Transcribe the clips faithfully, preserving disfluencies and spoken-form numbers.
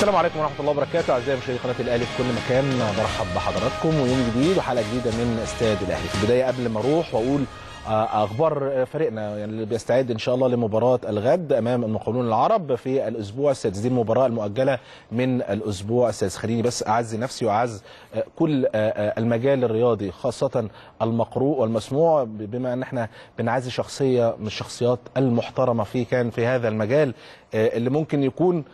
السلام عليكم ورحمه الله وبركاته. اعزائي مشاهدي قناه الاهلي في كل مكان، برحب بحضراتكم ويوم جديد وحلقه جديده من استاد الاهلي. في البدايه قبل ما اروح واقول اخبار فريقنا يعني اللي بيستعد ان شاء الله لمباراه الغد امام المقاولون العرب في الاسبوع السادس، دي المباراه المؤجله من الاسبوع السادس. خليني بس اعزي نفسي واعز كل المجال الرياضي خاصه المقروء والمسموع، بما ان احنا بنعزي شخصيه من الشخصيات المحترمه في كان في هذا المجال، اللي ممكن يكون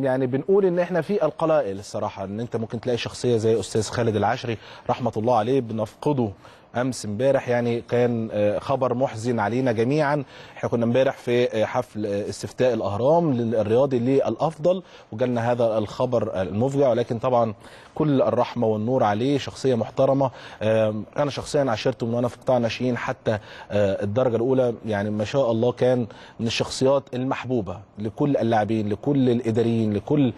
يعني بنقول ان احنا في القلائل الصراحه، ان انت ممكن تلاقي شخصيه زي استاذ خالد العاشري رحمه الله عليه، بنفقده امس امبارح، يعني كان خبر محزن علينا جميعا. احنا كنا امبارح في حفل استفتاء الاهرام للرياضي للافضل وجالنا هذا الخبر المفجع، ولكن طبعا كل الرحمه والنور عليه، شخصيه محترمه. انا شخصيا عاشرته من وانا في قطاع الناشئين حتى الدرجه الاولى، يعني ما شاء الله كان من الشخصيات المحبوبه لكل اللاعبين، لكل الاداريين، لكل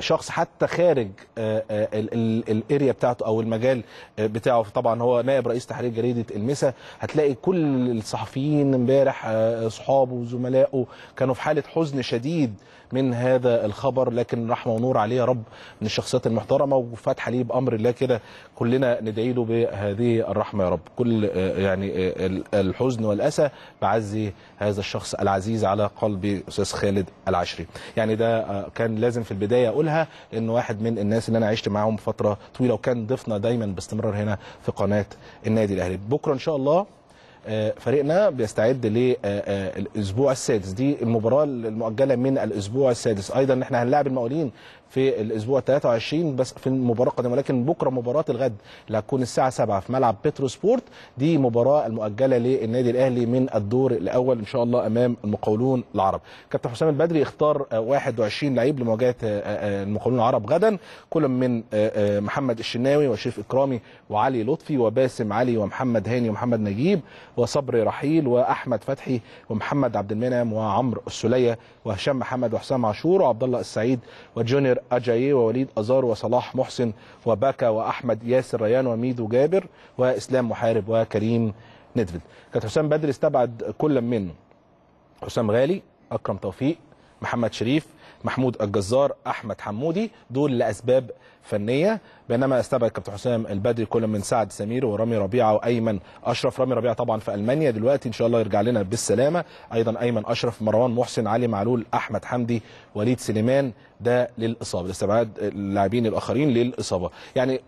شخص حتى خارج الاريا بتاعته او المجال بتاعه. طبعا هو نائب رئيس رئيس تحرير جريده المسا، هتلاقي كل الصحفيين امبارح اصحابه وزملائه كانوا في حاله حزن شديد من هذا الخبر، لكن رحمه ونور عليه يا رب، من الشخصيات المحترمه وفاتحه ليه بامر الله كده، كلنا ندعي له بهذه الرحمه يا رب. كل يعني الحزن والاسى بعزي هذا الشخص العزيز على قلبي استاذ خالد العشري. يعني ده كان لازم في البدايه اقولها، لانه واحد من الناس اللي انا عشت معاهم فتره طويله، وكان ضيفنا دايما باستمرار هنا في قناه النادي الاهلي. بكره ان شاء الله فريقنا بيستعد للاسبوع السادس، دي المباراه المؤجله من الاسبوع السادس. ايضا احنا هنلاعب المقاولين في الاسبوع ثلاثة وعشرين بس في المباراه القادمه، ولكن بكره مباراه الغد اللي هتكون الساعه سبعة في ملعب بترو سبورت، دي مباراه المؤجله للنادي الاهلي من الدور الاول ان شاء الله امام المقاولون العرب. كابتن حسام البدري اختار واحد وعشرين لعيب لمواجهه المقاولون العرب غدا، كل من محمد الشناوي وشريف اكرامي وعلي لطفي وباسم علي ومحمد هاني ومحمد نجيب وصبري رحيل واحمد فتحي ومحمد عبد المنعم وعمرو السليه وهشام محمد وحسام عاشور وعبد الله السعيد وجونيور أجاييه ووليد أزارو وصلاح محسن وباكا وأحمد ياسر ريان وميدو جابر وإسلام محارب وكريم ندفد. كانت حسام بدري استبعد كل منه: حسام غالي، أكرم توفيق، محمد شريف، محمود الجزار، أحمد حمودي، دول لأسباب فنيه. بينما استبعد كابتن حسام البدري كل من سعد سمير ورامي ربيعه وايمن اشرف. رامي ربيعه طبعا في المانيا دلوقتي، ان شاء الله يرجع لنا بالسلامه. ايضا ايمن اشرف، مروان محسن، علي معلول، احمد حمدي، وليد سليمان، ده للاصابه. استبعاد اللاعبين الاخرين للاصابه. يعني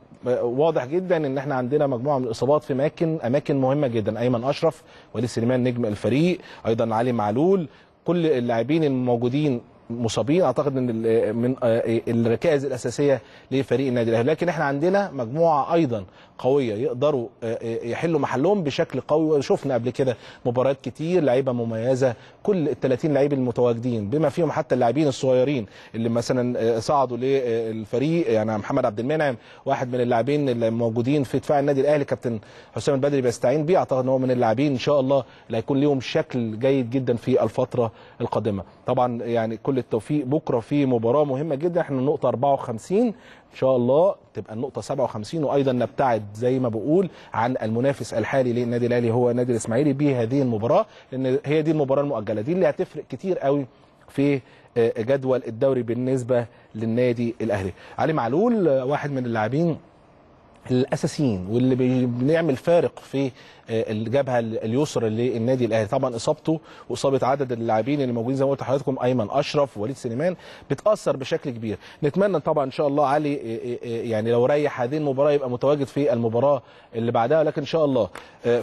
واضح جدا ان احنا عندنا مجموعه من الاصابات في اماكن اماكن مهمه جدا. ايمن اشرف، وليد سليمان نجم الفريق، ايضا علي معلول، كل اللاعبين الموجودين مصابين. اعتقد ان من الركائز الاساسيه لفريق النادي الاهلي، لكن احنا عندنا مجموعه ايضا قويه يقدروا يحلوا محلهم بشكل قوي، وشفنا قبل كده مباريات كتير لعيبه مميزه. كل ال ثلاثين لعيب المتواجدين بما فيهم حتى اللاعبين الصغيرين اللي مثلا صعدوا للفريق، يعني محمد عبد المنعم واحد من اللاعبين الموجودين في دفاع النادي الاهلي، كابتن حسام البدري بيستعين بيه. اعتقد ان هو من اللاعبين ان شاء الله اللي هيكون ليهم شكل جيد جدا في الفتره القادمه. طبعا يعني كل التوفيق بكره في مباراه مهمه جدا. احنا النقطه أربعة وخمسين ان شاء الله تبقى النقطه سبعة وخمسين، وايضا نبتعد زي ما بقول عن المنافس الحالي للنادي الاهلي هو النادي الاسماعيلي بهذه المباراه، لان هي دي المباراه المؤجله، دي اللي هتفرق كتير قوي في جدول الدوري بالنسبه للنادي الاهلي. علي معلول واحد من اللاعبين الاساسيين واللي بنعمل فارق في الجبهه اليسرى للنادي الاهلي. طبعا اصابته واصابه عدد اللاعبين اللي موجودين زي ما قلت لحضراتكم، ايمن اشرف ووليد سليمان، بتاثر بشكل كبير. نتمنى طبعا ان شاء الله علي يعني لو ريح هذه المباراه يبقى متواجد في المباراه اللي بعدها، لكن ان شاء الله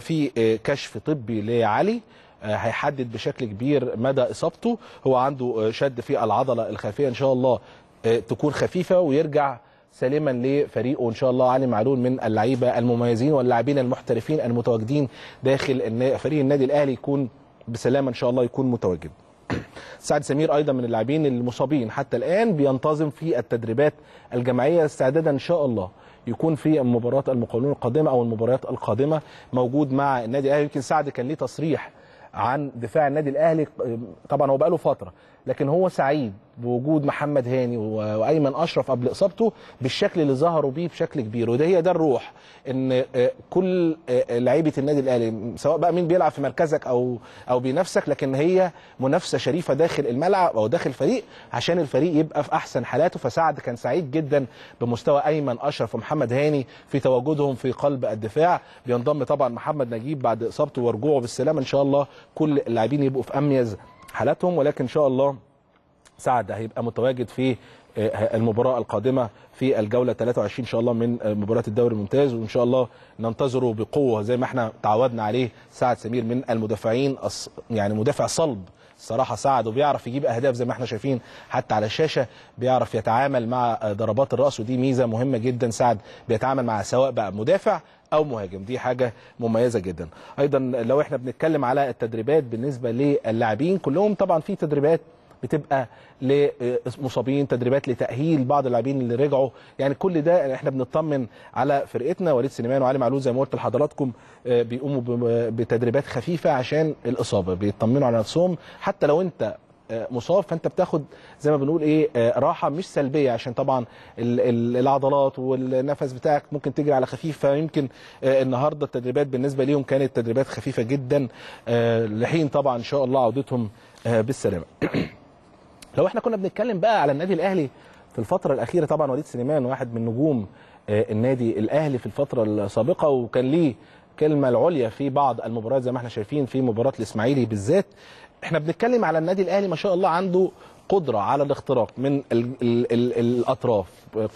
في كشف طبي لعلي هيحدد بشكل كبير مدى اصابته. هو عنده شد في العضله الخلفيه، ان شاء الله تكون خفيفه ويرجع سليما لفريقه ان شاء الله. علي معلول من اللعيبه المميزين واللاعبين المحترفين المتواجدين داخل فريق النادي الاهلي، يكون بسلامه ان شاء الله يكون متواجد. سعد سمير ايضا من اللاعبين المصابين حتى الان، بينتظم في التدريبات الجماعيه استعدادا ان شاء الله يكون في مباراه المقاولون القادمه او المباريات القادمه موجود مع النادي الاهلي. يمكن سعد كان ليه تصريح عن دفاع النادي الاهلي، طبعا هو بقاله فتره، لكن هو سعيد بوجود محمد هاني وايمن اشرف قبل اصابته بالشكل اللي ظهروا بيه بشكل كبير. وده هي ده الروح، ان كل لعيبه النادي الاهلي سواء بقى مين بيلعب في مركزك او او بينافسك، لكن هي منافسه شريفه داخل الملعب او داخل الفريق عشان الفريق يبقى في احسن حالاته. فسعد كان سعيد جدا بمستوى ايمن اشرف ومحمد هاني في تواجدهم في قلب الدفاع. بينضم طبعا محمد نجيب بعد اصابته ورجوعه بالسلامه ان شاء الله. كل اللاعبين يبقوا في اميز حالاتهم، ولكن ان شاء الله سعد هيبقى متواجد في المباراة القادمة في الجولة ثلاثة وعشرين ان شاء الله من مباريات الدوري الممتاز، وان شاء الله ننتظره بقوة زي ما احنا تعودنا عليه. سعد سمير من المدافعين يعني مدافع صلب الصراحة سعد، وبيعرف يجيب اهداف زي ما احنا شايفين حتى على الشاشة، بيعرف يتعامل مع ضربات الرأس ودي ميزة مهمة جدا. سعد بيتعامل مع سواء بقى مدافع او مهاجم، دي حاجه مميزه جدا. ايضا لو احنا بنتكلم على التدريبات بالنسبه للاعبين كلهم، طبعا في تدريبات بتبقى لمصابين، تدريبات لتاهيل بعض اللاعبين اللي رجعوا، يعني كل ده احنا بنطمن على فرقتنا. وليد سليمان وعلي معلول زي ما قلت لحضراتكم بيقوموا بتدريبات خفيفه عشان الاصابه، بيطمنوا على نفسهم. حتى لو انت مصاب فانت بتاخد زي ما بنقول ايه راحه مش سلبيه، عشان طبعا العضلات والنفس بتاعك ممكن تجري على خفيف. فيمكن النهارده التدريبات بالنسبه ليهم كانت تدريبات خفيفه جدا لحين طبعا ان شاء الله عودتهم بالسلامه. لو احنا كنا بنتكلم بقى على النادي الاهلي في الفتره الاخيره، طبعا وليد سليمان واحد من نجوم النادي الاهلي في الفتره السابقه، وكان ليه كلمه العليا في بعض المباريات زي ما احنا شايفين في مباراه الاسماعيلي بالذات. احنا بنتكلم على النادي الاهلي ما شاء الله عنده قدره على الاختراق من ال ال ال الاطراف،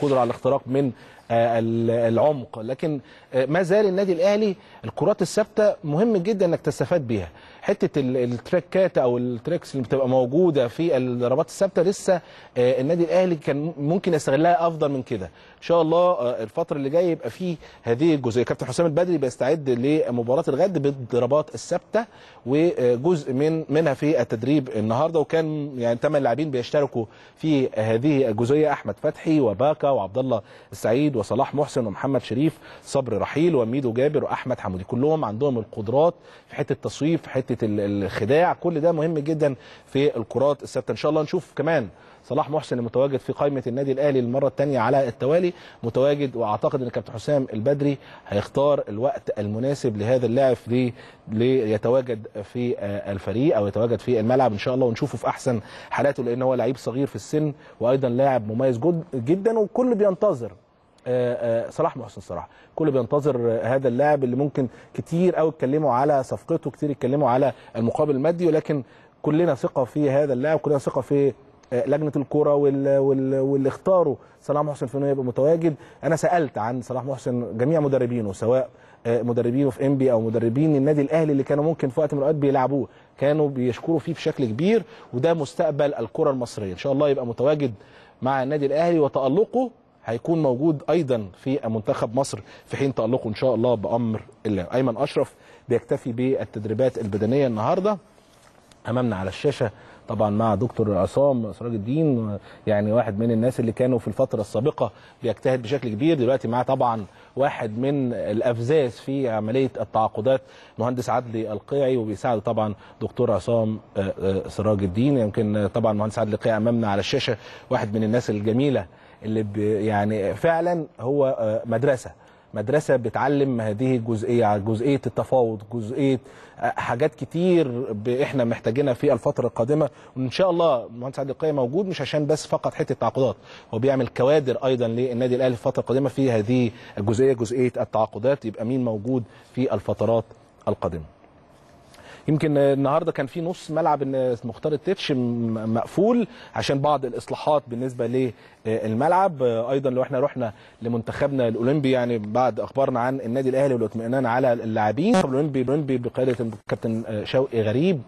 قدره على الاختراق من العمق، لكن ما زال النادي الاهلي الكرات الثابته مهم جدا انك تستفاد بيها. حته التريكات او التريكس اللي بتبقى موجوده في الضربات الثابته لسه النادي الاهلي كان ممكن يستغلها افضل من كده. ان شاء الله الفتره اللي جايه يبقى فيه هذه الجزئيه. كابتن حسام البدري بيستعد لمباراه الغد بالضربات الثابته وجزء من منها في التدريب النهارده، وكان يعني ثمان لاعبين بيشتركوا في هذه الجزئيه: احمد فتحي وباكا وعبد الله السعيد وصلاح محسن ومحمد شريف، صبري رحيل وميدو جابر واحمد حمودي. كلهم عندهم القدرات في حته التصويب، في حته الخداع، كل ده مهم جدا في الكرات الثابته. ان شاء الله نشوف كمان صلاح محسن المتواجد في قائمه النادي الاهلي للمره الثانيه على التوالي متواجد، واعتقد ان كابتن حسام البدري هيختار الوقت المناسب لهذا اللاعب ليتواجد في الفريق او يتواجد في الملعب ان شاء الله، ونشوفه في احسن حالاته، لان هو لعيب صغير في السن وايضا لاعب مميز جدا. وكل بينتظر أه أه صلاح محسن صراحه، كله بينتظر هذا اللاعب اللي ممكن كتير قوي اتكلموا على صفقته، كتير اتكلموا على المقابل المادي، ولكن كلنا ثقه في هذا اللاعب، كلنا ثقه في لجنه الكوره وال... وال... واللي اختاروا صلاح محسن في انه يبقى متواجد. انا سالت عن صلاح محسن جميع مدربينه، سواء مدربينه في إم بي او مدربين النادي الاهلي اللي كانوا ممكن في وقت من الاوقات بيلعبوه، كانوا بيشكروا فيه بشكل كبير. وده مستقبل الكره المصريه، ان شاء الله يبقى متواجد مع النادي الاهلي، وتالقه هيكون موجود ايضا في منتخب مصر في حين تألقه ان شاء الله بامر الله. ايمن اشرف بيكتفي بالتدريبات البدنيه النهارده امامنا على الشاشه طبعا مع دكتور عصام سراج الدين، يعني واحد من الناس اللي كانوا في الفتره السابقه بيجتهد بشكل كبير، دلوقتي معاه طبعا واحد من الافزاز في عمليه التعاقدات مهندس عدلي القيعي، وبيساعده طبعا دكتور عصام سراج الدين. يمكن طبعا مهندس عدلي القيعي امامنا على الشاشه واحد من الناس الجميله اللي يعني فعلا هو مدرسه مدرسه بتعلم هذه الجزئيه، جزئيه التفاوض، جزئيه حاجات كتير احنا محتاجينها في الفتره القادمه. وان شاء الله المهندس عادل القيعي موجود مش عشان بس فقط حته التعاقدات، هو بيعمل كوادر ايضا للنادي الاهلي في الفتره القادمه في هذه الجزئيه، جزئيه التعاقدات، يبقى مين موجود في الفترات القادمه. يمكن النهارده كان في نص ملعب مختار التتش مقفول عشان بعض الاصلاحات بالنسبه للملعب. ايضا لو احنا رحنا لمنتخبنا الاولمبي، يعني بعد اخبارنا عن النادي الاهلي والاطمئنان على اللاعبين، الاولمبي الاولمبي بقياده الكابتن شوقي غريب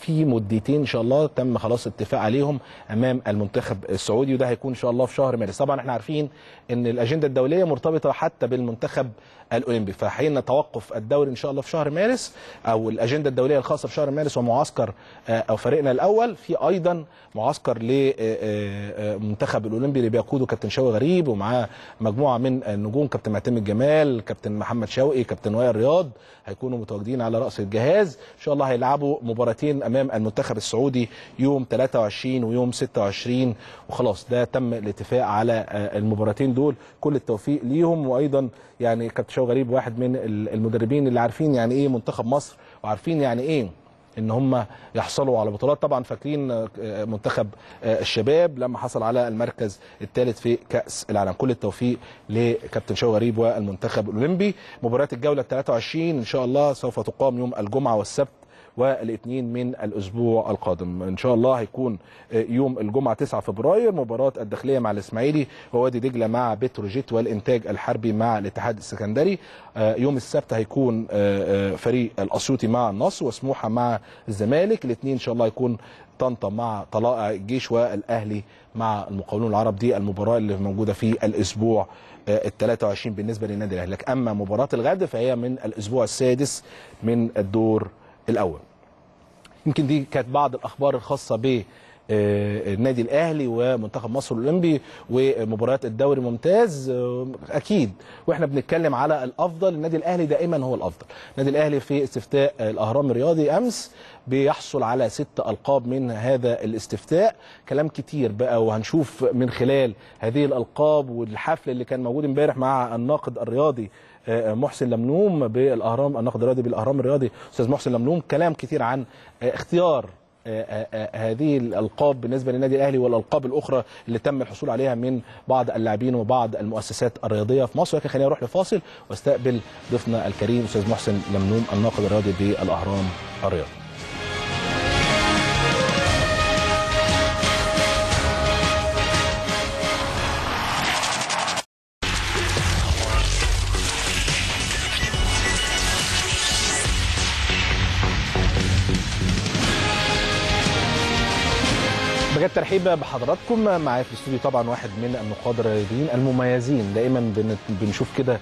في مدتين ان شاء الله تم خلاص اتفاق عليهم امام المنتخب السعودي، وده هيكون ان شاء الله في شهر مارس. طبعا احنا عارفين ان الاجنده الدوليه مرتبطه حتى بالمنتخب الاولمبي، فحين توقف الدوري ان شاء الله في شهر مارس او الاجنده الدوليه الخاصه في شهر مارس ومعسكر او فريقنا الاول، في ايضا معسكر لمنتخب الاولمبي اللي بيقوده كابتن شوقي غريب ومعاه مجموعه من النجوم، كابتن معتمد جمال، كابتن محمد شوقي، كابتن وائل رياض، هيكونوا متواجدين على راس الجهاز. ان شاء الله هيلعبوا مباراتين امام المنتخب السعودي يوم ثلاثة وعشرين ويوم ستة وعشرين، وخلاص ده تم الاتفاق على المباراتين دول. كل التوفيق ليهم، وايضا يعني كابتن شوقي غريب واحد من المدربين اللي عارفين يعني ايه منتخب مصر وعارفين يعني ايه ان هم يحصلوا على بطولات. طبعا فاكرين منتخب الشباب لما حصل على المركز الثالث في كاس العالم. كل التوفيق لكابتن شوقي غريب والمنتخب الاولمبي. مباراه الجوله ثلاثة وعشرين ان شاء الله سوف تقام يوم الجمعه والسبت والاثنين من الاسبوع القادم. ان شاء الله هيكون يوم الجمعه تسعة فبراير مباراه الداخليه مع الاسماعيلي، ووادي دجله مع بتروجيت، والانتاج الحربي مع الاتحاد السكندري. يوم السبت هيكون فريق الاسيوطي مع النصر، وسموحه مع الزمالك. الاثنين ان شاء الله هيكون طنطا مع طلائع الجيش، والاهلي مع المقاولون العرب. دي المباراه اللي موجوده في الاسبوع ال ثلاثة وعشرين بالنسبه للنادي الاهلي. لكن اما مباراه الغد فهي من الاسبوع السادس من الدور الاول. يمكن دي كانت بعض الاخبار الخاصه بالنادي الاهلي ومنتخب مصر الاولمبي ومباريات الدوري ممتاز. اكيد واحنا بنتكلم على الافضل، النادي الاهلي دائما هو الافضل. النادي الاهلي في استفتاء الاهرام الرياضي امس بيحصل على ست القاب من هذا الاستفتاء. كلام كتير بقى، وهنشوف من خلال هذه الالقاب والحفل اللي كان موجود امبارح مع الناقد الرياضي محسن لملوم بالاهرام، الناقد الرياضي بالاهرام الرياضي استاذ محسن لملوم، كلام كتير عن اختيار هذه الالقاب بالنسبه للنادي الاهلي والالقاب الاخرى اللي تم الحصول عليها من بعض اللاعبين وبعض المؤسسات الرياضيه في مصر. لكن خلينا نروح لفاصل واستقبل ضيفنا الكريم استاذ محسن لملوم الناقد الرياضي بالاهرام الرياضي. ترحيب بحضراتكم. معايا في الاستوديو طبعا واحد من النقاد الرياضيين المميزين، دائما بنشوف كده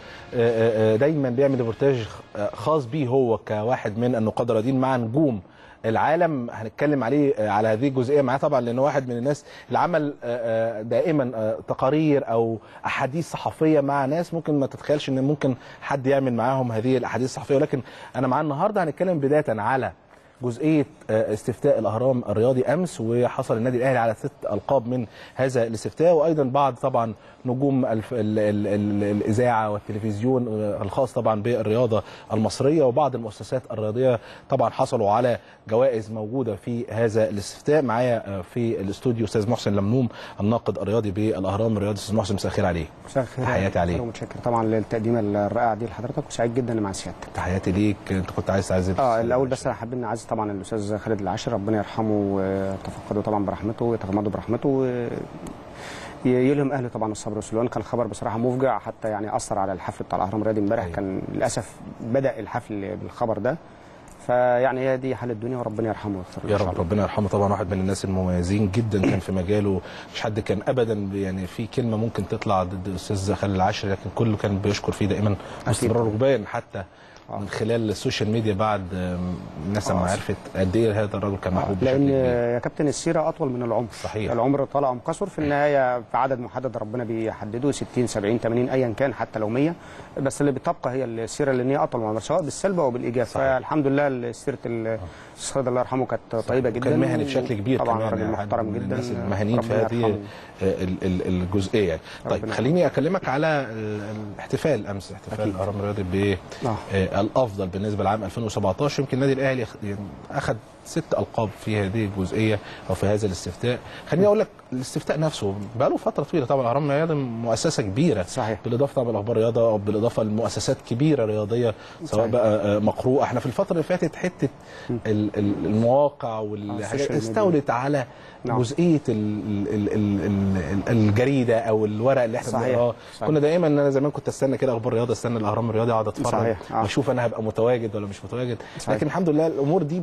دايما بيعمل ريبورتاج خاص بيه هو كواحد من النقاد الرياضيين مع نجوم العالم. هنتكلم عليه على هذه الجزئيه معاه طبعا، لانه واحد من الناس اللي عمل دائما تقارير او احاديث صحفيه مع ناس ممكن ما تتخيلش ان ممكن حد يعمل معاهم هذه الاحاديث الصحفيه. ولكن انا معاه النهارده هنتكلم بدايه على جزئيه استفتاء الاهرام الرياضي امس، وحصل النادي الاهلي على ست القاب من هذا الاستفتاء، وايضا بعض طبعا نجوم ال ال ال ال الاذاعه والتلفزيون الخاص طبعا بالرياضه المصريه وبعض المؤسسات الرياضيه طبعا حصلوا على جوائز موجوده في هذا الاستفتاء. معايا في الاستوديو استاذ محسن لملوم الناقد الرياضي بالاهرام الرياضي. استاذ محسن مساء الخير عليك. مساء الخير. تحياتي عليك ومتشكر طبعا للتقديمه الرائعه دي لحضرتك، وسعيد جدا مع سيادتك. تحياتي ليك. انت كنت عايز تعزز اه الاول بس انا حابب نعزز طبعا الاستاذ خالد العاشري، ربنا يرحمه ويتفقده طبعا برحمته ويتغمده برحمته و... يلهم اهله طبعا الصبر والسلوان. كان خبر بصراحه مفجع، حتى يعني اثر على الحفل بتاع الاهرام الرياضي امبارح. كان للاسف بدا الحفل بالخبر ده، فيعني هي دي حال الدنيا وربنا يرحمه ويغفر له يا رب. ربنا يرحمه طبعا، واحد من الناس المميزين جدا كان في مجاله، مش حد كان ابدا يعني في كلمه ممكن تطلع ضد الاستاذ خالد العاشري، لكن كله كان بيشكر فيه دائما باستمرار وبيان حتى آه. من خلال السوشيال ميديا بعد الناس لما آه. عرفت قد ايه هذا الراجل كان محبوب آه. لان يا كابتن السيره اطول من العمر. صحيح. العمر طال عم قصر في النهايه، في عدد محدد ربنا بيحدده ستين سبعين تمانين ايا كان حتى لو مية، بس اللي بتبقى هي السيره اللي هي اطول من العمر سواء بالسلب او بالايجاب. فالحمد لله سيره الاستاذ آه. الله يرحمه كانت طيبه جدا، كان مهني بشكل كبير طبعا، راجل محترم جدا من الناس المهنيين في هذه الجزئيه يعني. طيب خليني اكلمك على الاحتفال امس، احتفال الاهرام الرياضي ب الافضل بالنسبه لعام ألفين وسبعطاشر. يمكن النادي الاهلي اخذ ست القاب في هذه الجزئيه او في هذا الاستفتاء. خليني اقول لك الاستفتاء نفسه بقى له فتره طويله طبعا، الاهرام الرياضي مؤسسه كبيره. صحيح. بالاضافه طبعا لاخبار الرياضه او بالاضافه لمؤسسات كبيره رياضيه سواء بقى مقروءه. احنا في الفتره اللي فاتت حته المواقع والحاجات استولت على جزئيه الجريده او الورق اللي احنا بنقراه. كنا دائما انا زمان كنت استنى كده اخبار الرياضه، استنى الاهرام الرياضي اقعد اتفرج واشوف انا هبقى متواجد ولا مش متواجد. لكن الحمد لله الامور دي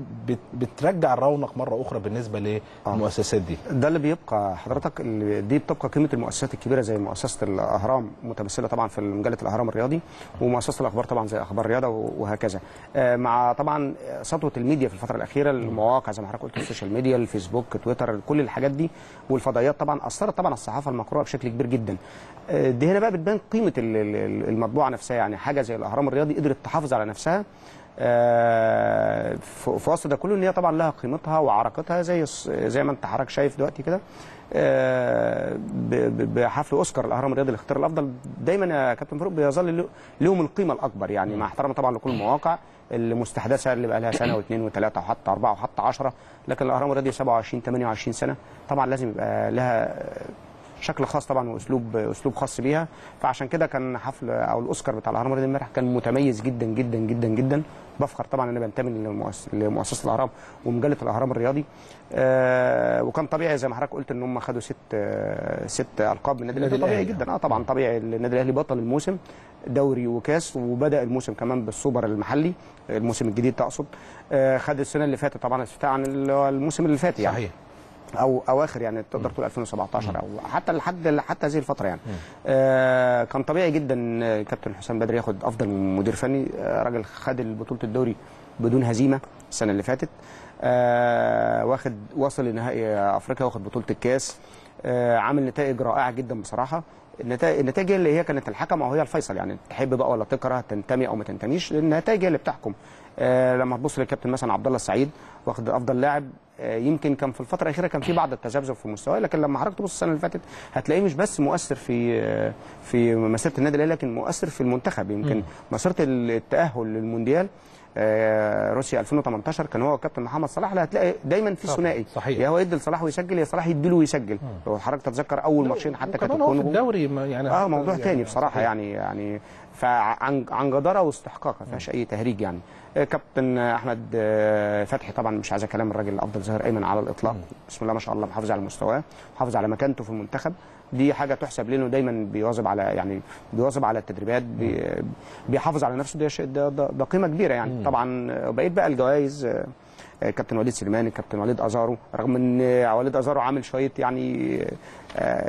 بت بترجع الرونق مره اخرى بالنسبه للمؤسسات دي. ده اللي بيبقى حضرتك دي بتبقى قيمه المؤسسات الكبيره زي مؤسسه الاهرام متمثله طبعا في مجله الاهرام الرياضي، ومؤسسه الاخبار طبعا زي اخبار الرياضه وهكذا، مع طبعا سطوه الميديا في الفتره الاخيره، المواقع زي ما حضرتك قلت، السوشيال ميديا، الفيسبوك، تويتر، كل الحاجات دي والفضائيات طبعا اثرت طبعا الصحافه المقروءه بشكل كبير جدا. دي هنا بقى بتبان قيمه المطبوعه نفسها، يعني حاجه زي الاهرام الرياضي قدرت تحافظ على نفسها في وسط ده كله، ان هي طبعا لها قيمتها وعرقتها زي زي ما انت حضرتك شايف دلوقتي كده بحفل اوسكار الاهرام الرياضي الاختيار الافضل. دايما يا كابتن فاروق بيظل لهم القيمه الاكبر، يعني مع احترامي طبعا لكل المواقع المستحدثه اللي بقى لها سنه واثنين وثلاثه وحتى اربعه وحتى عشرة، لكن الاهرام الرياضي سبعة وعشرين ثمانية وعشرين سنه طبعا لازم يبقى لها شكل خاص طبعا واسلوب اسلوب خاص بيها. فعشان كده كان حفل او الاوسكار بتاع الاهرام الرياضي امبارح كان متميز جدا جدا جدا جدا. بفخر طبعا انا بنتمي لمؤسسه الاهرام ومجله الاهرام الرياضي، آه وكان طبيعي زي ما حضرتك قلت ان هم خدوا ست آه ست القاب من النادي الاهلي، طبيعي جدا. اه طبعا طبيعي، النادي الاهلي بطل الموسم دوري وكاس، وبدا الموسم كمان بالسوبر المحلي الموسم الجديد تقصد، آه خد السنه اللي فاتت طبعا استفتاء عن الموسم اللي فات يعني صحيح، او اواخر يعني تقدر تقول ألفين وسبعطاشر او حتى لحد حتى هذه الفتره يعني. آه كان طبيعي جدا كابتن حسام بدري ياخد افضل مدير فني، آه راجل خد بطوله الدوري بدون هزيمه السنه اللي فاتت، آه واخد وصل لنهائي افريقيا، واخد بطوله الكاس، آه عامل نتائج رائعه جدا بصراحه. النتائج اللي هي كانت الحكم او هي الفيصل، يعني تحب بقى ولا تكره، تنتمي او ما تنتميش، النتائج اللي بتحكم. آه لما تبص للكابتن مثلا عبد الله السعيد واخد افضل لاعب، آه يمكن كان في الفتره الاخيره كان في بعض التذبذب في مستواه، لكن لما حضرتك تبص السنه اللي فاتت هتلاقيه مش بس مؤثر في آه في مسيره النادي الاهلي، لكن مؤثر في المنتخب. يمكن مسيره التاهل للمونديال آه روسيا ألفين وثمنطاشر كان هو الكابتن محمد صلاح، هتلاقي دايما في ثنائي، يا هو يدي لصلاح ويسجل، يا صلاح يديله ويسجل. لو حضرتك تتذكر اول ماتشين حتى كانت الكونغو الدوري يعني اه موضوع يعني تاني بصراحه يعني يعني فعن عن جداره واستحقاق ما فيهاش اي تهريج يعني. كابتن احمد فتحي طبعا مش عايز كلام، الراجل الافضل ظهير ايمن على الاطلاق، بسم الله ما شاء الله، محافظ على مستواه، محافظ على مكانته في المنتخب، دي حاجه تحسب لانه دايما بيواظب على يعني بيواظب على التدريبات، بيحافظ على نفسه، ده ده قيمه كبيره يعني. طبعا بقيت بقى الجوائز، كابتن وليد سليمان، الكابتن وليد أزارو، رغم ان وليد أزارو عامل شويه يعني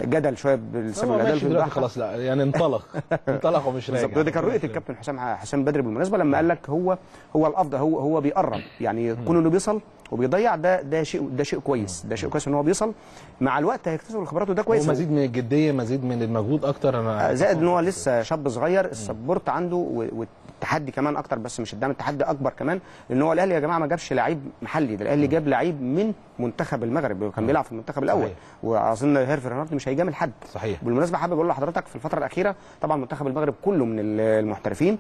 جدل شويه بالسبب الجدل خلاص، لا يعني انطلق انطلق ومش راجع. ده كان رؤيه الكابتن حسام حسام بدري بالمناسبه، لما قال لك هو هو الافضل، هو هو بيقرب يعني، كونه انه بيصل وبيضيع، ده ده شيء ده شيء كويس، ده شيء كويس ان هو بيصل، مع الوقت هيكتسب الخبرات وده كويس، ومزيد من الجديه، مزيد من المجهود اكتر. انا زائد ان هو لسه شاب صغير، السبورت عنده والتحدي كمان اكتر، بس مش الدعم، التحدي اكبر كمان، لان هو الاهلي يا جماعه ما جابش لعيب محلي، ده الاهلي جاب لعيب من منتخب المغرب، كان بيلعب في المنتخب الاول، واظن هيرفي رينارد مش هيجامل حد صحيح. بالمناسبه حابب اقول لحضرتك في الفتره الاخيره طبعا منتخب المغرب كله من المحترفين،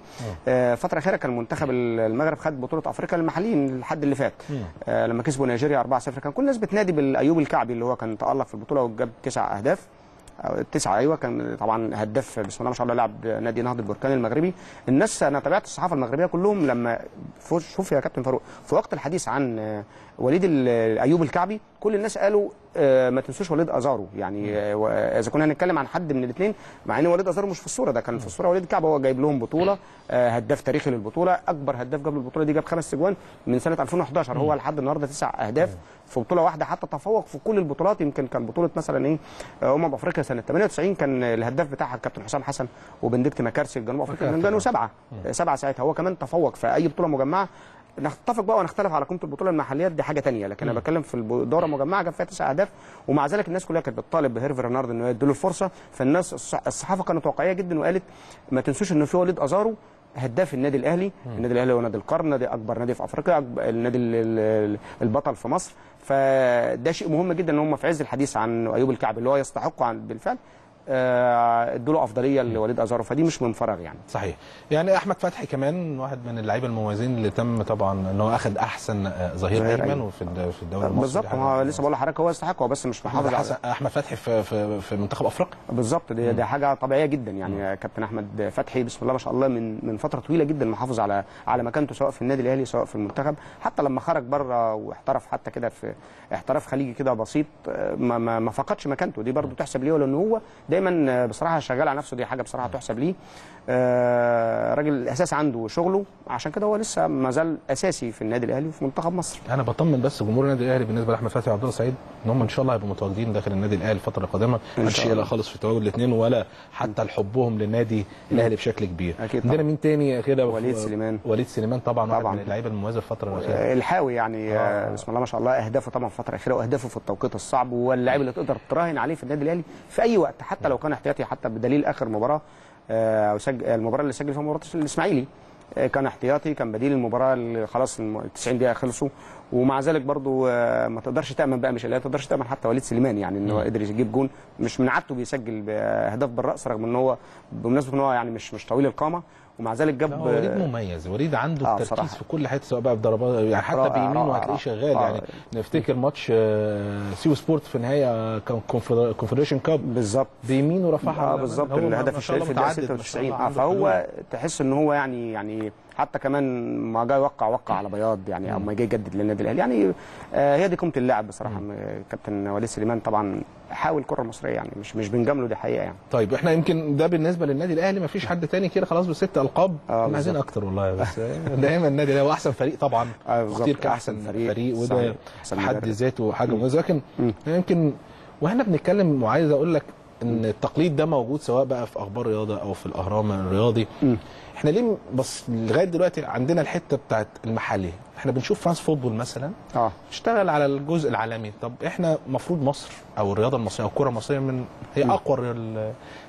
آه فتره اخيره كان منتخب المغرب خد بطوله افريقيا للمحليين لحد اللي فات، آه لما كسبوا نيجيريا أربعة صفر، كان كل الناس بتنادي بالايوب الكعبي اللي هو كان تالق في البطوله وجاب تسع اهداف او تسعه، ايوه كان طبعا هداف بسم الله ما شاء الله لاعب نادي نهضه بركان المغربي. الناس انا تابعت الصحافه المغربيه كلهم لما شوف يا كابتن فاروق في وقت الحديث عن وليد الايوب الكعبي كل الناس قالوا آه ما تنسوش وليد أزارو، يعني آه اذا كنا هنتكلم عن حد من الاثنين، مع ان وليد أزارو مش في الصوره، ده كان في الصوره وليد الكعبي، هو جايب لهم بطوله، آه هداف تاريخي للبطوله، اكبر هداف جاب البطوله دي، جاب خمس اجوان من سنه ألفين وحداشر، هو لحد النهارده تسع اهداف في بطوله واحده، حتى تفوق في كل البطولات. يمكن كان بطوله مثلا ايه امم افريقيا سنه ثمانية وتسعين كان الهداف بتاعها الكابتن حسام حسن وبندكت مكارسي لجنوب افريقيا، كان جانوا سبعه سبعه ساعتها، هو كمان تفوق في اي بطوله مجمعه. نتفق بقى ونختلف على قيمه البطوله المحليه دي حاجه ثانيه، لكن انا بتكلم في الدوره المجمعه جاب فيها تسع اهداف، ومع ذلك الناس كلها كانت بتطالب بهيرفي رينارد انه يديله الفرصه. فالناس الصحافه كانت واقعيه جدا وقالت ما تنسوش ان في وليد أزارو هداف النادي الاهلي، النادي الاهلي هو نادي القرن، نادي اكبر نادي في افريقيا، النادي البطل في مصر، فده شيء مهم جدا ان هم في عز الحديث عن ايوب الكعب اللي هو يستحقه بالفعل ادوا له افضليه لوليد أزارو، فدي مش من فراغ يعني صحيح. يعني احمد فتحي كمان واحد من اللعيبه المميزين اللي تم طبعا ان هو اخذ احسن ظهير ايمن وفي في الدوري المصري بالظبط، ما لسه بقول لحضرتك هو يستحق، هو بس مش محافظ على احمد فتحي في في, في منتخب افريقيا بالظبط، دي, دي حاجه طبيعيه جدا يعني. كابتن احمد فتحي بسم الله ما شاء الله من من فتره طويله جدا محافظ على على مكانته سواء في النادي الاهلي سواء في المنتخب، حتى لما خرج بره واحترف حتى كده في احتراف خليجي كده بسيط ما, ما فقدش مكانته، دي برده تحسب ليه، لان هو دايما بصراحه شغال على نفسه، دي حاجه بصراحه تحسب ليه. آه راجل الاساس عنده شغله، عشان كده هو لسه ما زال اساسي في النادي الاهلي وفي منتخب مصر. انا بطمن بس جمهور النادي الاهلي بالنسبه لاحمد فتحي وعبد الله السعيد ان هم ان شاء الله هيبقوا متواجدين داخل النادي الاهلي الفتره القادمه، ما فيش قلق خالص في تواجد الاثنين ولا حتى لحبهم للنادي الاهلي بشكل كبير. عندنا مين تاني كده؟ وليد سليمان. وليد سليمان طبعا, طبعاً. واحد من اللعيبه المميزه الفتره الاخيره، الحاوي يعني آه. بسم الله ما شاء الله، اهدافه طبعا في الفتره الاخيره واهدافه في التوقيت الصعب، هو اللاعب اللي تقدر تراهن عليه في النادي الاهلي في اي وقت، حتى لو كان احتياطي، حتى بدليل اخر مباراه آه المباراه اللي سجل فيها مباراه الاسماعيلي آه كان احتياطي، كان بديل المباراه اللي خلاص ال تسعين دقيقه خلصوا، ومع ذلك برضو آه ما تقدرش تامن بقى، مش اللي تقدرش تامن حتى وليد سليمان يعني ان هو قدر يجيب جون، مش من عادته بيسجل اهداف بالراس، رغم ان هو بمناسبه ان هو يعني مش مش طويل القامه، ومع ذلك جاب. وليد مميز، وليد عنده آه التركيز صراحة في كل حته، سواء بقى في ضربات يعني حتى بيمينه هتلاقيه شغال آه. يعني نفتكر ماتش آه سيو سبورت في نهايه كونفدريشن كاب بالظبط، بيمينه رفعها آه بالظبط الهدف الشهير في الدقيقه ستة وتسعين آه فهو تحس ان هو يعني يعني حتى كمان ما جاي وقع وقع على بياض يعني، او ما جاي يجدد للنادي الاهلي يعني آه هي دي قيمه اللاعب بصراحه. كابتن وليد سليمان طبعا حاول الكره المصريه يعني، مش مش بنجامله، دي حقيقه يعني. طيب احنا يمكن ده بالنسبه للنادي الاهلي، ما فيش حد تاني كده خلاص بست القاب آه احنا عايزين اكتر والله، بس دايما النادي الاهلي احسن فريق طبعا آه كتير كاحسن فريق, فريق وده حد ذاته حاجه مميزه، لكن يمكن واحنا بنتكلم وعايز اقول لك ان التقليد ده موجود سواء بقى في اخبار رياضه او في الاهرام الرياضي. احنا ليه بس لغايه دلوقتي عندنا الحته بتاعت المحليه، احنا بنشوف فرانس فوتبول مثلا اه اشتغل على الجزء العالمي، طب احنا المفروض مصر او الرياضه المصريه او الكره المصريه من هي اقوى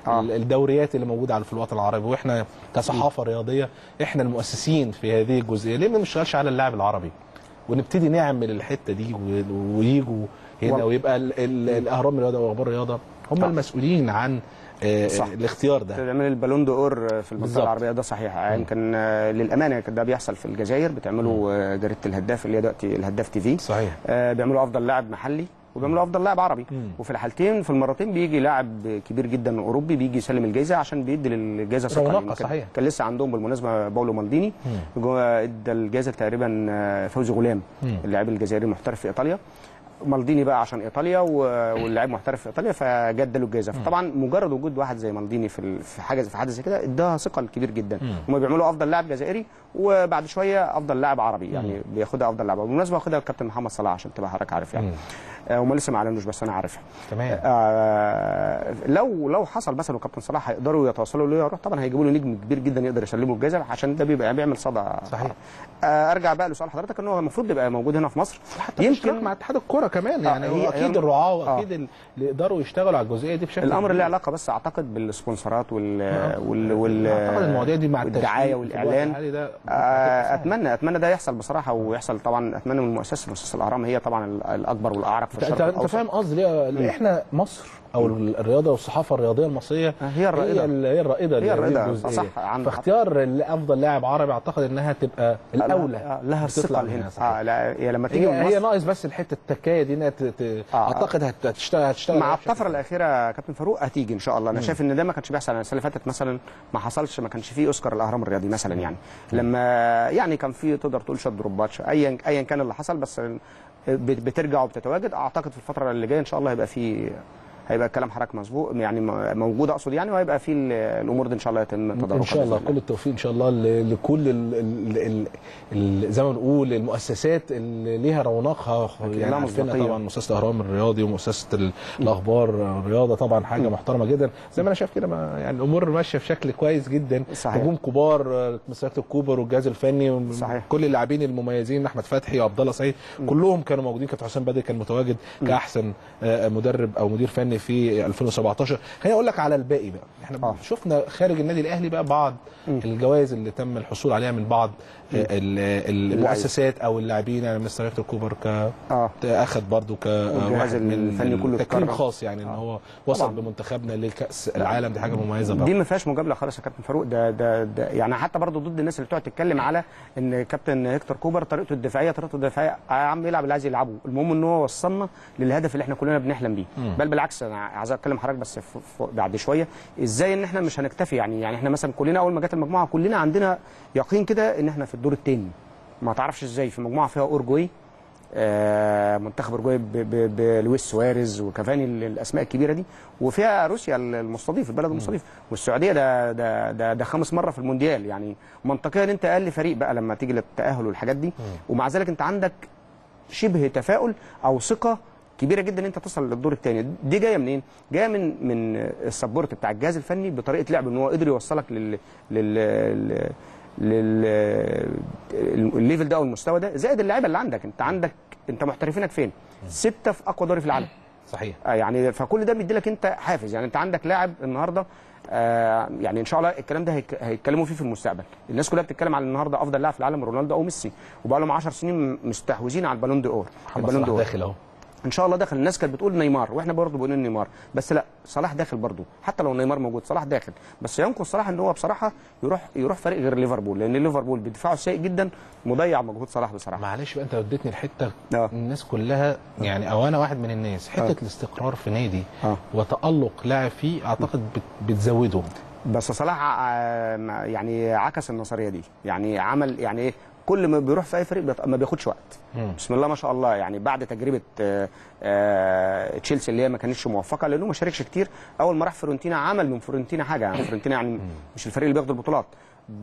آه. الدوريات اللي موجوده على في الوطن العربي، واحنا كصحافه رياضيه احنا المؤسسين في هذه الجزئيه، ليه ما بنشتغلش على اللاعب العربي ونبتدي نعمل الحته دي وييجوا هنا ويبقى الاهرام الرياضه واخبار الرياضه هم المسؤولين عن صح الاختيار ده. بتعمل البالون دور في البطوله العربيه ده صحيح، يمكن يعني للامانه ده بيحصل في الجزائر، بتعملوا جريده الهداف اللي هي دلوقتي الهداف تي في صحيح، بيعملوا افضل لاعب محلي وبيعملوا افضل لاعب عربي مم. وفي الحالتين في المرتين بيجي لاعب كبير جدا اوروبي بيجي يسلم الجائزه عشان بيدي للجائزه ثقه. صحيح كان لسه عندهم بالمناسبه باولو مالديني ادى الجائزه تقريبا فوزي غلام اللاعب الجزائري المحترف في ايطاليا، مالديني بقى عشان ايطاليا واللاعب محترف في ايطاليا فجت له الجائزه، فطبعا مجرد وجود واحد زي مالديني في في حاجه في حدث زي كده اداها ثقل كبير جدا. هم بيعملوا افضل لاعب جزائري وبعد شويه افضل لاعب عربي يعني بياخدها افضل لاعب، بالمناسبه واخدها الكابتن محمد صلاح عشان تبقى حضرتك عارف يعني آه وما لسه ما اعلنوش بس انا عارفها تمام. آه لو لو حصل مثلا الكابتن صلاح هيقدروا يتواصلوا له يروح، طبعا هيجيبوا له نجم كبير جدا يقدر يسلمه الجائزه عشان ده بيبقى بيعمل صدى صحيح. آه ارجع بقى لسؤال حضرتك ان هو المفروض يبقى موجود هنا في مصر حتى يمكن مع اتحاد الكوره كمان يعني هو اكيد الرعاه واكيد آه. اللي يقدروا يشتغلوا على الجزئيه دي بشكل الامر له علاقه بس اعتقد بالسبونسرات وال وال, وال اعتقد المواضيع دي مع الدعايه والاعلان آه اتمنى اتمنى ده يحصل بصراحه ويحصل طبعا، اتمنى من المؤسسه مؤسسه الاهرام هي طبعا الاكبر والاعرق في الشرق الاوسط. انت فاهم قصدي ليه احنا مصر او الرياضه والصحافه الرياضيه المصريه هي الرائده هي الرائده هي الرائده صح، فاختيار افضل لاعب عربي اعتقد انها تبقى الاولى لها الثقه هنا هي لما تيجي هي ناقص بس الحته التكايه دي انها اعتقد هتشتغل هتشتغل مع الطفره الاخيره يا كابتن فاروق هتيجي ان شاء الله. انا شايف ان ده ما كانش بيحصل السنه اللي فاتت مثلا، ما حصلش ما كانش فيه اوسكار الاهرام الرياضي مثلا يعني لما يعني كان فيه تقدر تقول شد رباط ايا ايا كان اللي حصل، بس بترجع وبتتواجد. اعتقد في الفتره اللي جايه ان شاء الله هيبقى في هيبقى الكلام حضرتك مسبوق يعني موجود اقصد يعني، وهيبقى في الامور دي ان شاء الله يتم تداركها ان شاء الله. كل التوفيق ان شاء الله لكل ال ال ال زي ما نقول المؤسسات اللي ليها رونقها يعني، عارفينها طبعا مؤسسه الاهرام الرياضي ومؤسسه الاخبار الرياضه طبعا حاجه محترمه جدا زي ما انا شايف كده يعني الامور ماشيه بشكل كويس جدا. نجوم كبار مسيرات الكوبر والجهاز الفني صحيح. كل اللاعبين المميزين احمد فتحي وعبد الله سعيد كلهم كانوا موجودين، كابتن حسام بدري كان متواجد كاحسن مدرب او مدير فني في ألفين وسبعتاشر. خليني اقول لك على الباقي بقى، احنا آه. شفنا خارج النادي الاهلي بقى بعض م. الجوائز اللي تم الحصول عليها من بعض المؤسسات او اللاعبين يعني مستر هيكتور كوبر ك آه. اخذ برضه كجهاز الفني كله تكريم خاص يعني آه. ان هو وصل طبعا. بمنتخبنا لكاس العالم دي حاجه مميزه برضه، دي ما فيهاش مجامله خالص يا كابتن فاروق. ده, ده ده يعني حتى برضه ضد الناس اللي بتقعد تتكلم على ان كابتن هيكتور كوبر طريقته الدفاعيه طريقته الدفاعيه يا عم يلعب اللي عايز يلعبه، المهم ان هو وصلنا للهدف اللي احنا كلنا بنحلم بيه. بل بالعكس انا عايز اتكلم حضرتك بس بعد شويه ازاي ان احنا مش هنكتفي يعني يعني احنا مثلا كلنا اول ما جت المجموعه كلنا عندنا يقين كده ان احنا في الدور الثاني، ما تعرفش ازاي في مجموعه فيها اورجواي منتخب أورجواي بلويس سواريز وكافاني، الاسماء الكبيره دي، وفيها روسيا المستضيف، البلد المستضيف، والسعوديه ده ده ده, ده خامس مره في المونديال، يعني منطقيا انت اقل فريق بقى لما تيجي للتاهل والحاجات دي، ومع ذلك انت عندك شبه تفاؤل او ثقه كبيره جدا ان انت تصل للدور الثاني. دي جايه منين؟ جايه من من السبورت بتاع الجهاز الفني بطريقه لعبه، ان هو قدر يوصلك لل لل للليفل ده او المستوى ده، زائد اللاعيبه اللي عندك، انت عندك انت محترفينك فين؟ سته في اقوى دوري في العالم. صحيح. آه يعني فكل ده بيدي لك انت حافز، يعني انت عندك لاعب النهارده آه يعني ان شاء الله الكلام ده هيتكلموا فيه في المستقبل، الناس كلها بتتكلم على النهارده افضل لاعب في العالم رونالدو او ميسي، وبقى لهم عشر سنين مستحوذين على البالون دي اور. البالون دي اور داخل اهو ان شاء الله داخل، الناس كانت بتقول نيمار واحنا برضه بنقول نيمار، بس لا، صلاح داخل برضه، حتى لو نيمار موجود صلاح داخل، بس ينقص صلاح ان هو بصراحه يروح يروح فريق غير ليفربول، لان ليفربول بدفاعه سيء جدا مضيع مجهود صلاح بصراحه. معلش بقى انت وديتني الحته أه. الناس كلها يعني، او انا واحد من الناس، حته أه. الاستقرار في نادي أه. وتالق لاعب فيه اعتقد بتزوده، بس صلاح يعني عكس النظريه دي، يعني عمل يعني ايه، كل ما بيروح في اي فريق ما بياخدش وقت. مم. بسم الله ما شاء الله، يعني بعد تجربه تشيلسي اللي هي ما كانتش موفقه لانه ما شاركش كتير، اول ما راح فيورنتينا عمل من فيورنتينا حاجه، يعني فيورنتينا يعني مش الفريق اللي بياخد البطولات،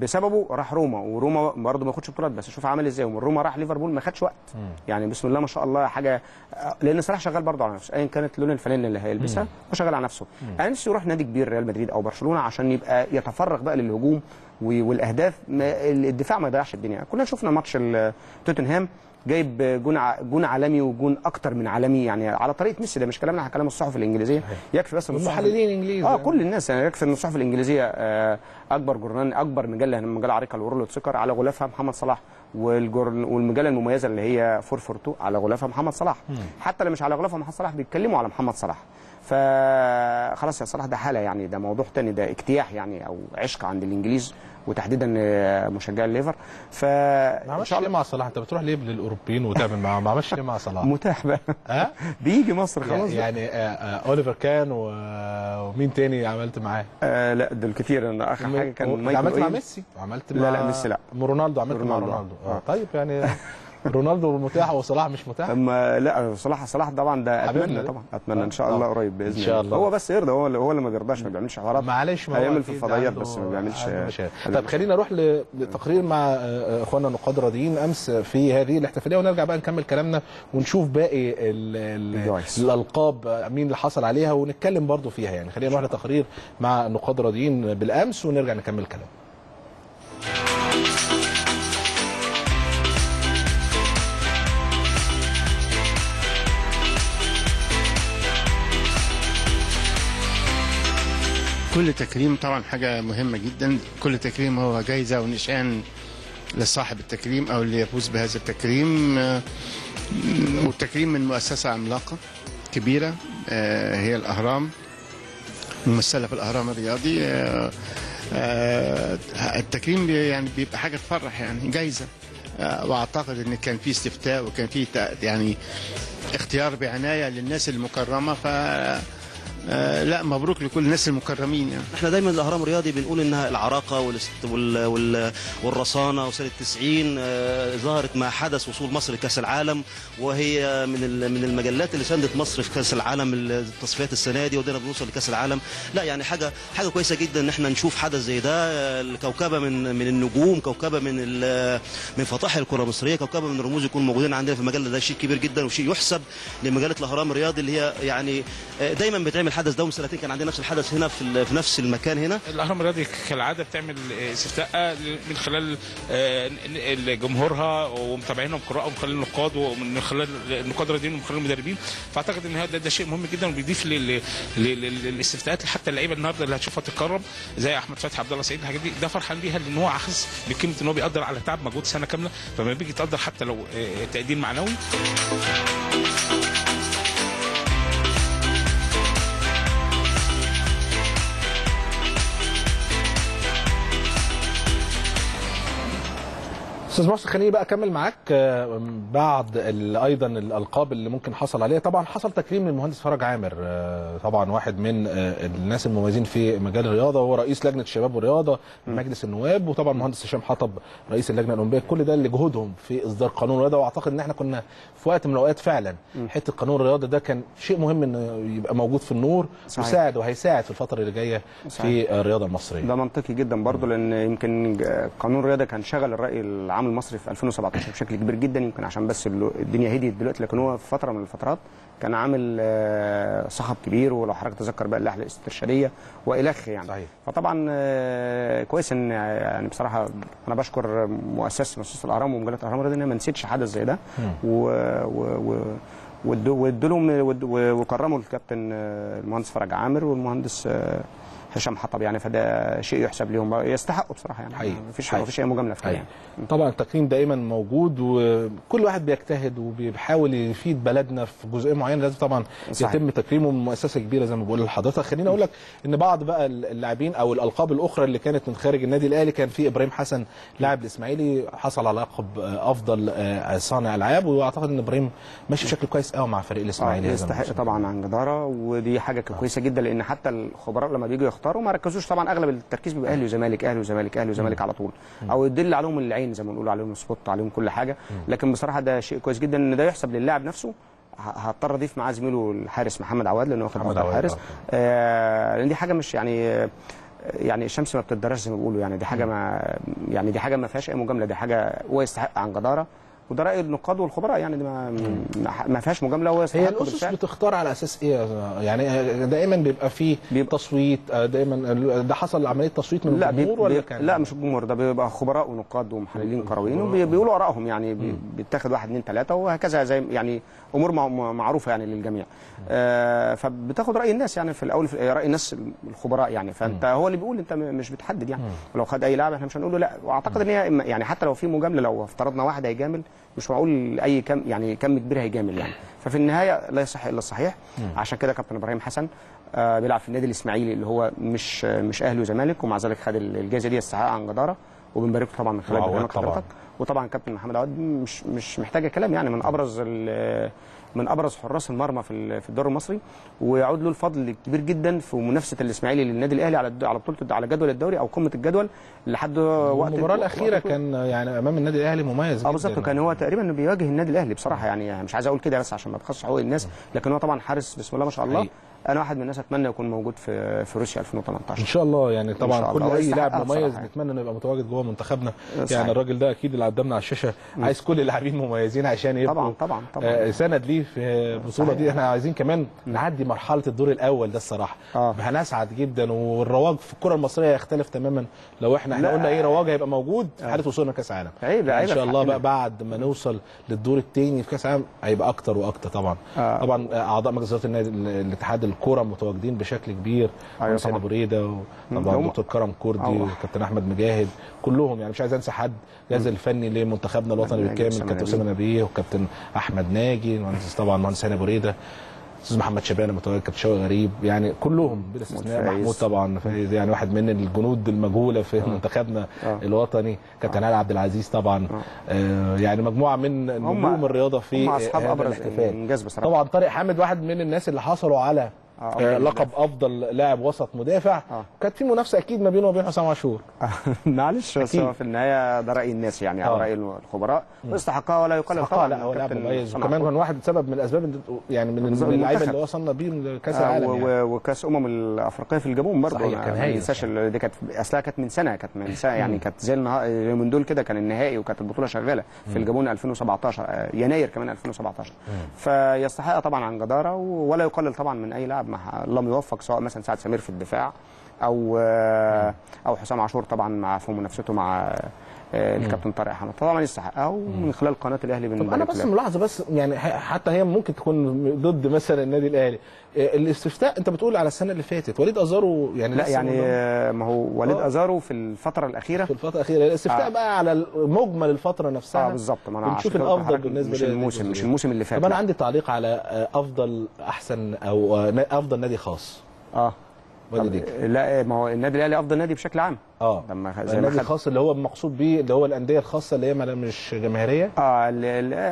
بسببه راح روما، وروما برضه ما خدش بطولات، بس شوف عمل ازاي، ومن روما راح ليفربول ما خدش وقت. مم. يعني بسم الله ما شاء الله حاجه، لان صلاح شغال برضه على نفسه، ايا كانت لون الفانيلا اللي هيلبسها هو شغال على نفسه. مم. انا نفسي يروح نادي كبير، ريال مدريد او برشلونه، عشان يبقى يتفرغ بقى للهجوم والاهداف، الدفاع ما يضيعش الدنيا. كلنا شفنا ماتش توتنهام جايب جون جون عالمي، وجون اكتر من عالمي، يعني على طريقه ميسي، ده مش كلامنا، كلام الصحف الانجليزيه، يكفي بس المحللين الانجليز اه كل الناس، يعني يكفي ان الصحف الانجليزيه اكبر جورنان، اكبر مجله، مجله عريقه الورلد سكر، على غلافها محمد صلاح، والمجله المميزه اللي هي أربعمية واتنين على غلافها محمد صلاح. مم. حتى لو مش على غلافها محمد صلاح بيتكلموا على محمد صلاح، فخلاص يا صلاح ده حاله، يعني ده موضوع تاني، ده اجتياح يعني او عشق عند الانجليز وتحديدا مشجع الليفر. ف ما عملش ليه مع صلاح؟ انت بتروح ليه للاوروبيين وتعمل معاه؟ ما عملش ليه مع صلاح؟ متاح بقى ها؟ بيجي مصر خلاص يعني. آآ آآ اوليفر كان و... ومين تاني عملت معاه؟ لا دول كتير، انا اخر حاجه كان مايكل، عملت مع ميسي، عملت مع لا لا ميسي لا رونالدو، عملت مع رونالدو. اه طيب يعني رونالدو متاح وصلاح مش متاح؟ اما لا صلاح صلاح طبعا ده اتمنى، طبعا اتمنى ان شاء الله قريب باذن الله. ان شاء الله هو بس يرضى، هو هو اللي ما بيرضاش، ما بيعملش حوارات، معلش هيعمل في الفضائيات بس ما بيعملش. طب خلينا نروح لتقرير مع اخواننا النقاد راديين امس في هذه الاحتفاليه، ونرجع بقى نكمل كلامنا ونشوف باقي الالقاب مين اللي حصل عليها ونتكلم برضو فيها، يعني خلينا نروح لتقرير مع النقاد راديين بالامس ونرجع نكمل كلام. كل تكريم طبعا حاجة مهمة جدا، كل تكريم هو جايزة ونشان لصاحب التكريم أو اللي يفوز بهذا التكريم، والتكريم من مؤسسة عملاقة كبيرة هي الأهرام، ممثلة في الأهرام الرياضي. التكريم يعني بيبقى حاجة تفرح، يعني جايزة، واعتقد ان كان في استفتاء وكان في يعني اختيار بعناية للناس المكرمة، ف آه لا مبروك لكل الناس المكرمين. يعني احنا دايما الاهرام الرياضي بنقول انها العراقه وال... وال... والرصانه وسنه تسعين آه ظهرت مع حدث وصول مصر لكاس العالم، وهي من ال... من المجلات اللي ساندت مصر في كاس العالم التصفيات السنه دي، ودينا بنوصل لكاس العالم. لا يعني حاجه حاجه كويسه جدا ان احنا نشوف حدث زي ده، كوكبه من من النجوم، كوكبه من ال... من فطاحل الكره المصريه، كوكبه من الرموز يكون موجودين عندنا في المجله، ده شيء كبير جدا وشيء يحسب لمجله الاهرام الرياضي اللي هي يعني دايما بتعمل الحدث ده. من سنتين كان عندنا نفس الحدث هنا في في نفس المكان هنا. الاهرام الرياضي كالعاده بتعمل استفتاء من خلال جمهورها ومتابعينهم قراءه، ومن خلال النقاد، ومن خلال النقاد الرياضيين، ومن خلال المدربين، فاعتقد ان هذا ده شيء مهم جدا، وبيضيف للاستفتاءات حتى اللعيبه النهارده اللي هتشوفها تتكرم زي احمد فتحي، عبد الله السعيد، الحاجات دي ده فرحان بيها، لان هو حاسس بقيمه ان هو بيقدر على تعب مجهود سنه كامله، فما بيجي يتقدر حتى لو تقدير معنوي. استاذ محسن خليني بقى اكمل معاك بعض ايضا الالقاب اللي ممكن حصل عليها. طبعا حصل تكريم للمهندس فرج عامر، طبعا واحد من الناس المميزين في مجال الرياضه، وهو رئيس لجنه الشباب والرياضه مجلس النواب، وطبعا المهندس هشام حطب رئيس اللجنه الاولمبيه. كل ده اللي جهودهم في اصدار قانون الرياضه، واعتقد ان احنا كنا في وقت من الاوقات فعلا حته قانون الرياضه ده كان شيء مهم انه يبقى موجود في النور، وساعد وهيساعد في الفتره اللي جايه في الرياضه المصريه. ده منطقي جدا برضه، لان يمكن قانون الرياضه كان شغل الراي العام المصري في ألفين وسبعتاشر بشكل كبير جدا، يمكن عشان بس الدنيا هديت دلوقتي، لكن هو في فتره من الفترات كان عامل صخب كبير، ولو حضرتك تذكر بقى اللائحه الاستشاريه والخ يعني صحيح. فطبعا كويس ان يعني بصراحه انا بشكر مؤسسه مؤسسه الاهرام ومجله الاهرام الرياضيه ان هي ما نسيتش حدث زي ده، و, و, و وادوا لهم وكرموا الكابتن المهندس فرج عامر والمهندس هشام حطب، يعني فده شيء يحسب لهم، يستحقوا بصراحه يعني، مفيش مفيش اي مجامله في يعني. طبعا التقييم دايما موجود، وكل واحد بيجتهد وبيحاول يفيد بلدنا في جزئيه معينه، لازم طبعا صحيح. يتم تكريمه من مؤسسه كبيره زي ما بقول لحضرتك. خليني اقول لك ان بعض بقى اللاعبين او الالقاب الاخرى اللي كانت من خارج النادي الاهلي، كان في ابراهيم حسن لاعب الاسماعيلي حصل على لقب افضل صانع العاب، واعتقد ان ابراهيم ماشي بشكل كويس قوي مع فريق الاسماعيلي، يستحق طبعا عن جداره، ودي حاجه كويسه جدا، لان حتى الخبراء لما بيجوا اختاروا ما ركزوش، طبعا اغلب التركيز بيبقى اهلي وزمالك اهلي وزمالك اهلي وزمالك على طول، او يدل عليهم العين زي ما بنقول، عليهم سبوت، عليهم كل حاجه. لكن بصراحه ده شيء كويس جدا ان ده يحسب للاعب نفسه. هضطر اضيف معاه زميله الحارس محمد عواد، لانه واخد افضل الحارس، آه لان دي حاجه مش يعني يعني الشمس ما بتتدرجش زي ما بيقولوا، يعني دي حاجه ما يعني دي حاجه ما فيهاش اي مجامله، دي حاجه هو يستحق عن جداره، وده راي النقاد والخبراء يعني، ما ما فيهاش مجامله. هو هي الاسس بتختار على اساس ايه يعني؟ دائما بيبقى فيه تصويت، دايما ده حصل عمليه تصويت من الجمهور ولا كان؟ لا مش الجمهور، ده بيبقى خبراء ونقاد ومحللين كرويين وبيقولوا ارائهم، يعني بيتاخد واحد اثنين ثلاثه وهكذا، زي يعني امور معروفه يعني للجميع، آه فبتاخد راي الناس يعني في الاول، في راي الناس الخبراء يعني، فانت هو اللي بيقول، انت مش بتحدد يعني. لو خد اي لاعب احنا مش هنقول له لا، واعتقد ان هي يعني حتى لو في مجامله، لو افترضنا واحد هيجامل مش معقول اي كم يعني كم كبير هيجامل يعني، ففي النهايه لا يصح الا الصحيح. عشان كده كابتن ابراهيم حسن آه بيلعب في النادي الاسماعيلي اللي هو مش مش اهلي وزمالك، ومع ذلك خد الجائزه دي استحقاق عن جداره، وبنبارك له طبعا من خلال برنامج حضرتك. وطبعا كابتن محمد عواد مش مش محتاجه كلام يعني، من ابرز من ابرز حراس المرمى في في الدوري المصري، ويعود له الفضل الكبير جدا في منافسه الاسماعيلي للنادي الاهلي على على بطوله على جدول الدوري او قمه الجدول لحد وقت المباراه الاخيره وقت كان يعني امام النادي الاهلي مميز جدا بالظبط، كان هو تقريبا بيواجه النادي الاهلي بصراحه يعني، مش عايز اقول كده بس عشان ما بخسش حقوق الناس، لكن هو طبعا حارس بسم الله ما شاء الله. انا واحد من الناس اتمنى يكون موجود في في روسيا ألفين وتمنتاشر ان شاء الله يعني. طبعا كل اي لاعب مميز نتمنى انه يبقى متواجد جوه منتخبنا يعني، الراجل ده اكيد اللي قدامنا على الشاشه عايز كل اللاعبين مميزين عشان يبقوا طبعا طبعا طبعا سند ليه في البطوله دي. احنا عايزين كمان نعدي مرحله الدور الاول ده الصراحه، آه. هنسعد جدا، والرواج في الكره المصريه يختلف تماما لو احنا احنا قلنا ايه رواج هيبقى موجود في حاله وصولنا لكاس عالم ان شاء الله بقى، بعد ما نوصل للدور الثاني في كاس عالم هيبقى اكتر واكتر. طبعا طبعا اعضاء مجلس اداره النادي الاتحاد الكوره متواجدين بشكل كبير، أيوة حسين ابو ريده وطبعا دكتور كرم كردي وكابتن احمد مجاهد كلهم يعني، مش عايز انسى حد. الجهاز الفني لمنتخبنا الوطني بالكامل كابتن اسامه نبيه وكابتن احمد ناجي، المهندس طبعا المهندس هاني ابو ريده، استاذ محمد شبانه متواجد، كابتن شوقي غريب، يعني كلهم بلا استثناء، محمود طبعا فايز يعني واحد من الجنود المجهوله في منتخبنا الوطني، كابتن علي عبد العزيز طبعا، آه يعني مجموعه من نجوم الرياضه في هذا الاحتفال. طبعا طارق حامد واحد من الناس اللي حصلوا على آه لقب افضل لاعب وسط مدافع، آه. كانت في منافسه اكيد ما بينه وبين حسام عاشور معلش، بس هو في النهايه ده راي الناس يعني، او آه. راي الخبراء، واستحقها ولا يقال طبعا. لا هو لاعب مميز، وكمان كان واحد سبب من الاسباب يعني من اللعيبه اللي وصلنا بيه كاس العالم آه يعني. وكاس امم الافريقيه في الجابون برضه ما ننساش، دي كانت اصلها كانت من سنه، كانت من سنه يعني، كانت زي من دول كده كان النهائي، وكانت البطوله شغاله في الجابون ألفين وسبعتاشر يناير كمان ألفين وسبعتاشر، فيستحقها طبعا عن جداره ولا يقلل طبعا من اي لاعب لم يوفق، سواء مثلا سعد سمير في الدفاع او او حسام عاشور طبعا مع في منافسته مع الكابتن طارق حامد، طبعا يستحقها ومن خلال قناه الاهلي بنبارك له. انا بس ملاحظه بس يعني، حتى هي ممكن تكون ضد مثلا النادي الاهلي الاستفتاء، انت بتقول على السنه اللي فاتت وليد ازارو يعني، لا يعني ما هو وليد ازارو في الفتره الاخيره في الفتره الاخيره الاستفتاء آه. بقى على مجمل الفتره نفسها اه بالظبط، ما انا بشوف الافضل بالنسبه للموسم، مش الموسم مش الموسم اللي فات. طب انا عندي تعليق على افضل احسن او افضل نادي خاص اه لا، ما هو النادي الاهلي افضل نادي بشكل عام اه لما زي النادي الخاص اللي هو المقصود بيه اللي هو الانديه الخاصه اللي هي مش جماهيريه. اه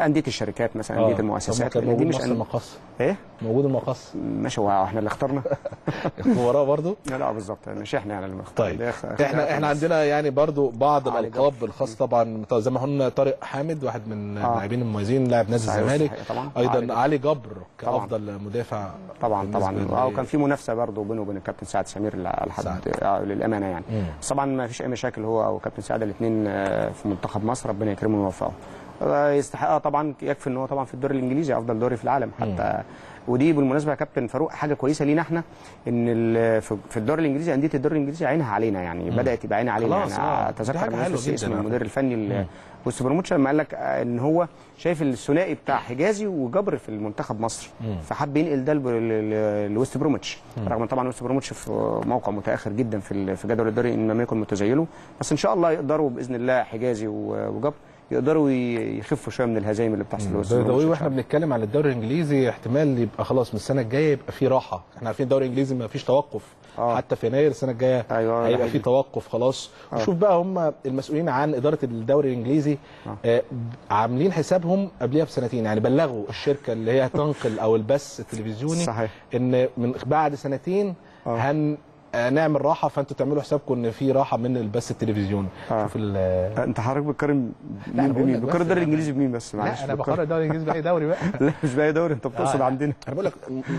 انديه الشركات مثلا، انديه المؤسسات دي مش المقص. ايه موجود المقص ماشي، هو احنا اللي اخترنا وراه برضه. لا بالظبط مش احنا يعني اللي اخترنا. طيب احنا احنا عندنا يعني برضه بعض الالقاب الخاص طبعا، زي ما قلنا طارق حامد واحد من اللاعبين المميزين لاعب نادي الزمالك، ايضا علي جبر كافضل مدافع طبعا طبعا اه وكان في منافسه برضه بينه وبين الكابتن سعد سمير لحد للامانه يعني. طبعا ما فيش اي مشاكل، هو او كابتن سعد الاثنين في منتخب مصر، ربنا يكرمه ويوفقه يستحقها طبعا. يكفي ان هو طبعا في الدوري الانجليزي افضل دوري في العالم حتى، ودي بالمناسبه يا كابتن فاروق حاجه كويسه لينا احنا ان في الدوري الانجليزي انديه الدوري الانجليزي عينها علينا يعني، بدات يبقى عينها علينا. انا اتذكر نفسي اسم المدير الفني والسوبرموتش لما قال لك ان هو شايف الثنائي بتاع حجازي وجبر في المنتخب مصر، فحب ينقل ده لوست بروميتش، رغم طبعا وست بروميتش في موقع متاخر جدا في في جدول الدوري ان لم يكن متزايله، بس ان شاء الله يقدروا باذن الله حجازي وجبر يقدروا يخفوا شويه من الهزايم اللي بتحصل دلوقتي. ده واحنا بنتكلم على الدوري الانجليزي احتمال يبقى خلاص من السنه الجايه يبقى في راحه، احنا عارفين الدوري الانجليزي ما فيش توقف آه. حتى في يناير السنه الجايه أيوة هيبقى في توقف خلاص آه. وشوف بقى هم المسؤولين عن اداره الدوري الانجليزي آه. آه عاملين حسابهم قبليها بسنتين يعني، بلغوا الشركه اللي هي تنقل او البث التلفزيوني صحيح. ان من بعد سنتين آه. هن نعمل راحه، فانتوا تعملوا حسابكم ان في راحه من البث التلفزيوني. آه. شوف انت حضرتك بتقارن مين بمين؟ بتقارن الدوري الانجليزي بمين بس؟ معلش لا انا بقارن الدوري الانجليزي باي دوري بقى لا مش باي دوري، انت بتقصد آه. عندنا انا بقول لك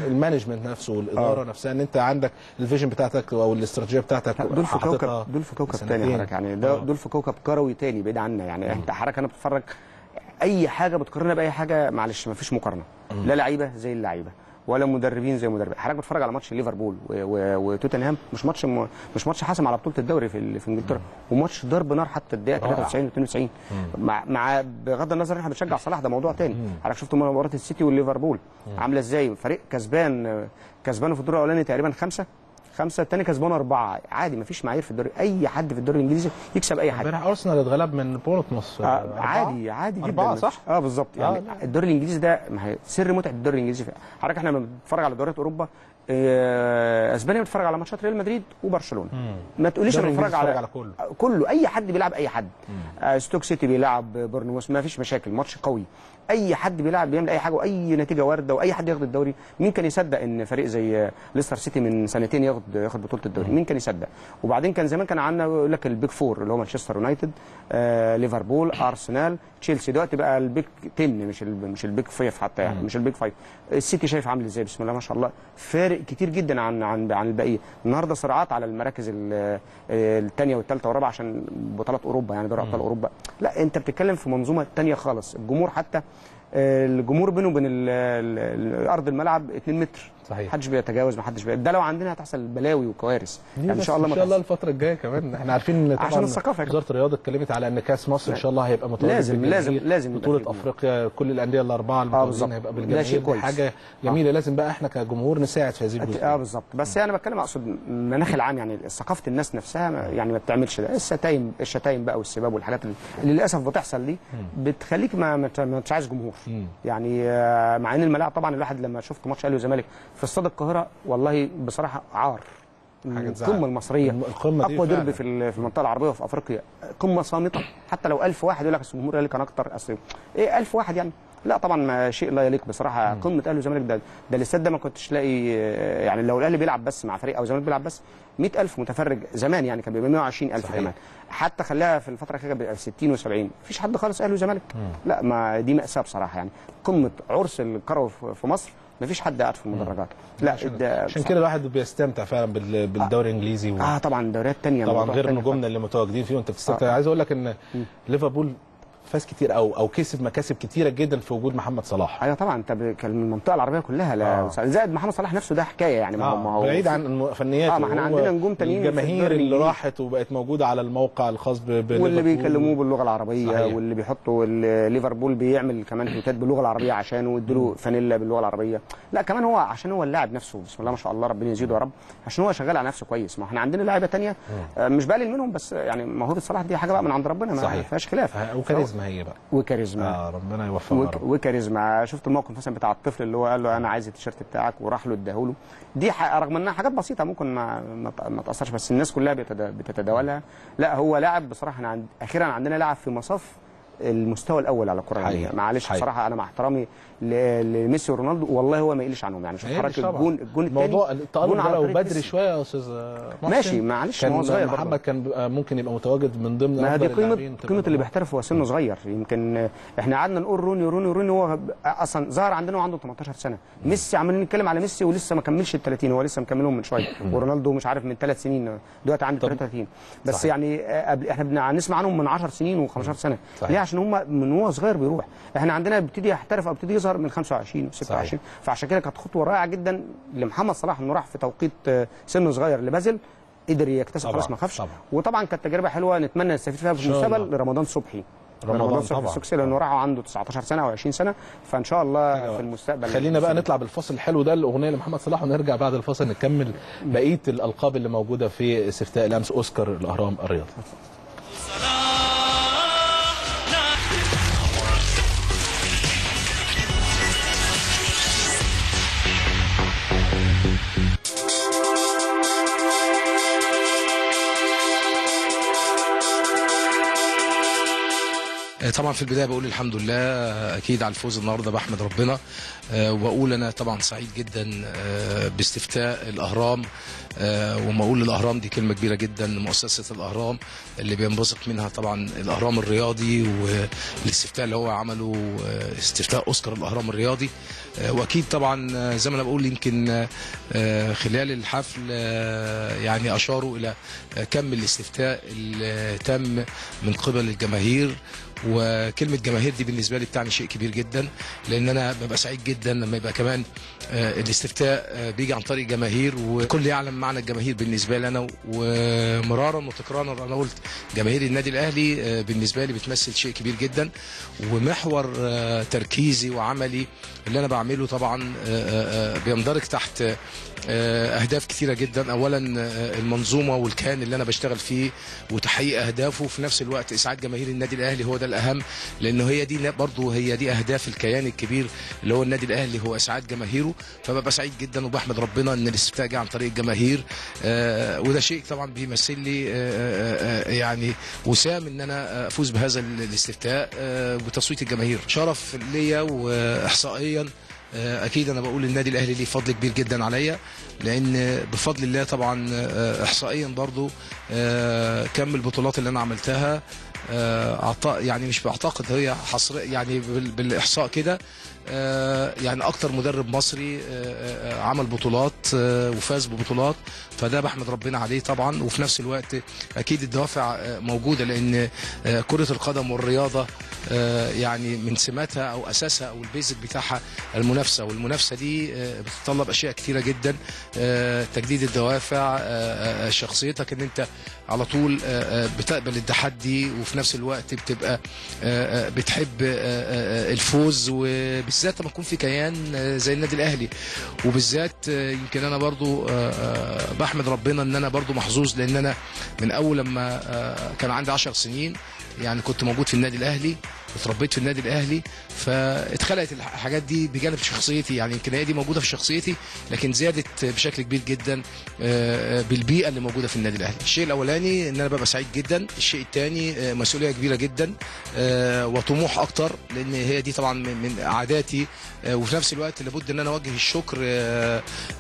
المانجمنت نفسه والاداره آه. نفسها، ان انت عندك الفيجن بتاعتك او الاستراتيجيه بتاعتك دول في كوكب، دول في كوكب ثاني حضرتك يعني، دول في كوكب كروي ثاني بعيد عنا يعني. انت حضرتك انا بتفرج اي حاجه بتقارنها باي حاجه، معلش ما فيش مقارنه، لا لعيبه زي اللعيبه ولا مدربين زي مدربين. حضرتك بتتفرج على ماتش ليفربول وتوتنهام، مش ماتش م... مش ماتش حاسم على بطوله الدوري في في انجلترا، وماتش ضرب نار حتى الدقيقه ثلاثة وتسعين واثنين وتسعين مع مع بغض النظر ان احنا بنشجع صلاح، ده موضوع ثاني. حضرتك شفت مباراه السيتي والليفربول عامله ازاي، فريق كسبان كسبانه في الدور الاولاني تقريبا خمسه خمسه الثاني كسبان أربعة عادي، مفيش معايير في الدوري، اي حد في الدوري الانجليزي يكسب اي حد. امبارح ارسنال اتغلب من بورتموث آه عادي عادي جدا صح؟ اه بالظبط يعني آه الدوري الانجليزي ده سر متعه الدوري الانجليزي. حضرتك احنا لما بنتفرج على دوريات اوروبا آه اسبانيا بنتفرج على ماتشات ريال مدريد وبرشلونه، ما تقوليش انا بتفرج على, على كله. كله اي حد بيلعب اي حد آه ستوك سيتي بيلعب بورنموث ما فيش مشاكل، ماتش قوي اي حد بيلعب بيعمل اي حاجه واي نتيجه وارده واي حد ياخد الدوري. مين كان يصدق ان فريق زي ليستر سيتي من سنتين ياخد ياخد بطوله الدوري؟ مين كان يصدق؟ وبعدين كان زمان كان عندنا يقول لك البيج فور اللي هو مانشستر يونايتد آه ليفربول ارسنال تشيلسي، دلوقتي بقى البيج عشرة مش مش البيج خمسة حتى يعني مش البيج خمسة. السيتي شايف عامل ازاي بسم الله ما شاء الله، فارق كتير جدا عن عن عن البقيه. النهارده صراعات على المراكز الثانيه والثالثه والرابعه عشان بطولات اوروبا يعني دوري ابطال اوروبا. لا انت بتتكلم في منظومه ثانيه خالص. الجمهور حتى الجمهور بينه وبين ارض الملعب اتنين متر صحيح، محدش بيتجاوز محدش بي... ده لو عندنا هتحصل بلاوي وكوارث يعني. ان شاء الله ان شاء الله الفتره الجايه كمان احنا عارفين طبعا عشان الثقافه وزاره الرياضه اتكلمت على ان كاس مصر ان شاء الله هيبقى متواجد لازم لازم لازم بطوله افريقيا كل الانديه الاربعه المتواجدين آه هيبقى بالجماهير، حاجه جميله آه. لازم بقى احنا كجمهور نساعد في هذه الجزئيه اه بالظبط. بس انا يعني بتكلم اقصد المناخ العام يعني ثقافه الناس نفسها يعني ما بتعملش ده. الشتايم الشتايم بقى والسباب والحاجات اللي للاسف بتحصل دي بتخليك ما ما تشجعش جمهور يعني. مع ان الملاعب طبعا الواحد لما شفت ماتش الاهلي والزمالك في استاد القاهره والله بصراحه عار، القمه المصريه اقوى ديربي في المنطقه العربيه وفي افريقيا، قمه صامته. حتى لو ألف واحد يقول لك اصل الجمهور كان اكتر، اصل ايه ألف واحد يعني؟ لا طبعا شيء لا يليق بصراحه. قمه الاهلي والزمالك ده ده الاستاد ده ما كنتش لاقي يعني، لو الاهلي بيلعب بس مع فريق او الزمالك بيلعب بس مية ألف متفرج زمان يعني، كان بيبقى مية وعشرين ألف كمان، حتى خلاها في الفتره الاخيره بقى ستين وسبعين، مفيش حد خالص اهلي وزمالك. لا ما دي ماساه بصراحه يعني، قمه عرس الكروي في مصر مفيش حد قاعد في المدرجات. لا عشان, عشان كده الواحد بيستمتع فعلا بالدوري الانجليزي و... اه طبعا الدوريات الثانيه طبعا غير نجومنا اللي متواجدين فيه وانت بتستمتع آه. عايز اقول لك ان ليفربول فاز كتير او او كسب مكاسب كتيره جدا في وجود محمد صلاح. ايوه طبعا انت كان من المنطقه العربيه كلها لا آه. زائد محمد صلاح نفسه ده حكايه يعني ما آه. هو بعيد عن فنياته اه ما احنا عندنا نجوم تانيين الجماهير اللي راحت وبقت موجوده على الموقع الخاص بالليفربول واللي بيكلموه باللغه العربيه صحيح. واللي بيحطوا ليفربول بيعمل كمان تويتات باللغه العربيه عشانه وادوا فانيلا باللغه العربيه. لا كمان هو عشان هو اللاعب نفسه بسم الله ما شاء الله ربنا يزيده يا رب، عشان هو شغال على نفسه كويس. ما احنا عندنا لعيبه ثانيه مش بقلل منهم بس يعني موهبه صلاح دي حاجه بقى من عند ربنا ما فيهاش خلاف. وكاريزما هي بقى وكاريزما اه ربنا يوفقها وك... وكاريزما. شفت الموقف مثلا بتاع الطفل اللي هو قال له انا عايز التيشيرت بتاعك وراح له اداهوله، دي ح... رغم انها حاجات بسيطه ممكن ما ما تاثرش، بس الناس كلها بتد... بتتداولها. لا هو لاعب بصراحه احنا عند... اخيرا عندنا لاعب في مصاف المستوى الاول على الكره الارضيه. معلش بصراحه انا مع احترامي لميسي ورونالدو والله هو ما يقلش عنهم، يعني شوف حركه الجون الجون الثاني موضوع التألق ده لو بدري شويه يا استاذ محسن ماشي معلش هو صغير محمد برضه. كان ممكن يبقى متواجد من ضمن ما هي قيمه قيمه اللي بيحترف هو سنه صغير. يمكن احنا قعدنا نقول روني روني روني هو اصلا ظهر عندنا وعنده تمنتاشر سنه. ميسي عمالين نتكلم على ميسي ولسه ما كملش ال تلاتين، هو لسه مكملهم من شويه. ورونالدو مش عارف من ثلاث سنين دلوقتي عنده تلاتة وتلاتين بس صحيح. يعني احنا بنسمع عنهم من عشر سنين وخمستاشر سنه صحيح. عشان هم من هو صغير بيروح. احنا عندنا بيبتدي يحترف او بيبتدي يظهر من خمسة وعشرين وستة وعشرين، فعشان كده كانت خطوه رائعه جدا لمحمد صلاح انه راح في توقيت سن صغير لبازل، قدر يكتسب خلاص ما خافش. وطبعا كانت تجربه حلوه نتمنى نستفيد فيها في المستقبل لرمضان صبحي. رمضان طبعا لانه راح عنده تسعتاشر سنه او عشرين سنه، فان شاء الله أيوة. في المستقبل. خلينا بقى نطلع بالفاصل الحلو ده الاغنيه لمحمد صلاح ونرجع بعد الفاصل نكمل بقيه الالقاب اللي موجوده في استفتاء الامس اوسكار الاهرام الرياضي. طبعا في البدايه بقول الحمد لله اكيد على الفوز النهارده، بحمد ربنا أه واقول انا طبعا سعيد جدا أه باستفتاء الاهرام. أه وما اقول الاهرام دي كلمه كبيره جدا، مؤسسه الاهرام اللي بينبثق منها طبعا الاهرام الرياضي والاستفتاء اللي هو عمله استفتاء اوسكار الاهرام الرياضي. أه واكيد طبعا زي ما انا بقول يمكن أه خلال الحفل أه يعني اشاروا الى كم الاستفتاء اللي تم من قبل الجماهير، وكلمه جماهير دي بالنسبه لي بتعني شيء كبير جدا، لان انا ببقى سعيد جدا لما يبقى كمان الاستفتاء بيجي عن طريق جماهير، وكل يعلم معنى الجماهير بالنسبه لي انا. ومرارا وتكرارا انا قلت جماهير النادي الاهلي بالنسبه لي بتمثل شيء كبير جدا، ومحور تركيزي وعملي اللي انا بعمله طبعا بيندرج تحت اهداف كثيره جدا. اولا المنظومه والكيان اللي انا بشتغل فيه وتحقيق اهدافه، وفي نفس الوقت اسعاد جماهير النادي الاهلي هو ده الاهم، لانه هي دي برضه هي دي اهداف الكيان الكبير اللي هو النادي الاهلي هو اسعاد جماهيره. فببقى سعيد جدا وبحمد ربنا ان الاستفتاء جه عن طريق الجماهير، وده شيء طبعا بيمثل لي يعني وسام ان انا افوز بهذا الاستفتاء بتصويت الجماهير. شرف ليا واحصائيا اكيد انا بقول النادي الاهلي ليه فضل كبير جدا عليا، لان بفضل الله طبعا احصائيا برضو كم البطولات اللي انا عملتها اعطاء يعني مش بعتقد هي حصر يعني بالاحصاء كده يعني اكتر مدرب مصري عمل بطولات وفاز ببطولات، فده بحمد ربنا عليه طبعا. وفي نفس الوقت اكيد الدوافع موجوده، لان كره القدم والرياضه يعني من سماتها او اساسها او البيزك بتاعها المنافسه، والمنافسه دي بتتطلب اشياء كثيره جدا، تجديد الدوافع، شخصيتك ان انت على طول بتقبل التحدي، وفي نفس الوقت بتبقى بتحب الفوز، وبالذات لما يكون في كيان زي النادي الاهلي. وبالذات يمكن انا برضو بحمد ربنا ان انا برضو محظوظ، لان انا من اول لما كان عندي عشر سنين يعني كنت موجود في النادي الاهلي، اتربيت في النادي الاهلي، فاتخلقت الحاجات دي بجانب شخصيتي، يعني يمكن هي دي موجوده في شخصيتي لكن زادت بشكل كبير جدا بالبيئه اللي موجوده في النادي الاهلي. الشيء الاولاني ان انا ببقى سعيد جدا، الشيء الثاني مسؤوليه كبيره جدا وطموح اكتر، لان هي دي طبعا من عاداتي. وفي نفس الوقت لابد ان انا اوجه الشكر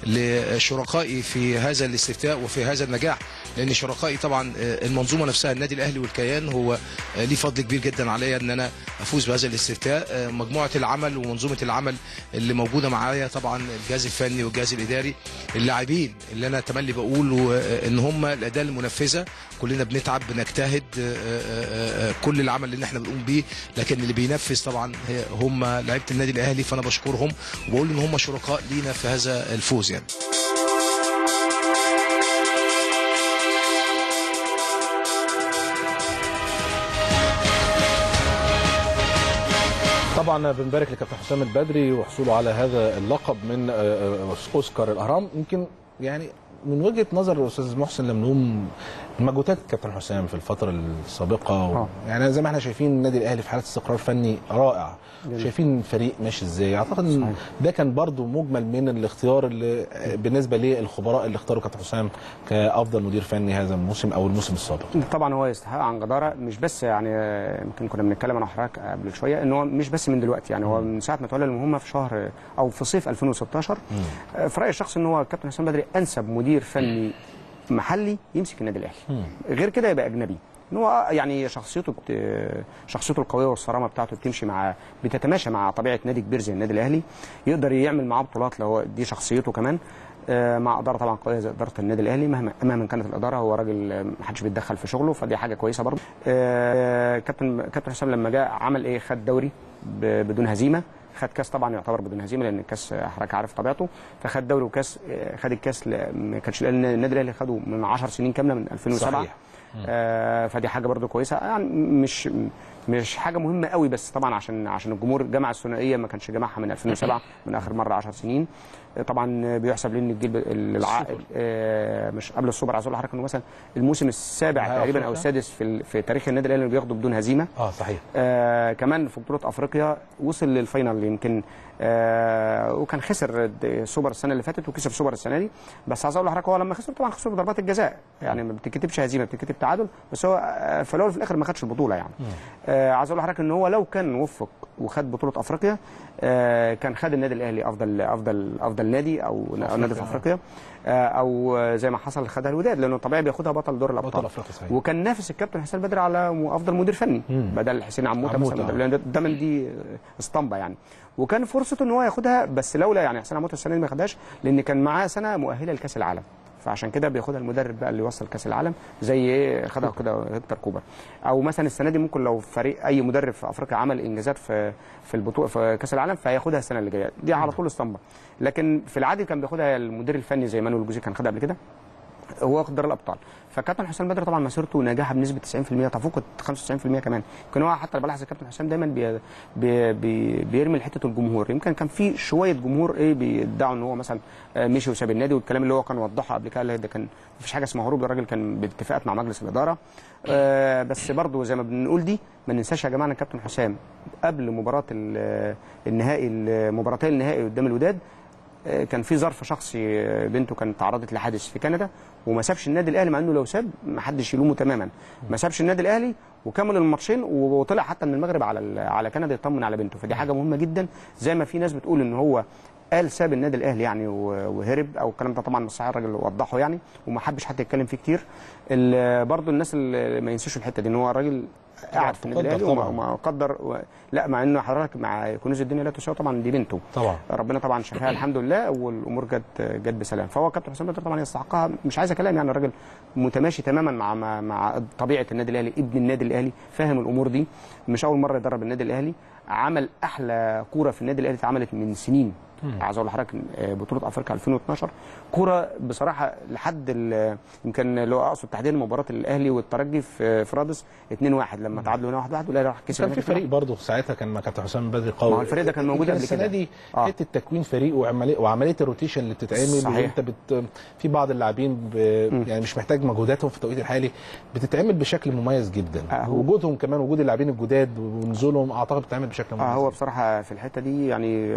لشركائي في هذا الاستفتاء وفي هذا النجاح، لان شركائي طبعا المنظومه نفسها النادي الاهلي والكيان هو ليه فضل كبير جدا عليا ان انا افوز بهذا الاستفتاء. مجموعه العمل ومنظومه العمل اللي موجوده معايا طبعا الجهاز الفني والجهاز الاداري، اللاعبين اللي انا تملي بقول ان هم الاداه المنفذه، كلنا بنتعب بنجتهد كل العمل اللي احنا بنقوم بيه، لكن اللي بينفذ طبعا هم لعيبه النادي الاهلي، فانا بشكرهم وبقول ان هم شركاء لينا في هذا الفوز. يعني طبعا بنبارك لكابتن حسام البدري وحصوله على هذا اللقب من اوسكار الاهرام. يمكن يعني من وجهه نظر الاستاذ محسن لملوم مجهودات كابتن حسام في الفتره السابقه و... يعني زي ما احنا شايفين النادي الاهلي في حاله استقرار فني رائع، جميل. شايفين فريق ماشي ازاي. اعتقد ان ده كان برضو مجمل من الاختيار اللي بالنسبه للخبراء اللي اختاروا كابتن حسام كافضل مدير فني هذا الموسم او الموسم السابق. طبعا هو يستحق عن جداره، مش بس يعني يمكن كنا بنتكلم انا وحضرتك قبل شويه ان هو مش بس من دلوقتي، يعني هو من ساعه ما تولى المهمه في شهر او في صيف ألفين وستاشر. مم. في رايي الشخصي ان هو كابتن حسام بدري انسب مدير فني محلي يمسك النادي الاهلي، غير كده يبقى اجنبي. ان هو يعني شخصيته شخصيته القويه والصرامه بتاعته بتمشي مع بتتماشى مع طبيعه نادي كبير زي النادي الاهلي، يقدر يعمل معاه بطولات لو هو دي شخصيته، كمان مع اداره طبعا قويه زي اداره النادي الاهلي. مهما مهما كانت الاداره هو راجل محدش بيتدخل في شغله، فدي حاجه كويسه برضه. كابتن كابتن حسام لما جاء عمل ايه؟ خد دوري بدون هزيمه، خد كاس طبعا يعتبر بدون هزيمه لان الكاس حضرتك عارف طبيعته، فخد دوري وكاس. خد الكاس ما كانش النادي الاهلي خده من عشر سنين كامله من ألفين وسبعة. صحيح. آه فدي حاجه برده كويسه، يعني مش مش حاجه مهمه قوي، بس طبعا عشان عشان الجمهور جمع الثنائيه ما كانش جمعها من ألفين وسبعة من اخر مره عشر سنين. طبعا بيحسب ليه ان الجيل العائد آه مش قبل السوبر عزول حضرتك انه مثلا الموسم السابع تقريبا او السادس في في تاريخ النادي الاهلي اللي بياخده بدون هزيمه. اه صحيح. آه كمان في بطوله افريقيا وصل للفاينل يمكن، آه وكان خسر سوبر السنه اللي فاتت وكسب سوبر السنه دي. بس عايز اقول لحضرتك هو لما خسر طبعا خسر بضربات الجزاء، يعني ما بتتكتبش هزيمه بتتكتب تعادل، بس هو في الاول وفي الاخر ما خدش البطوله يعني. آه عايز اقول لحضرتك ان هو لو كان وفق وخد بطوله افريقيا آه كان خد النادي الاهلي افضل افضل افضل نادي او نادي في افريقيا، آه او زي ما حصل خدها الوداد لانه طبيعي بياخدها بطل دور الابطال. وكان نافس الكابتن حسام البدري على افضل مدير فني مم. بدل حسين عموته مثلا، ده من دي اسطمبه يعني، وكان فرصه ان هو ياخدها. بس لولا يعني حسين عموته السنه دي ما خدهاش لان كان معاه سنه مؤهله لكاس العالم، فعشان كده بياخدها المدرب بقى اللي وصل كاس العالم زي خدها كده هيكتور كوبر. او مثلا السنه دي ممكن لو فريق اي مدرب في افريقيا عمل انجازات في في البطوله في كاس العالم فهياخدها السنه اللي جايه دي على طول اسطمبه. لكن في العادي كان بياخدها المدير الفني زي مانويل جوزيه كان خدها قبل كده، هو واخد دوري الابطال. فكابتن حسام بدري طبعا مسيرته نجاحها بنسبه تسعين في المية تفوق خمسة وتسعين في المية كمان. يمكن هو حتى بلاحظ الكابتن حسام دايما بي بي بي بيرمي لحته الجمهور، يمكن كان في شويه جمهور ايه بيدعوا ان هو مثلا مشي وساب النادي والكلام اللي هو كان وضحه قبل كده، ده كان مفيش حاجه اسمها هروب، الراجل كان باتفاقات مع مجلس الاداره. آه بس برضه زي ما بنقول دي ما ننساش يا جماعه ان الكابتن حسام قبل مباراه النهائي مباراتي النهائي قدام الوداد كان في ظرف شخصي، بنته كانت تعرضت لحادث في كندا وما سابش النادي الاهلي، مع انه لو ساب ما حدش يلومه تماما، ما سابش النادي الاهلي وكمل الماتشين وطلع حتى من المغرب على على كندا يطمن على بنته. فدي حاجه مهمه جدا، زي ما في ناس بتقول ان هو قال ساب النادي الاهلي يعني وهرب او الكلام ده طبعا مش صحيح، الراجل وضحه يعني وما حبش حد يتكلم فيه كتير. برضه الناس اللي ما ينسوش الحته دي ان هو الراجل قعد في النادي الاهلي وما قدر و... لا، مع انه حضرتك مع كنوز الدنيا لا تساوي طبعا دي بنته طبعا، ربنا طبعا شفاها الحمد لله والامور جت جت بسلام. فهو كابتن حسام بدري طبعا يستحقها، مش عايزه كلام يعني، الراجل متماشي تماما مع مع طبيعه النادي الاهلي، ابن النادي الاهلي، فاهم الامور دي، مش اول مره يدرب النادي الاهلي. عمل احلى كوره في النادي الاهلي اتعملت من سنين، عايز اقول لحضرتك بطوله افريقيا ألفين واتناشر كوره بصراحه لحد يمكن لو اقصد تحديدا مباراه الاهلي والترجي في رادس اتنين واحد لما تعادلوا هنا واحد واحد والاهلي راح كسب. كان في فريق برضه ساعتها كان كابتن حسام بدري قوي، ما هو الفريق ده كان موجود قبل كده. السنه دي حته تكوين فريق وعمليه وعمليه الروتيشن اللي بتتعمل، وانت بت في بعض اللاعبين يعني مش محتاج مجهوداتهم في التوقيت الحالي بتتعمل بشكل مميز جدا. أهو. وجودهم كمان وجود اللاعبين الجداد ونزولهم اعتقد بتتعمل بشكل مميز. اه هو بصراحه في الحته دي يعني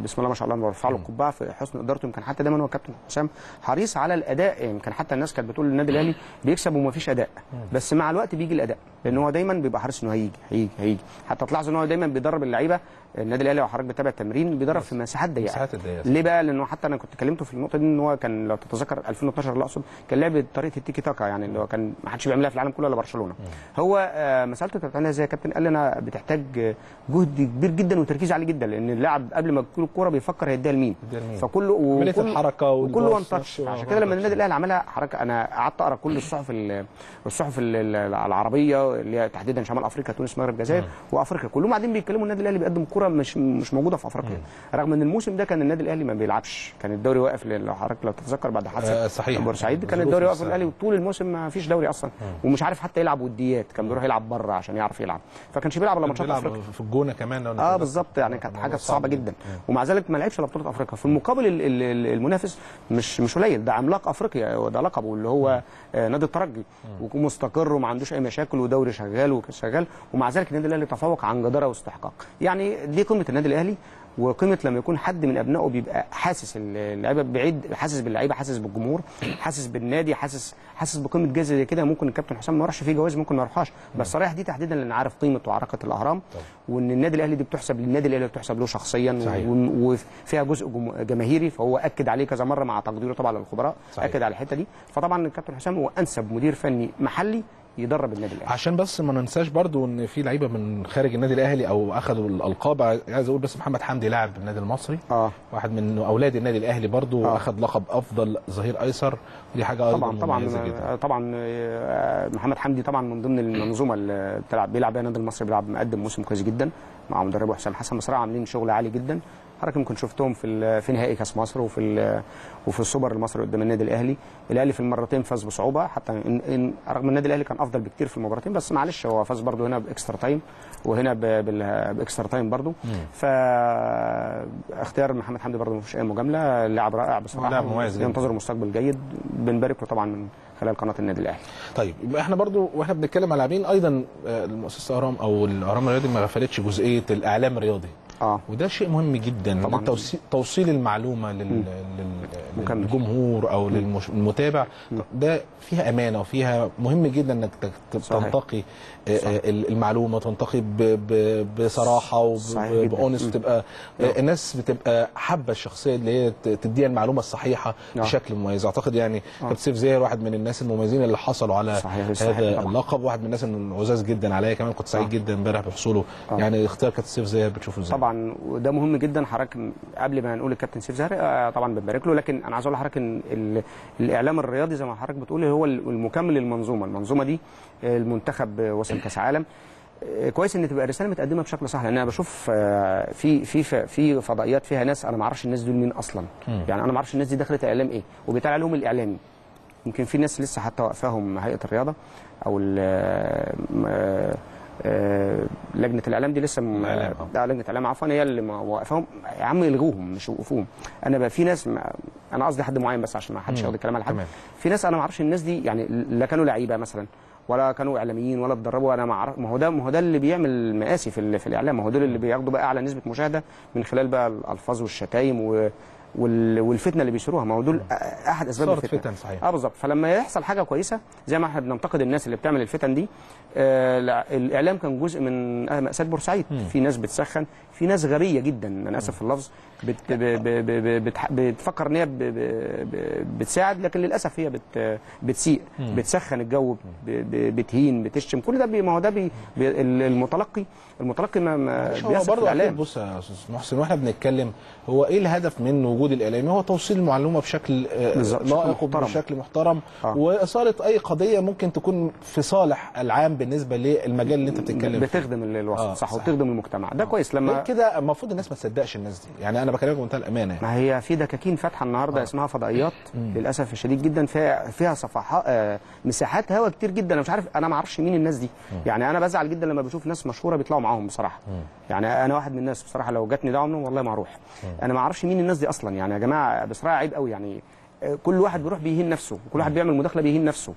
بسم الله ما شاء الله برفع له القبعه في حسن ادارته. يمكن حتى دايما هو كابتن حسام حريص على الاداء، يمكن حتى الناس كانت بتقول النادي الاهلي بيكسب وما فيش اداء، بس مع الوقت بيجي الاداء لان هو دايما بيبقى حريص انه هيجي هيجي هيجي. حتى تلاحظ ان هو دايما بيدرب اللعيبه، النادي الاهلي لو حضرتك بتابع التمرين بيدرب في مساحات ضيقه. ليه بقى؟ لانه حتى انا كنت كلمته في النقطه دي ان هو كان لو تتذكر ألفين واتناشر اللي اقصد كان لعب بطريقه التيكي تاكا، يعني اللي هو كان ما حدش بيعملها في العالم كله الا برشلونه. هو مسالته بتاعتها زي كابتن قال انا بتحتاج جهد كبير جدا وتركيز عالي جدا لان اللاعب قبل ما تكون الكوره بيفكر هيديها لمين، فكله وكل الحركه وكل وان تاتش. عشان كده لما النادي الاهلي عملها حركه، انا قعدت اقرا كل الصحف الصحف العربيه اللي هي تحديدا شمال افريقيا تونس المغرب الجزائر وافريقيا كلهم قاعدين بيتكلموا النادي الاهلي بيقدم كوره مش مش موجوده في افريقيا، رغم ان الموسم ده كان النادي الاهلي ما بيلعبش، كان الدوري واقف. لو حضرتك لو تتذكر بعد حادثه بورسعيد كان الدوري واقف للاهلي وطول الموسم ما فيش دوري اصلا، ومش عارف حتى يلعب وديات، كان بيروح يلعب بره عشان يعرف يلعب، فكانش بيلعب الا ماتشات افريقيا في الجونه كمان. اه بالظبط، يعني كانت حاجه صعبه جدا، ومع ذلك ما لعبش على بطوله افريقيا. في المقابل المنافس مش مش قليل، ده عملاق افريقيا وده لقبه اللي هو نادي الترجي، ومستقر وما عندوش اي مشاكل ودوري شغال وشغال، ومع ذلك النادي الاهلي تفوق عن جداره واستحقاق. يعني دي قيمه النادي الاهلي وقيمه لما يكون حد من ابنائه بيبقى حاسس اللعيبه بعيد، حاسس باللعيبه، حاسس بالجمهور، حاسس بالنادي، حاسس حاسس بقيمه جايزه زي كده. ممكن الكابتن حسام ما يروحش فيه جوائز، ممكن ما يروحهاش، بس رايح دي تحديدا لان عارف قيمه وعرقه الاهرام، وان النادي الاهلي دي بتحسب للنادي الاهلي بتحسب له شخصيا وفيها جزء جماهيري. فهو اكد عليه كذا مره مع تقديره طبعا للخبراء، اكد على الحته دي. فطبعا الكابتن حسام هو انسب مدير فني محلي يدرب النادي الاهلي، عشان بس ما ننساش برضو ان في لعيبه من خارج النادي الاهلي او اخذوا الالقاب. عايز اقول بس محمد حمدي لاعب النادي المصري، اه واحد من اولاد النادي الاهلي برضو، آه. اخذ لقب افضل ظهير ايسر، ودي حاجه طبعا طبعا جدا. طبعا محمد حمدي طبعا من ضمن المنظومه اللي بتلعب بيلعب بيها النادي المصري، بيلعب مقدم موسم كويس جدا مع مدربه حسام حسن مصراعي، عاملين شغل عالي جدا. حضرتك يمكن شفتهم في في نهائي كاس مصر وفي وفي السوبر المصري قدام النادي الاهلي. الاهلي في المرتين فاز بصعوبه، حتى إن إن رغم النادي الاهلي كان افضل بكتير في المباراتين، بس معلش هو فاز برده هنا باكسترا تايم وهنا باكسترا تايم برده. فاختيار محمد حمدي برده ما فيش اي مجامله، لاعب رائع بصراحه، ينتظر مستقبل جيد، بنبارك له طبعا من خلال قناه النادي الاهلي. طيب احنا برضو واحنا بنتكلم على لاعبين، ايضا المؤسسه اهرام او الاهرام الرياضي ما غفلتش جزئيه الاعلام الرياضي، آه. وده شيء مهم جدا طبعا، توصيل المعلومه لل... للجمهور او للمتابع. مم. ده فيها امانه وفيها مهم جدا انك تنتقي المعلومه، تنتقي ب... ب... بصراحه وبأونست، تبقى الناس بتبقى حابه الشخصيه اللي هي تديها المعلومه الصحيحه آه. بشكل مميز. اعتقد يعني كابتن سيف زاهر واحد من الناس المميزين اللي حصلوا على صحيح. هذا صحيح. اللقب، واحد من الناس العزاز جدا عليا كمان، كنت سعيد آه. جدا امبارح بحصوله آه. يعني اختيار كابتن سيف زاهر بتشوفه ازاي؟ طبعا وده مهم جدا حضرتك. قبل ما نقول الكابتن سيف زاهر آه طبعا بنبارك له، لكن انا عايز اقول لحضرتك ان الاعلام الرياضي زي ما حضرتك بتقول هو المكمل للمنظومه. المنظومه دي المنتخب وصل كاس عالم، كويس ان تبقى الرساله متقدمه بشكل صح، لان انا بشوف في في في فضائيات فيها ناس انا ما اعرفش الناس دول مين اصلا. م. يعني انا ما اعرفش الناس دي دخلت اعلام ايه وبيتقال عليهم الاعلامي. يمكن في ناس لسه حتى واقفاهم هيئه الرياضه او لجنه الاعلام دي لسه م... لجنه الاعلام عفوا، هي اللي واقفاهم. يا عم الغوهم مش وقفوهم. انا بقى في ناس ما... انا قصدي حد معين بس عشان ما حدش ياخد الكلام على حد. في ناس انا ما اعرفش الناس دي، يعني لا كانوا لعيبه مثلا ولا كانوا اعلاميين ولا اتدربوا، انا ما اعرف. ما هو ده ما هو ده اللي بيعمل مقاسي في ال... في الاعلام. ما هو دول اللي بياخدوا بقى اعلى نسبه مشاهده من خلال بقى الالفاظ والشتايم و... والفتنه اللي بيشروها. ما هو دول احد اسباب الفتن. صحيح. اه بالظبط. فلما يحصل حاجه كويسه زي ما احنا بننتقد الناس اللي بتعمل الفتن دي، آه الاعلام كان جزء من مأساة بورسعيد. مم. في ناس بتسخن، في ناس غبيه جدا، انا اسف في اللفظ، بت بت بتفكر ان هي بتساعد، لكن للاسف هي بت بتسيء، بتسخن الجو، بتهين، بتشتم. كل ده ما هو ده بي المتلقي المتلقي ما بيحصل برضه. الاعلام بص يا استاذ محسن، واحنا بنتكلم هو ايه الهدف من وجود الاعلامي؟ هو توصيل المعلومه بشكل لائق وبشكل محترم، آه. واثاره اي قضيه ممكن تكون في صالح العام بالنسبه للمجال اللي انت بتتكلم فيه، بتخدم الوسط. آه. صح، وتخدم المجتمع. ده آه. كويس. لما كده المفروض الناس ما تصدقش الناس دي، يعني انا بكلمك بمنتهى الامانه. ما هي في دكاكين فاتحه النهارده آه. اسمها فضائيات للاسف الشديد جدا، فيها فيها صفحات آه مساحات هوا كتير جدا. انا مش عارف، انا ما اعرفش مين الناس دي. م. يعني انا بزعل جدا لما بشوف ناس مشهوره بيطلعوا معاهم بصراحه. م. يعني انا واحد من الناس بصراحه لو جاتني دعوه منهم والله ما اروح. انا ما اعرفش مين الناس دي اصلا. يعني يا جماعه بصراحه عيب قوي، يعني كل واحد بيروح بيهين نفسه، كل واحد بيعمل مداخله بيهين نفسه.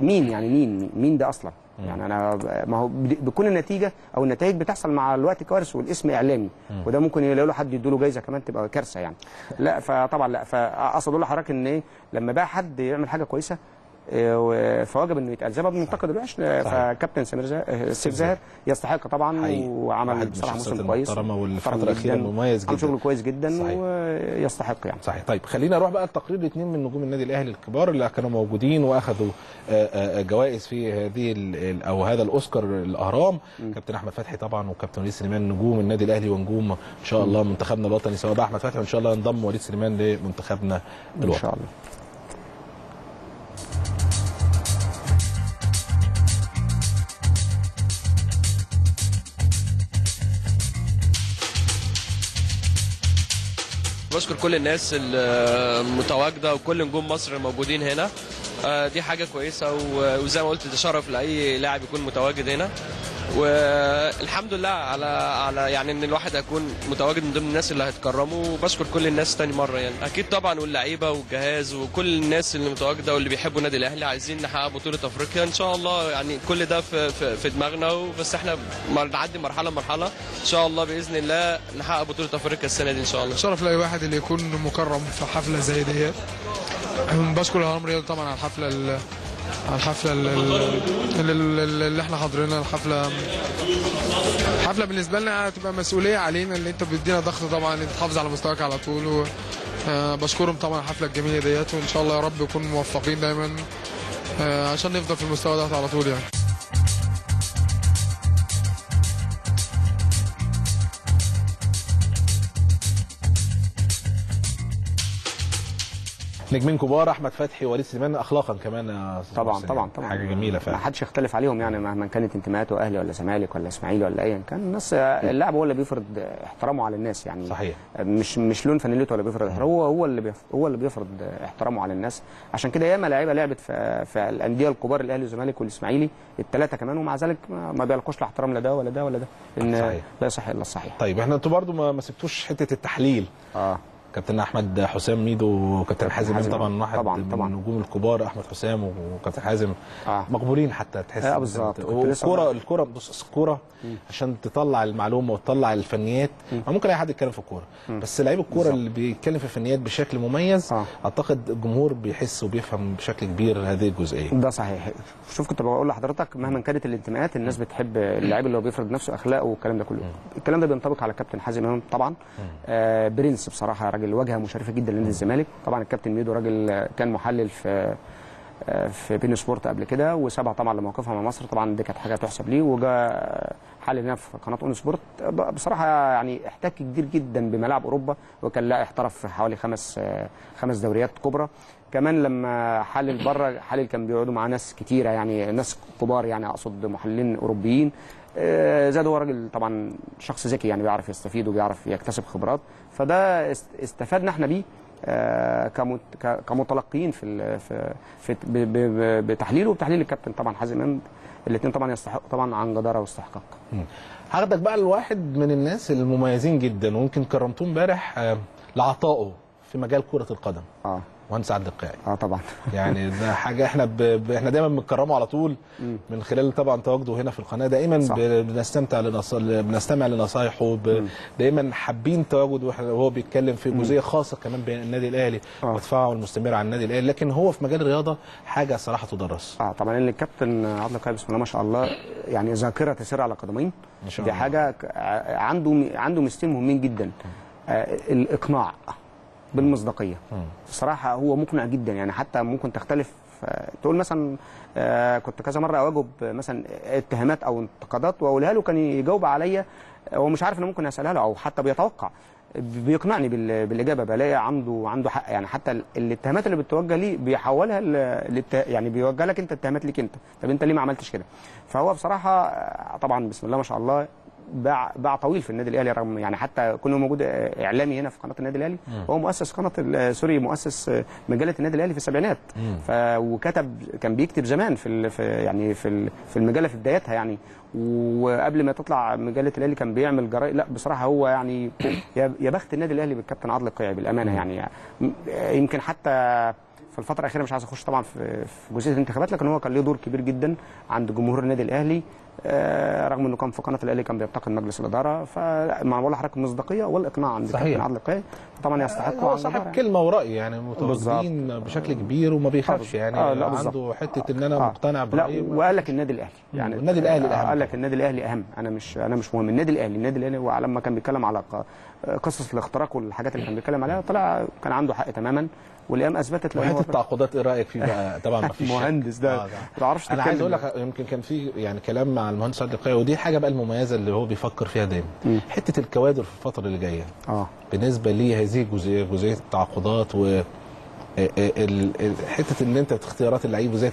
مين يعني مين مين ده اصلا؟ يعني انا ما هو بتكون النتيجه او النتائج بتحصل مع الوقت كوارث، والاسم اعلامي، وده ممكن يلاقي له حد يديله جايزه كمان تبقى كارثه يعني. لا فطبعا لا، فاقصد اقول لحضرتك ان ايه، لما بقى حد يعمل حاجه كويسه فواجب انه يتقال زي ما بننتقد الوحش. فكابتن سمير سيف زاهر يستحق طبعا، وعمل بصراحه موسم كويس والفتره الاخيره مميز جدا، شغل كويس جدا ويستحق يعني. صحيح. طيب خلينا نروح بقى التقرير لاثنين من نجوم النادي الاهلي الكبار اللي كانوا موجودين واخذوا جوائز في هذه او هذا الاوسكار الاهرام. كابتن احمد فتحي طبعا وكابتن وليد سليمان نجوم النادي الاهلي ونجوم ان شاء الله منتخبنا الوطني، سواء بقى احمد فتحي وان شاء الله ينضم وليد سليمان لمنتخبنا الوطني ان شاء الله. بشكر كل الناس المتواجده وكل نجوم مصر الموجودين هنا، دي حاجه كويسه، وزي ما قلت ده شرف لاي لاعب يكون متواجد هنا. والحمد لله على على يعني ان الواحد هيكون متواجد من ضمن الناس اللي هيتكرموا، وبشكر كل الناس تاني مره يعني. اكيد طبعا، واللعيبه والجهاز وكل الناس اللي متواجده واللي بيحبوا النادي الاهلي، عايزين نحقق بطوله افريقيا ان شاء الله يعني. كل ده في في, في دماغنا، بس احنا بنعدي مرحله مرحله ان شاء الله باذن الله نحقق بطوله افريقيا السنه دي ان شاء الله. شرف لاي واحد اللي يكون مكرم في حفله زي ديت. بشكر الهرم رياض طبعا على الحفله على الحفله اللي, اللي احنا حاضرينها. الحفله حفله بالنسبه لنا هتبقى مسؤوليه علينا، اللي انت بتدينا ضغط طبعا انت تحافظ على مستواك على طول. بشكرهم طبعا على الحفله الجميله ديت، وان شاء الله يا رب نكون موفقين دايما عشان نفضل في المستوى ده على طول يعني. نجمين كبار احمد فتحي ووليد سليمان اخلاقا كمان طبعا طبعا طبعا حاجه جميله فعلا، ما حدش يختلف عليهم يعني، مهما كانت انتماءاته اهلي ولا زمالك ولا اسماعيلي ولا ايا كان. الناس اللاعب هو اللي بيفرض احترامه على الناس يعني. صحيح، مش مش لون فانيلته ولا بيفرض احترامه، هو هو اللي هو اللي بيفرض احترامه على الناس. عشان كده ياما لعيبه لعبت في, في الانديه الكبار، الاهلي والزمالك والاسماعيلي الثلاثه كمان، ومع ذلك ما بيلقوش لا احترام لا ده ولا ده ولا ده. صحيح، لا صح الا الصحيح. طيب احنا انتوا برضو ما مسكتوش حته التحليل. اه كابتن احمد حسام ميدو وكابتن حازم طبعا واحد من النجوم الكبار، احمد حسام وكابتن حازم آه. مقبولين حتى تحس آه بالظبط. الكوره الكوره بص الكوره عشان تطلع المعلومه وتطلع الفنيات، ممكن اي حد يتكلم في الكوره، بس لعيب الكوره اللي بيتكلم في الفنيات بشكل مميز آه. اعتقد الجمهور بيحس وبيفهم بشكل كبير هذه الجزئيه. ده صحيح. شوف كنت بقول لحضرتك مهما كانت الانتماءات الناس بتحب اللعيب اللي هو بيفرض نفسه اخلاقه والكلام ده كله. الكلام ده بينطبق على كابتن حازم طبعا آه برنس بصراحه، راجل واجهه مشرفه جدا لنادي الزمالك. طبعا الكابتن ميدو راجل كان محلل في في بين سبورت قبل كده، وسبع طبعا لموقفها مع مصر، طبعا دي كانت حاجه تحسب ليه، وجا حلل هنا في قناه اون سبورت. بصراحه يعني احتك كتير جدا بملاعب اوروبا، وكان لاعب احترف في حوالي خمس خمس دوريات كبرى. كمان لما حلل بره حلل كان بيقعدوا مع ناس كتيره يعني، ناس كبار يعني اقصد محللين اوروبيين. زاد هو راجل طبعا شخص ذكي يعني، بيعرف يستفيد وبيعرف يكتسب خبرات، فده استفدنا احنا بيه كمتلقيين في في بتحليله وبتحليل الكابتن طبعا حازم امام. الاثنين طبعا يستحقوا طبعا عن جداره واستحقاق. هاخدك بقى لواحد من الناس المميزين جدا وممكن كرمتوه امبارح لعطائه في مجال كره القدم. اه مهندس عدلي القيعي. اه طبعا يعني ده حاجه احنا ب... احنا دايما بنكرمه على طول من خلال طبعا تواجده هنا في القناه دائما. ب... بنستمتع لنص... بنستمع لنصايحه ب... دايما حابين تواجده وهو بيتكلم في جزئيه خاصه كمان بالنادي الاهلي ودفاعه المستمر عن النادي الاهلي، لكن هو في مجال الرياضه حاجه صراحه تدرس. اه طبعا ان الكابتن عدلي القيعي بسم الله ما شاء الله يعني ذاكره تسير على قدمين، دي حاجه عنده عنده مستين مهمين جدا. آه الاقناع بالمصداقيه بصراحه هو مقنع جدا يعني، حتى ممكن تختلف تقول مثلا كنت كذا مره اواجب مثلا اتهامات او انتقادات واقولها له كان يجاوب عليا هو مش عارف انا ممكن اسالها له او حتى بيتوقع، بيقنعني بالاجابه، بلاقي عنده عنده حق يعني. حتى الاتهامات اللي بتوجه لي بيحولها يعني بيوجه لك انت اتهامات ليك انت، طب انت ليه ما عملتش كده؟ فهو بصراحه طبعا بسم الله ما شاء الله باع باع طويل في النادي الاهلي، رغم يعني حتى كونه موجود اعلامي هنا في قناه النادي الاهلي. هو مؤسس قناه سوري مؤسس مجله النادي الاهلي في السبعينات، ف وكتب كان بيكتب زمان في, في يعني في في المجله في بدايتها يعني، وقبل ما تطلع مجله الاهلي كان بيعمل جرائد. لا بصراحه هو يعني يا بخت النادي الاهلي بالكابتن عدلي القيعي بالامانه يعني. يمكن حتى في الفترة الأخيرة مش عايز أخش طبعا في جزئية الانتخابات، لكن هو كان له دور كبير جدا عند جمهور النادي الأهلي، رغم إنه كان في قناة الأهلي كان بينتقد مجلس الإدارة. فمع بقول لحضرتك المصداقية والإقناع عند الكابتن عدلي القيعي طبعا يستحقوا. هو صاحب كلمة ورأي يعني، متواجدين بشكل كبير وما بيخافش يعني. آه عنده حتة إن أنا آه مقتنع برأيي. لا وقال لك النادي الأهلي يعني، النادي الأهلي الأهم. قال لك النادي الأهلي أهم، أنا مش أنا مش مهم النادي الأهلي، النادي الأهلي. ولما كان بيتكلم على قصص الاختراق والحاجات اللي كان بيتكلم عليها طلع كان عنده حق تماما، والايام اثبتت له. التعاقدات ايه رايك فيه بقى؟ طبعا ما فيش مهندس ده ما تعرفش تتكلم. انا عايز اقول لك يمكن كان في يعني كلام مع المهندس عدلي القيعي، ودي حاجه بقى المميزه اللي هو بيفكر فيها دايما، حته الكوادر في الفتره اللي جايه. اه بالنسبه لي هذه الجزئيه جزئيه التعاقدات و حته ان انت اختيارات اللعيب وازاي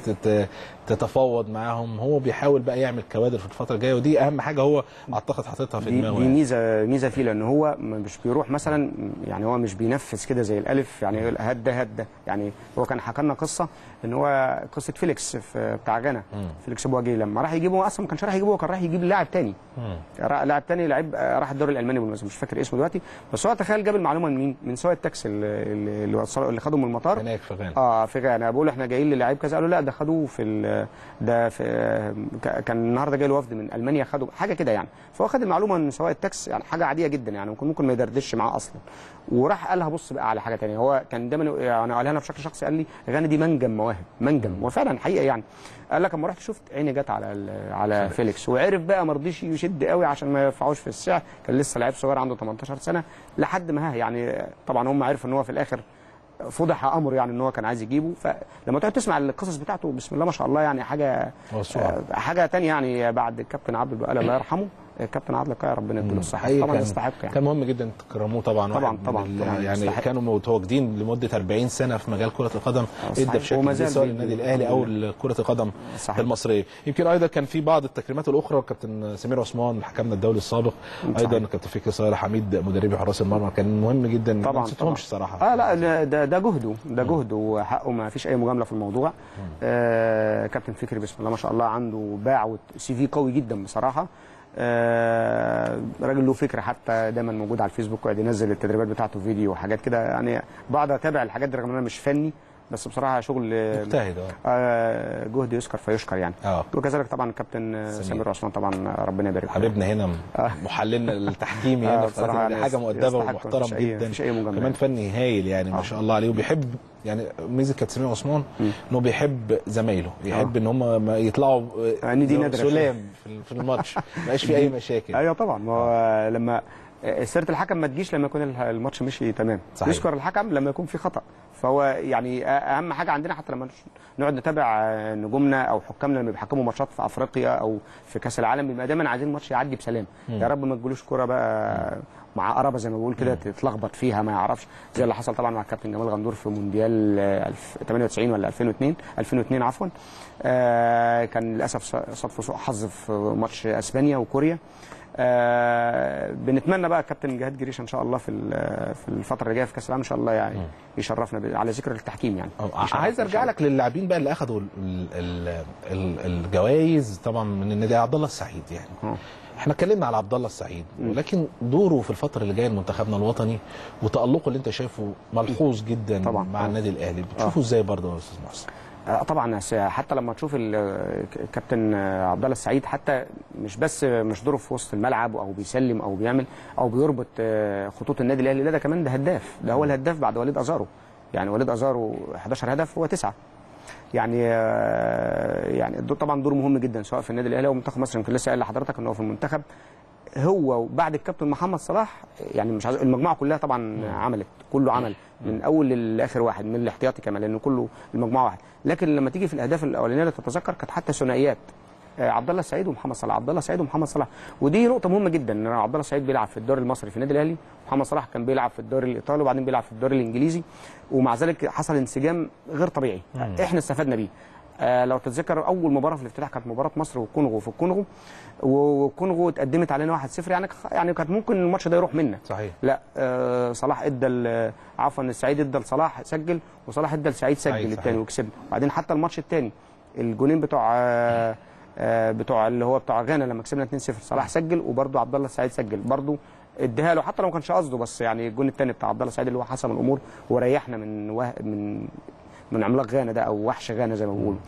تتفاوض معاهم. هو بيحاول بقى يعمل كوادر في الفتره الجايه، ودي اهم حاجه هو اعتقد حاططها في دماغه. دي ميزه ميزه فيه، لان هو مش بيروح مثلا يعني هو مش بينفذ كده زي الالف يعني هده هده. يعني هو كان حكى لنا قصه ان هو قصه فيليكس في بتاع غانا، فيليكس بواجي لما راح يجيبه اصلا ما كانش راح يجيبه، كان راح يجيب لاعب تاني، لاعب تاني لعيب راح الدوري الالماني بالمناسبه مش فاكر اسمه دلوقتي. بس هو تخيل جاب المعلومه من مين؟ من سواق التاكسي اللي اللي خده من المطار هناك في غانا. اه في غانا، بقول احنا جايين للاعيب كذا، قالوا لا ده خدوه في ده في كان النهارده جاي له وفد من المانيا خدوا حاجه كده يعني. فهو خد المعلومه من سواق التاكسي يعني حاجه عاديه جدا يعني، ممكن ممكن ما يدردش معاه اصلا، وراح قالها بص بقى على حاجه ثانيه. هو كان دايما يعني قالها لنا بشكل شخصي، قال لي غانا دي منجم مواهب، منجم، وفعلا حقيقه يعني. قال لك اما رحت شفت عيني جت على على فيليكس، وعرف بقى ما رضيش يشد قوي عشان ما يرفعوش في السعر، كان لسه لعيب صغير عنده تمنتاشر سنه لحد ما ها يعني. طبعا هم عرفوا ان هو في الاخر فضح امره يعني ان هو كان عايز يجيبه. فلما تقعد تسمع القصص بتاعته بسم الله ما شاء الله يعني حاجه آه حاجه ثانيه يعني. بعد الكابتن عبد البقال الله يرحمه، الكابتن عدلي القيعي ربنا يديله الصحه طبعا يستحق يعني. كان مهم جدا تكرموه طبعا طبعا طبعا يعني مستحق. كانوا متواجدين لمده أربعين سنه في مجال كره القدم، ادى بشكل سواء للنادي الاهلي او لكره القدم صحيح. المصريه. يمكن ايضا كان في بعض التكريمات الاخرى، الكابتن سمير عثمان حكمنا الدولي السابق صحيح. ايضا الكابتن فكري صالح حميد مدربي حراس المرمى كان مهم جدا، طبعا ما نسيتهمش صراحه. اه لا ده ده جهده، ده جهده وحقه، ما فيش اي مجامله في الموضوع. آه كابتن فكري بسم الله ما شاء الله عنده باع سي في قوي جدا بصراحه. آه راجل له فكره، حتى دايما موجود على الفيسبوك يقعد ينزل التدريبات بتاعته فيديو وحاجات كده يعني. بعد اتابع الحاجات دي رغم ان انا مش فني، بس بصراحه شغل مجتهد آه جهد يشكر فيشكر يعني. أوه. وكذلك طبعا الكابتن سمير عثمان طبعا ربنا يبارك فيه حبيبنا هنا محللنا التحكيمي هنا بصراحه يعني حاجه مؤدبه ومحترم جدا، كمان فني هايل يعني. أوه. ما شاء الله عليه. وبيحب يعني ميزه كابتن سمير عثمان انه بيحب زمايله، يحب ان هم يطلعوا يعني دي نادره سلام في الماتش ما بقاش في اي مشاكل. ايوه طبعا، ما هو لما سيره الحكم ما تجيش لما يكون الماتش مشي تمام، يشكر الحكم لما يكون في خطا. فهو يعني اهم حاجه عندنا حتى لما نقعد نتابع نجومنا او حكامنا لما بيحكموا ماتشات في افريقيا او في كاس العالم، بيبقى دايما عايزين الماتش يعدي بسلام. م. يا رب ما تجيلوش كوره بقى مع قرابه زي ما بقول كده تتلخبط فيها ما يعرفش، زي اللي حصل طبعا مع الكابتن جمال غندور في مونديال تمنية وتسعين ولا ألفين واتنين ألفين واتنين عفوا. آه كان للاسف صدفه سوء حظ في ماتش اسبانيا وكوريا. آه بنتمنى بقى كابتن جهاد جريش ان شاء الله في في الفتره اللي جايه في كاس العالم ان شاء الله يعني يشرفنا. على ذكر التحكيم يعني عايز ارجع لك للاعبين بقى اللي اخذوا الجوائز طبعا من النادي. عبد الله السعيد يعني م. احنا اتكلمنا على عبد الله السعيد، ولكن دوره في الفتره اللي جايه لمنتخبنا الوطني وتالقه اللي انت شايفه ملحوظ جدا طبعا. مع النادي الاهلي بتشوفه أوه. ازاي برضه يا استاذ محسن؟ طبعا حتى لما تشوف الكابتن عبد الله السعيد حتى مش بس مش دوره في وسط الملعب او بيسلم او بيعمل او بيربط خطوط النادي الاهلي، لا ده كمان ده هداف، ده هو الهداف بعد وليد أزارو يعني. وليد أزارو حداشر هدف هو تسعة يعني. يعني طبعا دور مهم جدا سواء في النادي الاهلي او منتخب مصر. يمكن لسه قايل لحضرتك ان هو في المنتخب هو وبعد الكابتن محمد صلاح يعني، مش عايز المجموعه كلها طبعا عملت، كله عمل من اول للاخر واحد، من الاحتياطي كمان لان كله المجموعه واحد. لكن لما تيجي في الاهداف الاولانيه اللي تتذكر كانت حتى ثنائيات عبد الله السعيد ومحمد صلاح، عبد الله السعيد ومحمد صلاح، ودي نقطه مهمه جدا ان عبد الله السعيد بيلعب في الدوري المصري في النادي الاهلي، محمد صلاح كان بيلعب في الدوري الايطالي وبعدين بيلعب في الدوري الانجليزي، ومع ذلك حصل انسجام غير طبيعي احنا استفدنا بيه. آه لو تتذكر اول مباراه في الافتتاح كانت مباراه مصر والكونغو في الكونغو، والكونغو اتقدمت علينا واحد صفر يعني يعني كانت ممكن الماتش ده يروح منا صحيح. لا آه صلاح ادى عفوا السعيد ادى لصلاح سجل، وصلاح ادى لسعيد سجل الثاني وكسبنا. وبعدين حتى الماتش الثاني الجونين بتوع آه آه بتوع اللي هو بتوع غانا لما كسبنا اتنين صفر صلاح سجل وبرده عبد الله السعيد سجل، برده اديها له حتى لو ما كانش قصده، بس يعني الجون الثاني بتاع عبد الله السعيد اللي هو حسم الامور وريحنا من وه... من من عملاق غانا ده او وحش غانا زي ما بيقولوا.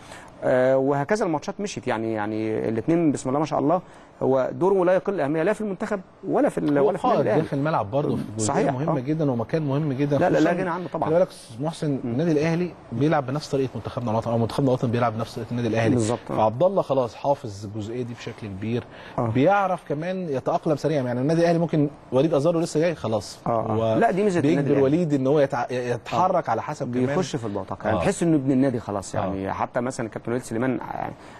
آه وهكذا الماتشات مشيت يعني. يعني الاثنين بسم الله ما شاء الله هو دوره لا يقل اهميه لا في المنتخب ولا في ال ولا في النادي الاهلي. داخل الملعب برضه صحيح مهم جدا ومكان مهم جدا. لا لا لا غنى عنه طبعا. خلي بالك محسن النادي الاهلي بيلعب بنفس طريقه منتخبنا الوطني او منتخبنا الوطني بيلعب بنفس طريقه النادي الاهلي بالظبط. فعبد الله خلاص حافظ الجزئيه دي بشكل كبير. أوه. بيعرف كمان يتاقلم سريعا يعني. النادي الاهلي ممكن وليد أزارو لسه جاي خلاص و... لا دي ميزه النادي الاهلي، بيجبر وليد ان هو يتع... يتحرك أوه. على حسب كمان بيخش في البطاقه يعني، تحس انه ابن النادي خلاص يعني. حتى مثلا الكابتن وليد سليمان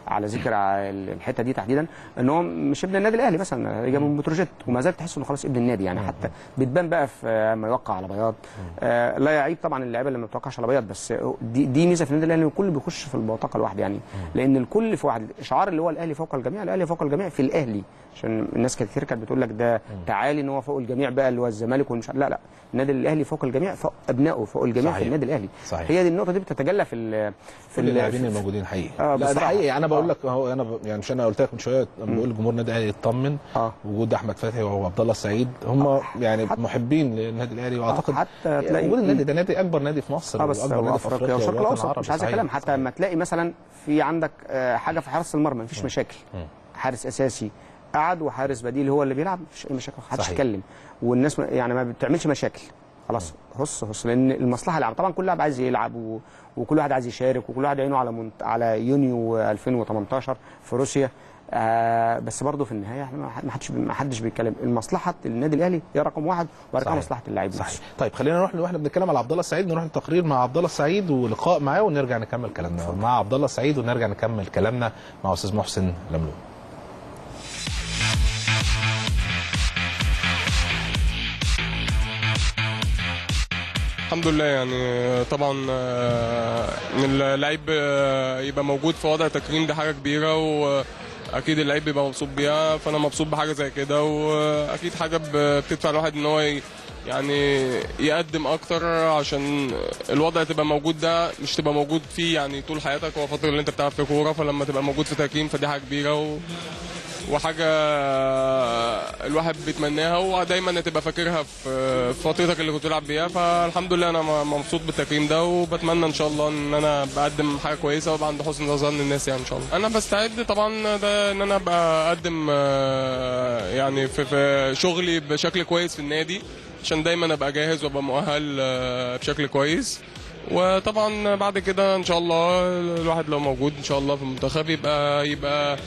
على ذكر الحته دي تحديدا ان هو مش ابن النادي الاهلي مثلا، جاي من بتروجيت وما زال تحس انه خلاص ابن النادي يعني، حتى بتبان بقى في لما يوقع على بياض. آه لا يعيب طبعا اللعيبه اللي ما بتوقعش على بياض، بس دي دي ميزه في النادي الاهلي ان الكل بيخش في البطاقه لوحده يعني، لان الكل في واحد. الشعار اللي هو الاهلي فوق الجميع، الاهلي فوق الجميع في الاهلي، عشان الناس كتير كانت بتقول لك ده تعالي ان هو فوق الجميع بقى اللي هو الزمالك والمش، لا لا، النادي الاهلي فوق الجميع، فوق ابنائه، فوق الجميع. صحيح. في النادي الاهلي. صحيح. هي دي النقطه دي بتتجلى في في اللاعبين الموجودين حقيقي. آه لا ده حقيقي. انا بقول لك اهو، انا يعني مش انا قلت لك من شويه لما بقول جمهور النادي الاهلي يطمن وجود احمد فتحي وعبد الله السعيد، هم آه يعني محبين للنادي الاهلي، واعتقد حتى تلاقي وجود النادي ده نادي اكبر نادي في مصر، واكبر نادي في افريقيا والشرق الاوسط، مش عايز كلام. حتى لما تلاقي مثلا في عندك حاجه في حارس المرمى مفيش مشاكل، حارس اساسي قعد وحارس بديل هو اللي بيلعب، مفيش اي مشاكل، محدش يتكلم، والناس يعني ما بتعملش مشاكل خلاص، هص هص لان المصلحه اللي طبعا كل لاعب عايز يلعب و... وكل واحد عايز يشارك، وكل واحد عينه على منت... على يونيو ألفين وتمنتاشر في روسيا. آه بس برضه في النهايه احنا ما حدش ما حدش بيتكلم، المصلحه النادي الاهلي هي رقم واحد، وارجع مصلحه اللاعب. صحيح. طيب خلينا نروح واحنا بنتكلم على عبد الله السعيد، نروح لتقرير مع عبد الله السعيد ولقاء معاه، ونرجع نكمل كلامنا مع عبد الله السعيد، ونرجع نكمل كلامنا مع استاذ محسن لملوم. الحمد لله يعني طبعا اللعيب يبقى موجود في وضع تكريم ده حاجه كبيره، واكيد اللعيب بيبقى مبسوط بيها، فانا مبسوط بحاجه زي كده، واكيد حاجه بتدفع الواحد ان هو يعني يقدم اكتر، عشان الوضع تبقى موجود ده مش تبقى موجود فيه يعني طول حياتك، هو الفتره اللي انت بتلعب فيها كوره، فلما تبقى موجود في تكريم فدي حاجه كبيره و... وحاجه الواحد بيتمناها ودايما هتبقى فاكرها في فترتك اللي كنت بتلعب بيها. فالحمد لله انا مبسوط بالتكريم ده، وبتمنى ان شاء الله ان انا بقدم حاجه كويسه، وابقى عند حسن ظن الناس يعني ان شاء الله. انا بستعد طبعا ده ان انا ابقى اقدم يعني في شغلي بشكل كويس في النادي، عشان دايما ابقى جاهز وابقى مؤهل بشكل كويس. وطبعا بعد كده ان شاء الله الواحد لو موجود ان شاء الله في المنتخب يبقى يبقى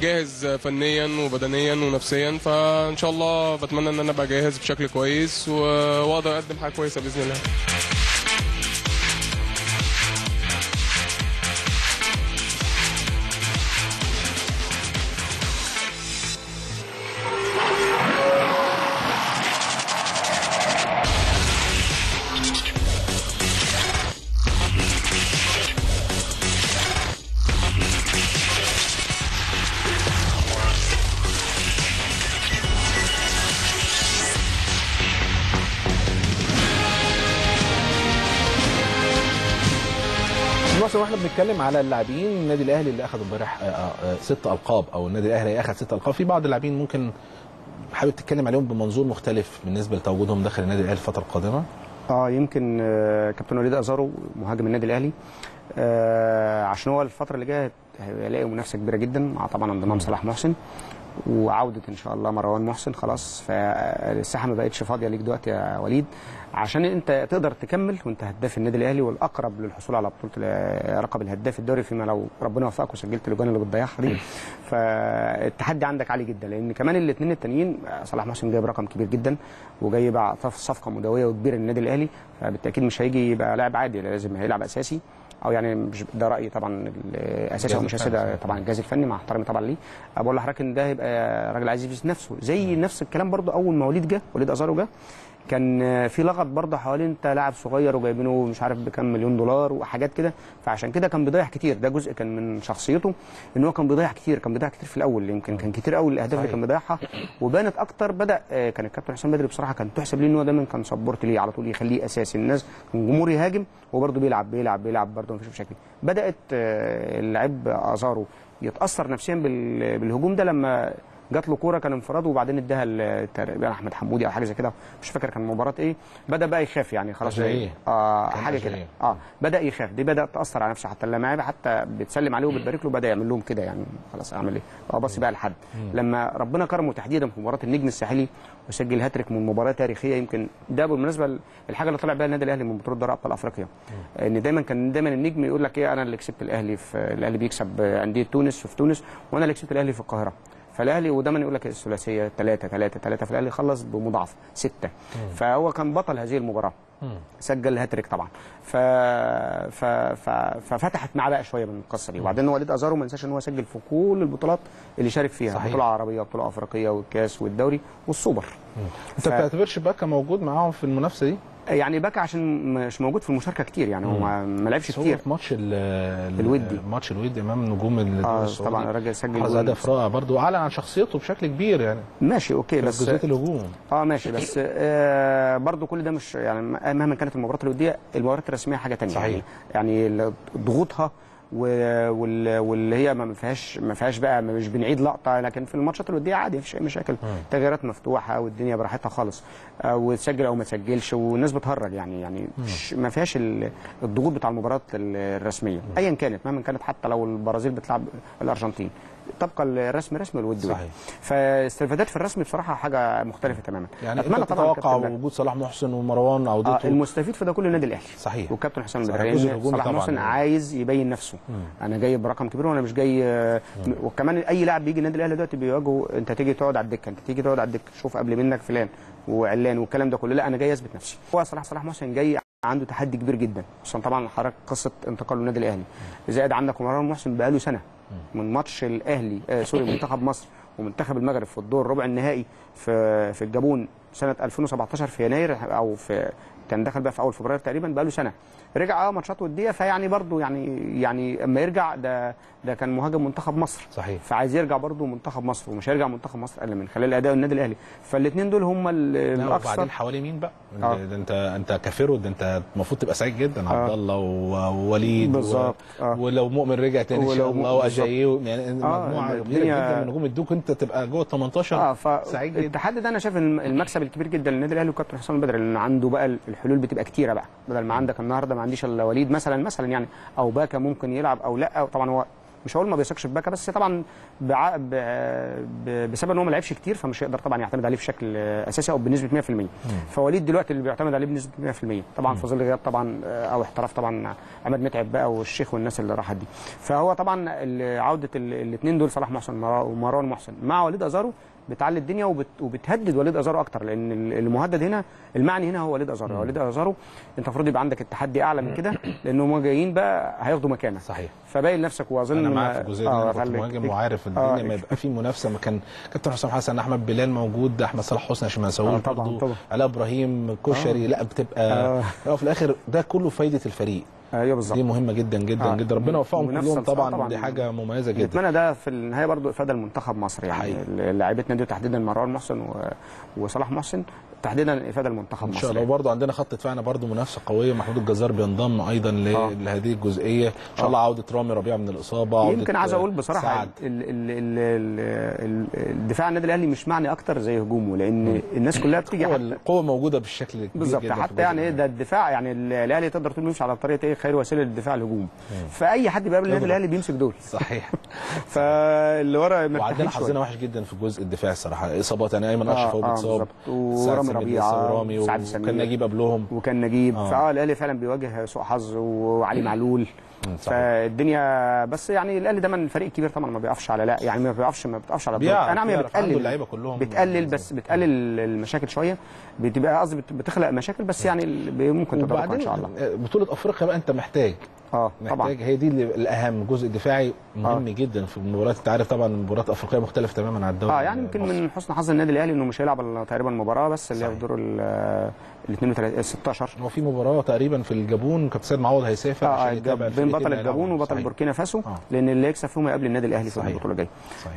جاهز فنيا وبدنيا ونفسيا، فان شاء الله بتمنى ان انا ابقى جاهز بشكل كويس واقدر اقدم حاجه كويسه باذن الله. واحنا بنتكلم على اللاعبين النادي الاهلي اللي اخذوا امبارح ست القاب، او النادي الاهلي اخذ ست القاب، في بعض اللاعبين ممكن حابب تتكلم عليهم بمنظور مختلف بالنسبه لتواجدهم داخل النادي الاهلي الفتره القادمه. اه يمكن كابتن وليد أزارو مهاجم النادي الاهلي، آه عشان هو الفتره اللي جايه هيلاقي منافسه كبيره جدا مع طبعا انضمام صلاح محسن، وعوده ان شاء الله مروان محسن خلاص، فالساحه ما بقتش فاضيه ليك دلوقتي يا وليد، عشان انت تقدر تكمل وانت هداف النادي الاهلي والاقرب للحصول على بطوله لقب الهداف الدوري، فيما لو ربنا وفقك وسجلت الاجوان اللي بتضيعها دي، فالتحدي عندك عالي جدا، لان كمان الاثنين التانيين صلاح محسن جايب رقم كبير جدا، وجاي بقى صفقه مدويه وكبيره للنادي الاهلي، فبالتاكيد مش هيجي يبقى لاعب عادي، لازم هيلعب اساسي، او يعني مش ده رايي طبعا الاساسي، او مش هسيب طبعا الجهاز الفني مع احترامي طبعا ليه، بقول لحضرتك ان ده هيبقى راجل عايز يثبت نفسه، زي نفس الكلام برده اول ما وليد جه، وليد أزارو جه كان في لغط برضه حوالين انت لاعب صغير وجايبينه مش عارف بكام مليون دولار وحاجات كده، فعشان كده كان بيضيع كتير، ده جزء كان من شخصيته ان هو كان بيضيع كتير، كان بيضيع كتير في الاول، يمكن كان كتير قوي الاهداف اللي كان بيضيعها، وبانت اكتر بدا كان الكابتن حسام البدري بصراحه كان تحسب ليه ان هو دايما كان سبورت ليه على طول، يخليه اساسي، الناس الجمهور يهاجم وبرضه بيلعب بيلعب بيلعب برضه مفيش مشاكل. بدات اللعيب أزارو يتاثر نفسيا بالهجوم ده، لما جات له كوره كان انفراد وبعدين اداها لاحمد حمودي او حاجه زي كده، مش فاكر كان مباراه ايه، بدا بقى يخاف يعني خلاص ايه اه حاجه كده، اه بدا يخاف، دي بدات تاثر على نفسه، حتى اللعيبه حتى بتسلم عليه وبتبارك له بدا يعمل لهم كده يعني خلاص اعمل ايه، اه باصي بقى لحد لما ربنا كرمه تحديدا في مباراه النجم الساحلي وسجل هاتريك من مباراه تاريخيه، يمكن ده بالمناسبه الحاجه اللي طلع بيها النادي الاهلي من بطوله دوري ابطال افريقيا، ان دايما كان دايما النجم يقول لك ايه انا اللي كسبت الاهلي في الاهلي بيكسب انديه تونس وفي تونس، وانا اللي كسبت الاهلي في القاهره، فالاهلي ودايما يقول لك الثلاثيه ثلاثه ثلاثه ثلاثه، فالاهلي خلص بمضاعفه سته، فهو كان بطل هذه المباراه، سجل هاتريك طبعا، ف... ف... ف... ففتحت معاه بقى شويه من القصه دي. وبعدين وليد أزارو ما ننساش ان هو سجل في كل البطولات اللي شارك فيها، بطوله عربيه وبطوله افريقيه والكاس والدوري والسوبر. انت ما بتعتبرش باكا موجود معاهم في المنافسه دي؟ يعني باكا عشان مش موجود في المشاركه كتير، يعني هو ما لعبش كتير في ماتش الودي، ماتش الودي امام نجوم السعوديه. اه طبعا الراجل سجل هدف رائع برضه، واعلن عن شخصيته بشكل كبير يعني. ماشي اوكي، بس في جزئيه الهجوم اه ماشي، بس آه برضه كل ده مش يعني، مهما كانت المباريات الوديه المباريات الرسميه حاجه ثانيه يعني، يعني ضغوطها واللي هي ما فيهاش ما فيهاش بقى، مش بنعيد لقطه، لكن في الماتشات الوديه عادي مفيش اي مشاكل، تغييرات مفتوحه والدنيا براحتها خالص، وتسجل او ما تسجلش والناس بتهرج يعني، يعني ما فيهاش الضغوط بتاع المباريات الرسميه ايا كانت، مهما كانت، حتى لو البرازيل بتلعب الارجنتين تبقى الرسم رسم الودي. صحيح. فاستفادات في الرسم بصراحه حاجه مختلفه تماما. يعني اتمنى طبعا تتوقع وجود صلاح محسن ومروان عودته؟ آه المستفيد في ده كل النادي الاهلي. صحيح. والكابتن حسام البدري. صلاح محسن عايز يبين نفسه، مم. انا جاي برقم كبير وانا مش جاي، مم. وكمان اي لاعب بيجي النادي الاهلي دلوقتي بيواجهه، انت تيجي تقعد على الدكه، انت تيجي تقعد على الدكه، شوف قبل منك فلان وعلان والكلام ده كله، لا انا جاي اثبت نفسي. هو صلاح صلاح محسن جاي عنده تحدي كبير جدا، خصوصا طبعا حضرتك قصه انتقاله للنادي الاهلي، زائد عندك مروان محسن بقاله سنه من ماتش الاهلي آه سوري منتخب مصر ومنتخب المغرب في الدور ربع النهائي في في الجابون سنه ألفين وسبعتاشر في يناير، او في كان دخل بقى في اول فبراير تقريبا، بقى له سنه رجع اه ماتشات وديه، فيعني برضه يعني يعني اما يرجع ده ده كان مهاجم منتخب مصر. صحيح. فعايز يرجع برضه منتخب مصر، ومش هيرجع منتخب مصر الا من خلال اداء النادي الاهلي، فالاثنين دول هم الاكثر. وبعدين حوالي مين بقى؟ آه. ده انت انت كفيرود، انت المفروض تبقى سعيد جدا. آه. عبد الله ووليد بالظبط. و... آه. ولو مؤمن رجع تاني ان شاء الله واجاييه، يعني مجموعه آه. كبيره جدا من نجوم الدوك، انت تبقى جوه ال تمنتاشر. اه فسعيد جدا. التحدي ده انا شايف المكسب الكبير جدا للنادي الاهلي وكابتن حسام البدري، لان عنده بقى الحلول بتبقى كتيره بقى، بدل ما عندك النهارده ما عنديش الا وليد مثلا مثلا يعني، او باكا ممكن يلعب او لا، أو طبعا هو مش هقول ما بيثقش في باكا، بس طبعا بع... ب... ب... بسبب ان هو ما لعبش كتير، فمش هيقدر طبعا يعتمد عليه بشكل اساسي او بنسبه مية في المية. فوليد دلوقتي اللي بيعتمد عليه بنسبه مية في المية طبعا، في ظل غياب طبعا او احتراف طبعا عماد متعب بقى والشيخ والناس اللي راحت دي، فهو طبعا عوده الاثنين دول صلاح محسن ومروان محسن مع وليد أزارو بتعلي الدنيا، وبت... وبتهدد وليد أزارو اكتر، لان المهدد هنا المعني هنا هو وليد أزارو. وليد أزارو انت المفروض يبقى عندك التحدي اعلى من كده، لان هم جايين بقى هياخدوا مكانك. صحيح. فباين نفسك، واظن انا معاك في الجزئيه دي، انا مهاجم وعارف الدنيا ما يبقى في منافسه، ما كان كابتن حسام حسن، احمد بلال موجود، احمد صلاح حسني شماساوي برضه، علاء ابراهيم كشري، لا بتبقى في الاخر ده كله فايده الفريق. ايوه بالظبط، دي مهمه جدا جدا آه. جدا، ربنا يوفقهم كلهم طبعا، طبعا دي حاجه مميزه جدا. اتمنى ده في النهايه برضو افاده لمنتخب مصر يعني، لاعيبتنا دي تحديدا مروان محسن و... وصلاح محسن تحديدا افاده لمنتخب مصر ان شاء الله. وبرضه عندنا خط دفاعنا برضو منافسه قويه، محمود الجزار بينضم ايضا ل... آه. لهذه الجزئيه ان شاء الله، عوده رامي ربيعة من الاصابه، يمكن عايز اقول بصراحه ال... ال... ال... ال... الدفاع النادي الاهلي مش معني اكتر زي هجومه، لان الناس كلها بتيجي القوه موجوده بالشكل الكبير بالظبط، حتى يعني ده الدفاع يعني الاهلي تقدر تقول يمشي على طريقه ايه، خير وسيله للدفاع الهجوم، فاي حد بيقابل النادي الاهلي بيمسك دول. صحيح. فاللي ورا وعندنا حظنا وحش جدا في جزء الدفاع الصراحه، اصابات يعني ايمن اشرف هو بيتصاب، ورامي ربيعة وسعد سمير، وكان نجيب قبلهم وكان نجيب آه. فاه الاهلي فعلا بيواجه سوء حظ، وعلي معلول، فالدنيا بس يعني الاهلي دايما الفريق الكبير طبعا ما بيقفش على لا يعني ما بيقفش ما بتقفش على الدور، انا عامل بتقلل اللعيبه كلهم، بتقلل بس بتقلل المشاكل شويه، بتبقى قصدي بتخلق مشاكل بس يعني ممكن تتوقع ان شاء الله. بطوله افريقيا بقى انت محتاج اه محتاج طبعا. هي دي الاهم، جزء دفاعي مهم آه. جدا في المباريات، انت عارف طبعا المباريات الافريقيه مختلفه تماما عن الدوري اه يعني يمكن من حسن حظ النادي الاهلي انه مش هيلعب تقريبا مباراه بس اللي هي في دور ال اتنين وتلاتين ستاشر، هو في مباراه تقريبا في الجابون كابتن سيد معوض هيسافر آه عشان يتابع بين بطل الجابون وبطل بوركينا فاسو آه. لان اللي يكسب فيهم يقابل النادي الاهلي في البطوله الجايه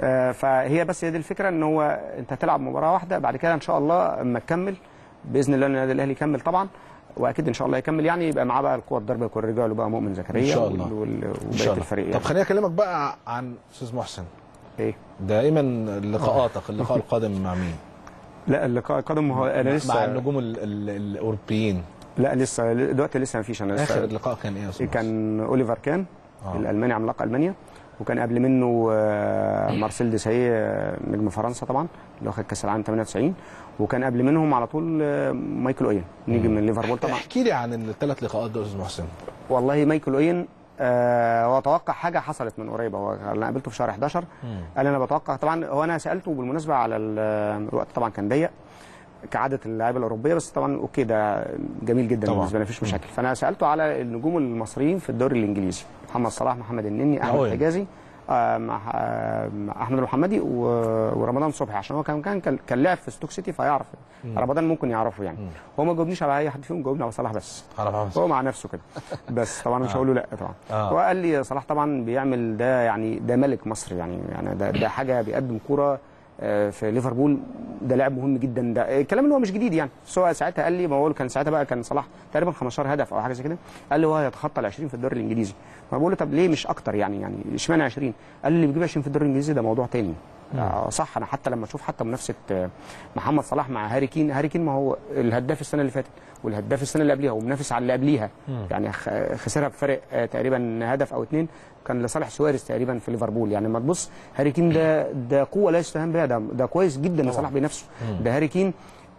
آه فهي بس هي دي الفكره، ان هو انت هتلعب مباراه واحده، بعد كده ان شاء الله اما تكمل باذن الله النادي الاهلي يكمل طبعا، واكيد ان شاء الله يكمل يعني، يبقى معاه بقى القوه الضربه والرجاء له بقى مؤمن زكريا ان شاء الله وبقيه الفريق يعني. طب خليني اكلمك بقى عن استاذ محسن، ايه دائما لقاءاتك، اللقاء القادم مع مين؟ لا اللقاء القادم هو انا لسه مع النجوم ال ال الاوروبيين، لا لسه دلوقتي لسه ما فيش. انا لسه اخر اللقاء كان ايه يا استاذ؟ كان اوليفر كان آه. الالماني عملاق المانيا، وكان قبل منه مارسيل ديساي نجم فرنسا طبعا اللي واخد كاس العالم تمنية وتسعين، وكان قبل منهم على طول مايكل اوين نجم من ليفربول طبعا. احكي لي عن الثلاث لقاءات دول يا استاذ محسن. والله مايكل اوين أه واتوقع حاجه حصلت من قريب. هو انا قابلته في شهر احد عشر قال انا بتوقع. طبعا هو انا سالته بالمناسبه على الوقت، طبعا كان ضيق كعاده اللعيبه الاوروبيه، بس طبعا اوكي ده جميل جدا طبعا. بالنسبه لي مفيش مشاكل. فانا سالته على النجوم المصريين في الدوري الانجليزي، محمد صلاح، محمد النني، احمد حجازي، احمد المحمدي ورمضان صبحي، عشان هو كان كان كان لعب في ستوك سيتي فيعرف رمضان ممكن يعرفه يعني. هو ما جاوبنيش على اي حد فيهم، جاوبني على صلاح بس، هو مع نفسه كده بس طبعا مش هقول له لا طبعا. هو قال لي صلاح طبعا بيعمل ده يعني، ده ملك مصر يعني، يعني ده ده حاجه بيقدم كوره في ليفربول، ده لاعب مهم جدا. ده الكلام اللي هو مش جديد يعني، سواء ساعتها قال لي، ما هو كان ساعتها بقى كان صلاح تقريبا خمستاشر هدف او حاجه زي كده، قال لي هو هيتخطى ال عشرين في الدوري الانجليزي. فبقول له طب ليه مش اكتر يعني، يعني اشمعنى عشرين؟ قال لي اللي بيجيب عشرين في الدوري الانجليزي ده موضوع تاني. آه صح. انا حتى لما اشوف حتى منافسه محمد صلاح مع هاري كين، هاري كين ما هو الهداف السنه اللي فاتت والهداف السنه اللي قبليها ومنافس على اللي قبليها يعني، خسرها بفرق تقريبا هدف او اتنين، كان لصالح سواريز تقريبا في ليفربول يعني. ما تبص هاري كين ده ده قوه لا يستهان بها، ده ده كويس جدا لصلاح بنفسه. ده هاري كين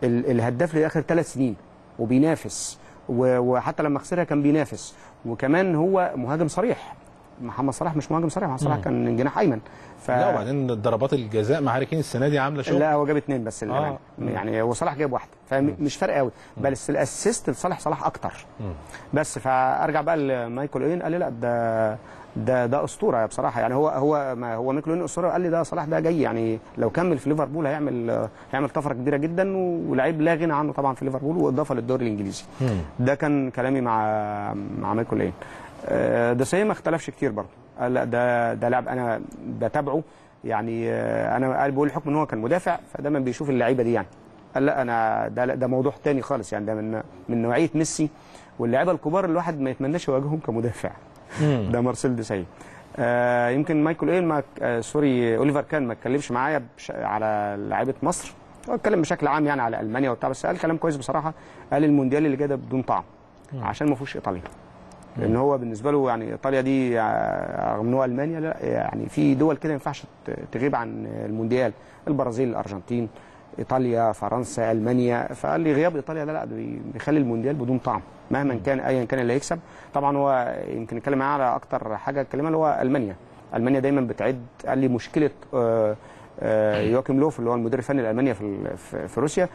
الهداف لاخر ثلاث سنين وبينافس، وحتى لما خسرها كان بينافس، وكمان هو مهاجم صريح. محمد صلاح مش مهاجم صريح، محمد صلاح كان جناح ايمن. ف... لا وبعدين ضربات الجزاء مع هاري كين السنه دي عامله شغل. لا هو جاب اثنين بس للامانه آه. يعني وصلاح جاب واحده، فمش فرق قوي، بس الاسيست لصالح صلاح اكتر. مم. بس فارجع بقى لمايكل اوين، قال لي لا ده ده ده اسطوره بصراحه يعني. هو هو ما هو مايكل اوين اسطوره، قال لي ده صلاح ده جاي يعني، لو كمل في ليفربول هيعمل هيعمل طفره كبيره جدا، ولاعيب لا غنى عنه طبعا في ليفربول، واضافه للدوري الانجليزي. مم. ده كان كلامي مع مع مايكل اوين. ده سي ما اختلفش كتير برضه، قال لا ده ده لاعب انا بتابعه يعني، انا بقول حكم ان هو كان مدافع فدايما بيشوف اللعيبه دي يعني. قال لا انا ده ده موضوع تاني خالص يعني، ده من من نوعيه ميسي واللعيبه الكبار اللي الواحد ما يتمناش يواجههم كمدافع. ده مارسيل ديساي. آه يمكن مايكل ايل ما آه سوري اوليفر كان ما اتكلمش معايا على لعيبه مصر، هو اتكلم بشكل عام يعني على المانيا وبتاع، بس قال كلام كويس بصراحه. قال المونديال اللي جاي ده بدون طعم عشان ما فيهوش ايطاليا، لان هو بالنسبه له يعني ايطاليا دي رغم ان هو المانيا لا يعني، في دول كده ما ينفعش تغيب عن المونديال، البرازيل، الارجنتين، ايطاليا، فرنسا، المانيا. فقال لي غياب ايطاليا ده لا بيخلي المونديال بدون طعم مهما كان ايا كان اللي هيكسب. طبعا هو يمكن اتكلم معاه على اكتر حاجه اتكلم اللي هو المانيا، المانيا دايما بتعد. قال لي مشكله يواكيم لوف اللي هو المدير الفني الالماني في في روسيا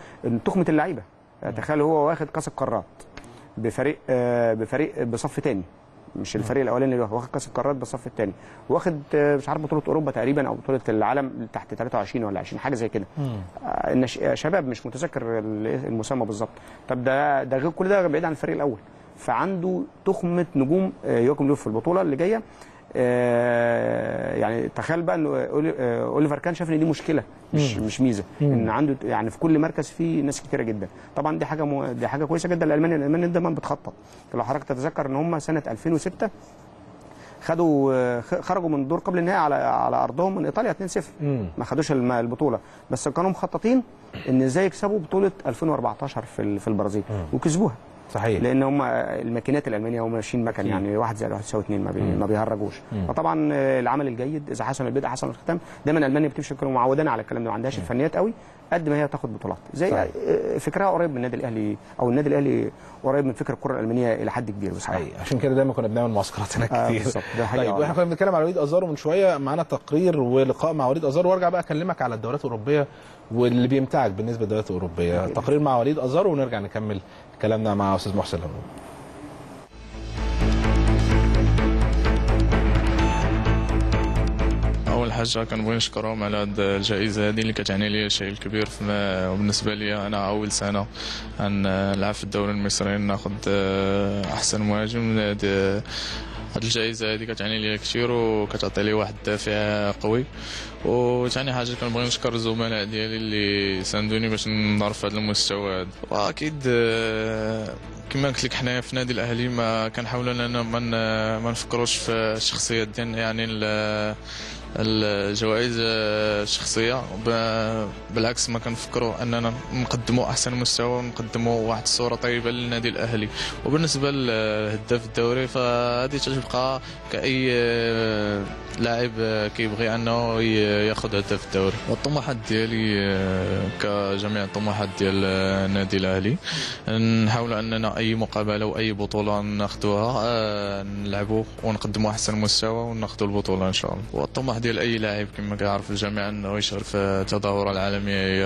تخمه اللعيبه. تخيل هو واخد كاس القارات بفريق بفريق بصف تاني، مش الفريق الاولاني اللي هو واخد كاس القارات بصف التاني، واخد مش عارف بطوله اوروبا تقريبا او بطوله العالم تحت تلاتة وعشرين ولا عشرين حاجه زي كده، ان شباب مش متذكر المسمى بالظبط. طب ده ده غير كل ده بعيد عن الفريق الاول، فعنده تخمه نجوم يواكم لوف في البطوله اللي جايه يعني. تخيل بقى ان اوليفر كان شاف ان دي مشكله مش مش ميزه، ان عنده يعني في كل مركز في ناس كتيره جدا. طبعا دي حاجه مو... دي حاجه كويسه جدا لالمانيا، الالمانيا دايما بتخطط. لو حضرتك تتذكر ان هم سنه ألفين وستة خدوا خرجوا من الدور قبل النهائي على على ارضهم من ايطاليا اتنين صفر، ما خدوش البطوله، بس كانوا مخططين ان ازاي يكسبوا بطوله ألفين وأربعتاشر في في البرازيل وكسبوها. صحيح، لان هم الماكينات الالمانيه هم ماشيين مكن يعني، واحد زائد واحد يساوي اتنين، ما, بي ما بيهرجوش. فطبعا العمل الجيد اذا حسن البدء حسن الختام، دايما المانيا بتمشي كانوا معودين على الكلام ده، ما عندهاش الفنيات قوي قد ما هي تاخد بطولات زي صحيح. فكرها قريب من النادي الاهلي، او النادي الاهلي قريب من فكر الكره الالمانيه الى حد كبير بصراحه. صحيح، عشان كده دايما كنا بنعمل معسكرات هناك كتير. آه بالظبط، ده حقيقي. طيب احنا كنا بنتكلم على وليد ازارو من شويه، معانا تقرير ولقاء مع وليد ازارو، وارجع بقى اكلمك على الدوريات الاوروبيه واللي بيمتعك بالنسبه للدوريات الاوروبيه. تقرير مع وليد ازارو ونرجع نكمل كلامنا مع استاذ محسن لملوم. اول حاجه كنبغي نشكرهم على هذه الجائزه هذه اللي كتعني لي شيء الكبير، وبالنسبه لي انا اول سنه نلعب في الدوري المصري ناخذ احسن مهاجم. هذه الجائزه هذه كتعني لي كثير وكتعطي لي واحد الدافع قوي. وثاني حاجه كنبغي نشكر الزملاء ديالي اللي ساندوني باش نضرب في هذا المستوى هذا. واكيد كما قلت لك حنايا في النادي الاهلي ما كنحاولوا اننا ما نفكروش في الشخصيات ديالنا يعني الجوائز الشخصيه، بالعكس ما كنفكروا اننا نقدموا احسن مستوى ونقدموا واحد الصوره طيبه للنادي الاهلي. وبالنسبه لهداف الدوري فهذه تتبقى كاي لاعب كيبغي انه ياخذ هداف الدوري، والطموحات ديالي كجميع الطموحات ديال النادي الاهلي نحاولوا اننا اي مقابله واي بطوله ناخذوها آه نلعبوا ونقدموا احسن مستوى وناخذوا البطوله ان شاء الله. والطموح ديال اي لاعب كما كيعرف الجميع انه يشارك في التظاهره العالميه هي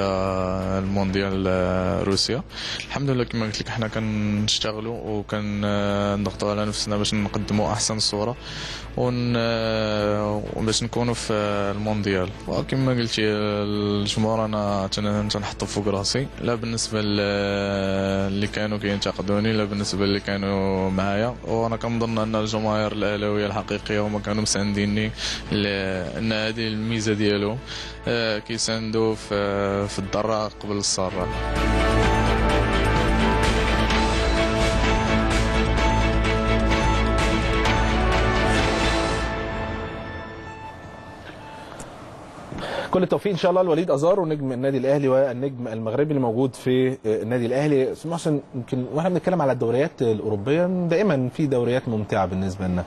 المونديال روسيا. الحمد لله كما قلت لك حنا كنشتغلوا وكنضغطوا على نفسنا باش نقدموا احسن صوره وباش نكونوا في المونديال. وكما قلتي الجمهور انا تنحط فوق راسي، لا بالنسبه اللي كانوا كينتقدوني لا بالنسبه اللي كانوا معايا، وانا كنظن ان الجماهير الاهلاويه الحقيقيه هما كانوا مسانديني لان هذه الميزه ديالهم كيساندوا في في الضراء قبل السراء. كل التوفيق ان شاء الله لوليد ازارو نجم النادي الاهلي والنجم المغربي اللي موجود في النادي الاهلي. سمير عثمان، يمكن واحنا بنتكلم على الدوريات الاوروبيه دائما في دوريات ممتعه بالنسبه لنا.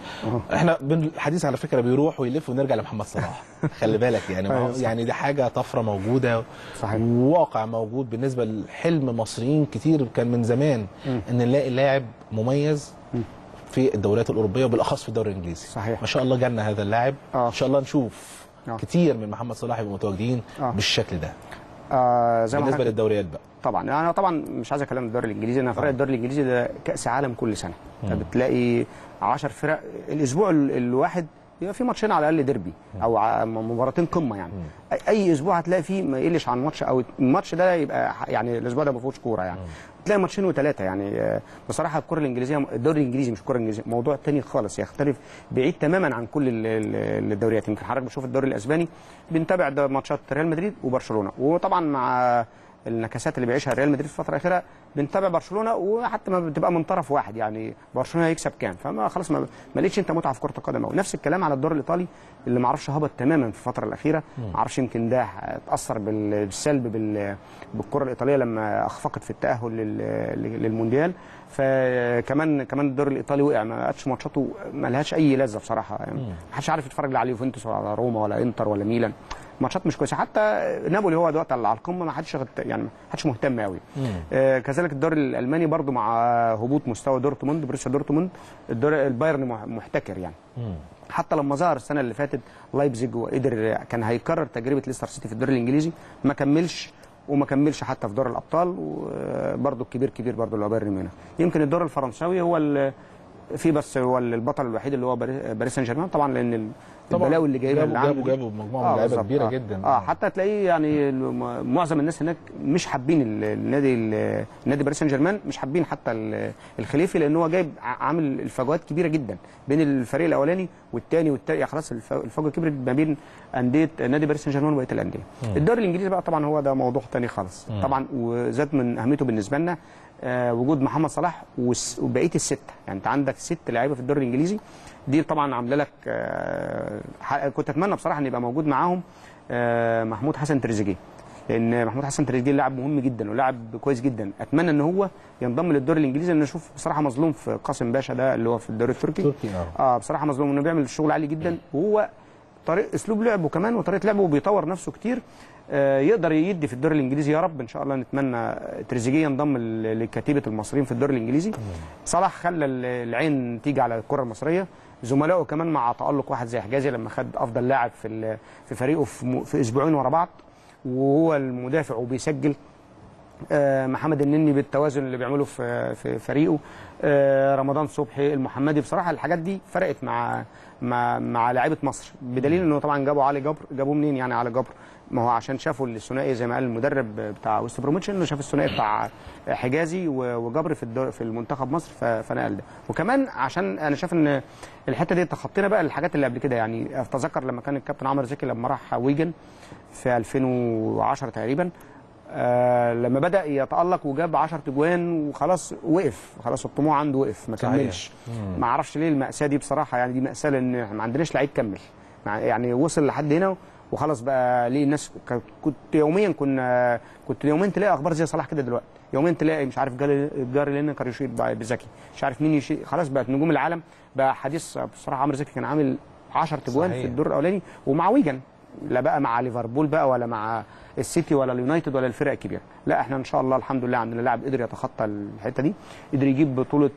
احنا الحديث على فكره بيروح ويلف ونرجع لمحمد صلاح. خلي بالك يعني يعني دي حاجه طفره موجوده صحيح. واقع موجود بالنسبه لحلم مصريين كتير كان من زمان ان نلاقي لاعب مميز في الدوريات الاوروبيه وبالاخص في الدوري الانجليزي. صحيح. ما شاء الله جالنا هذا اللاعب، ان شاء الله نشوف أوه. كتير من محمد صلاح يبقوا متواجدين أوه. بالشكل ده آه زي بالنسبه للدوريات بقى. طبعا انا طبعا مش عايز اكلم الدوري الانجليزي، انا فرق الدوري الانجليزي ده كاس عالم كل سنه، بتلاقي عشر فرق الاسبوع الواحد يبقى في ماتشين على الاقل ديربي او مباراتين قمه يعني مم. اي اسبوع هتلاقي فيه ما يقلش عن ماتش او الماتش ده يبقى يعني الاسبوع ده ما فيهوش كوره يعني مم. تلاقي ماتشين وثلاثه يعني. بصراحه الكره الانجليزيه الدوري الانجليزي مش الكره الانجليزيه موضوع تاني خالص، يختلف بعيد تماما عن كل الدوريات. يمكن حضرتك بتشوف الدوري الاسباني بنتابع ماتشات ريال مدريد وبرشلونه، وطبعا مع النكسات اللي بيعيشها ريال مدريد الفتره الاخيره بنتابع برشلونه، وحتى ما بتبقى من طرف واحد يعني برشلونه هيكسب كام، فما خلاص ما لقيتش انت متعه في كره القدم. او نفس الكلام على الدوري الايطالي اللي ما اعرفش هبط تماما في الفتره الاخيره، ما اعرفش يمكن ده اتاثر بالسلب بالكره الايطاليه لما اخفقت في التاهل للمونديال، فكمان كمان الدوري الايطالي وقع، ما بقتش ماتشاته ما لهاش اي لذه بصراحه يعني. ما حدش عارف يتفرج لا على يوفنتوس ولا على روما ولا انتر ولا ميلان، ماتشات مش كويسه. حتى نابولي هو دلوقتي على القمه ما حدش يعني ما حدش مهتم قوي. آه كذلك الدوري الالماني برضو مع هبوط مستوى دورتموند بروسيا دورتموند الدوري البايرن محتكر يعني. مم. حتى لما ظهر السنه اللي فاتت لايبزيج وقدر كان هيكرر تجربه ليستر سيتي في الدوري الانجليزي ما كملش، وما كملش حتى في دوري الابطال، وبرضو الكبير كبير برضو اللي هو بايرن ميونخ. يمكن الدوري الفرنساوي هو في بس هو البطل الوحيد اللي هو باريس سان جيرمان طبعا، لان البلاوي اللي جايبها اللي عنده جابوا مجموعه من لعيبه كبيره آه جدا اه حتى تلاقيه يعني معظم الناس هناك مش حابين النادي النادي باريس سان جيرمان، مش حابين حتى الخليفي لان هو جايب عامل الفجوات كبيره جدا بين الفريق الاولاني والثاني والثالث، خلاص الفجوه كبرت ما بين انديه نادي باريس سان جيرمان وبقيه الانديه. الدوري الانجليزي بقى طبعا هو ده موضوع ثاني خالص مم. طبعا وزاد من اهميته بالنسبه لنا آه وجود محمد صلاح وبقيه السته، يعني انت عندك ست لعيبه في الدوري الانجليزي دي طبعا عامله لك آه كنت اتمنى بصراحه ان يبقى موجود معاهم آه محمود حسن تريزيجيه، لان محمود حسن تريزيجيه لاعب مهم جدا ولاعب كويس جدا، اتمنى ان هو ينضم للدوري الانجليزي. انا اشوف بصراحه مظلوم في قاسم باشا ده اللي هو في الدوري التركي اه بصراحه مظلوم انه بيعمل شغل عالي جدا، وهو طريق اسلوب لعبه كمان وطريقه لعبه وبيطور نفسه كتير يقدر يدي في الدوري الانجليزي. يا رب ان شاء الله نتمنى تريزيجيه ينضم لكتيبه المصريين في الدوري الانجليزي. صلاح خلى العين تيجي على الكره المصريه، زملائه كمان مع تالق واحد زي حجازي لما خد افضل لاعب في في فريقه في, في اسبوعين ورا بعض وهو المدافع وبيسجل. محمد النني بالتوازن اللي بيعمله في في فريقه، رمضان صبحي المحمدي، بصراحه الحاجات دي فرقت مع مع مع لعيبه مصر، بدليل انه طبعا جابوا علي جبر. جابوه منين يعني علي جبر؟ ما هو عشان شافوا الثنائي زي ما قال المدرب بتاع وست بروميتش انه شاف الثنائي بتاع حجازي وجبر في في المنتخب مصر فنقل ده، وكمان عشان انا شايف ان الحته دي تخطينا بقى الحاجات اللي قبل كده. يعني اتذكر لما كان الكابتن عمرو زكي لما راح ويجن في ألفين وعشرة تقريبا آه لما بدأ يتألق وجاب عشرة اجوان وخلاص وقف، خلاص الطموح عنده وقف ما كملش. ما اعرفش ليه المأساة دي بصراحة يعني، دي مأساة لأن ما عندناش لعيب كمل يعني، وصل لحد هنا وخلاص بقى ليه الناس كنت يوميا كنا كنت يومين تلاقي اخبار زي صلاح كده دلوقتي، يومين تلاقي مش عارف جاري لينكر يشير بزكي مش عارف مين يشير، خلاص بقت نجوم العالم بقى حديث. بصراحة عمرو زكي كان عامل عشرة اجوان في الدور الاولاني ومع ويجن لا بقى مع ليفربول بقى ولا مع السيتي ولا اليونايتد ولا الفرق الكبيره، لا احنا ان شاء الله الحمد لله عندنا لاعب قدر يتخطى الحته دي، قدر يجيب بطوله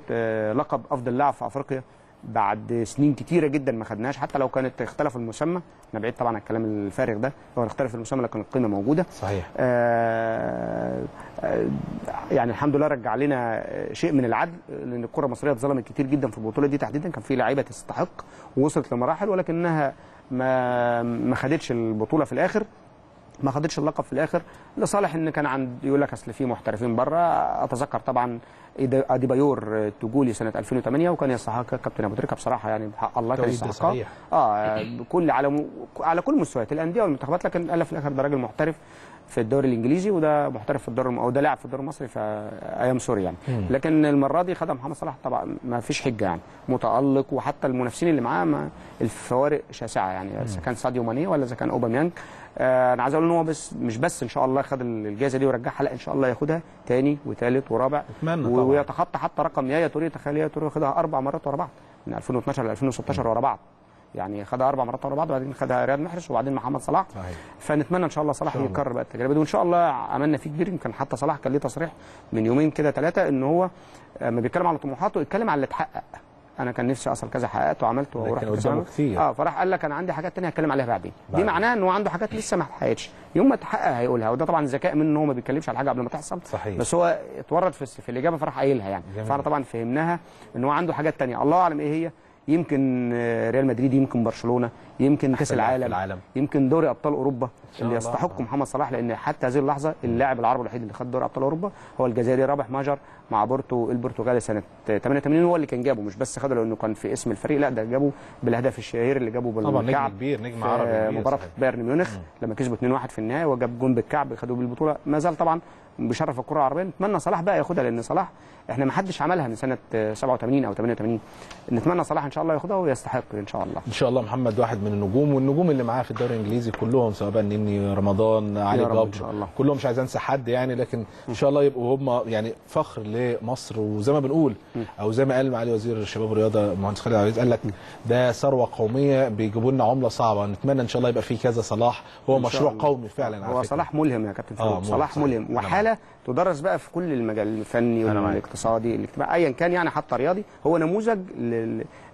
لقب افضل لاعب في افريقيا بعد سنين كتيره جدا ما خدناش، حتى لو كانت اختلف المسمى. انا بعيد طبعا عن الكلام الفارغ ده، لو اختلف المسمى لكن القيمه موجوده صحيح. آه يعني الحمد لله رجع لنا شيء من العدل، لان الكره المصريه اتظلمت كتير جدا في البطوله دي تحديدا. كان في لعيبه تستحق ووصلت لمراحل ولكنها ما ما خدتش البطوله في الاخر، ما خدتش اللقب في الاخر لصالح ان كان عند يقول لك اصل في محترفين بره. اتذكر طبعا اديبايور توجولي سنه ألفين وثمانية وكان يستحق كابتن ابو تريكه بصراحه، يعني بحق الله كان يستحقها اه كل على م... على كل مستويات الانديه والمنتخبات، لكن قال في الاخر ده راجل محترف في الدوري الانجليزي وده محترف في الدوري او ده لاعب في الدوري المصري في ايام سوري يعني. لكن المره دي خدها محمد صلاح طبعا ما فيش حجه يعني، متالق وحتى المنافسين اللي معاه الفوارق شاسعه يعني، اذا كان ساديو ماني ولا اذا كان اوباميانج. آه انا عايز اقول ان هو بس مش بس ان شاء الله خد الجائزه دي ورجعها، لا ان شاء الله ياخدها ثاني وثالث ورابع ويتخطى حتى رقم يا توري. تخيل يا توري خدها اربع مرات ورا بعض من ألفين واثناشر ل ألفين وستاشر ورا بعض، يعني خدها اربع مرات ورا بعض وبعدين خدها رياض محرز وبعدين محمد صلاح. فنتمنى ان شاء الله صلاح يكرر بقى التجربه دي، وان شاء الله عملنا فيه كبير. يمكن حتى صلاح كان ليه تصريح من يومين كده ثلاثه ان هو لما بيتكلم على طموحاته يتكلم على اللي اتحقق. انا كان نفسي اصل كذا حققت وعملت ورحت كذا اه فراح قال لك انا عندي حاجات ثانيه هتكلم عليها بعدين، دي معناها ان هو عنده حاجات لسه ما اتحققتش، يوم ما تحقق هيقولها. وده طبعا ذكاء منه ان هو ما بيتكلمش على حاجه قبل ما تحصل صحيح. بس هو اتورط في, في الاجابه فراح قايلها يعني جميل. فانا طبعا فهمناها ان هو عنده حاجات ثانيه الله اعلم ايه هي، يمكن ريال مدريد، يمكن برشلونه، يمكن كاس العالم، العالم يمكن دوري ابطال اوروبا اللي يستحقه محمد صلاح، لان حتى هذه اللحظه اللاعب العربي الوحيد اللي خد دوري ابطال اوروبا هو الجزائري رابح ماجر مع بورتو البرتغالي سنه ثمانية وثمانين. هو اللي كان جابه، مش بس خده لانه كان في اسم الفريق، لا ده جابه بالهدف الشهير اللي جابه بالكعب كبير نجم عربي مباراه بايرن ميونخ لما كسبوا اتنين واحد في النهائي وجاب جون بالكعب خدوه بالبطوله. ما زال طبعا بشرف الكره العربيه، نتمنى صلاح بقى ياخدها لان صلاح احنا ما حدش عملها من سنه سبعة وثمانين او ثمانية وثمانين. نتمنى صلاح ان شاء الله ياخدها ويستحق ان شاء الله. ان شاء الله محمد واحد من النجوم، والنجوم اللي معاه في الدوري الانجليزي كلهم، سواء بقى النني، رمضان، علي جبر، كلهم مش عايز انسى حد يعني، لكن ان شاء الله يبقوا هم يعني فخر لمصر. وزي ما بنقول او زي ما قال معالي وزير الشباب والرياضه المهندس خالد العاشري، قال لك ده ثروه قوميه بيجيبوا لنا عمله صعبه. نتمنى ان شاء الله يبقى في كذا صلاح، هو مشروع قومي فعلا. هو صلاح ملهم يا كابتن، صلاح ملهم وحاله تدرس بقى في كل المجال الفني والاقتصادي الاجتماعي ايا كان يعني، حتى رياضي. هو نموذج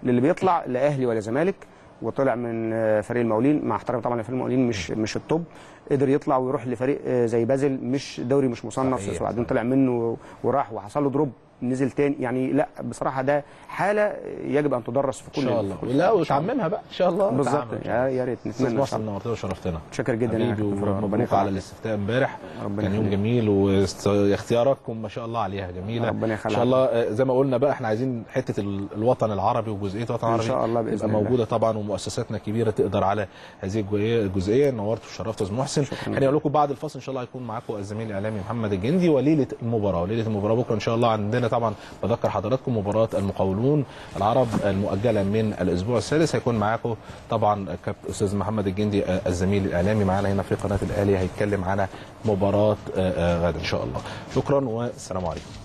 للي بيطلع لا اهلي ولا زمالك، وطلع من فريق المقاولين مع احترامي طبعا لفريق المقاولين مش مش التوب، قدر يطلع ويروح لفريق زي بازل مش دوري مش مصنف، وبعدين طلع منه وراح وحصل له دروب نزل تاني يعني. لا بصراحه ده حاله يجب ان تدرس في كل ان شاء الله، لا وتعممها بقى ان شاء الله بالظبط. يا ريت نتمنى مصر نورتنا وشرفتنا. شكر جدا حبيبي، ومبروك على الاستفتاء امبارح، كان يوم جميل واختياراتكم ما شاء الله عليها جميله. ربنا يخليك ان شاء الله. زي ما قلنا بقى احنا عايزين حته الوطن العربي وجزئيه الوطن العربي ان شاء الله باذن الله موجوده طبعا، ومؤسساتنا كبيره تقدر على هذه الجزئيه. نورت وشرفت يا استاذ محسن. هنقول لكم بعد الفاصل ان شاء الله هيكون معاكم الزميل الاعلامي محمد الجندي وليله المباراه. وليله المباراه بكره ان شاء الله عندنا طبعا، بذكر حضراتكم مباراه المقاولون العرب المؤجله من الاسبوع السادس. هيكون معاكم طبعا كابتن استاذ محمد الجندي الزميل الاعلامي معانا هنا في قناه الاهلي، هيتكلم على مباراه غدا ان شاء الله. شكرا والسلام عليكم.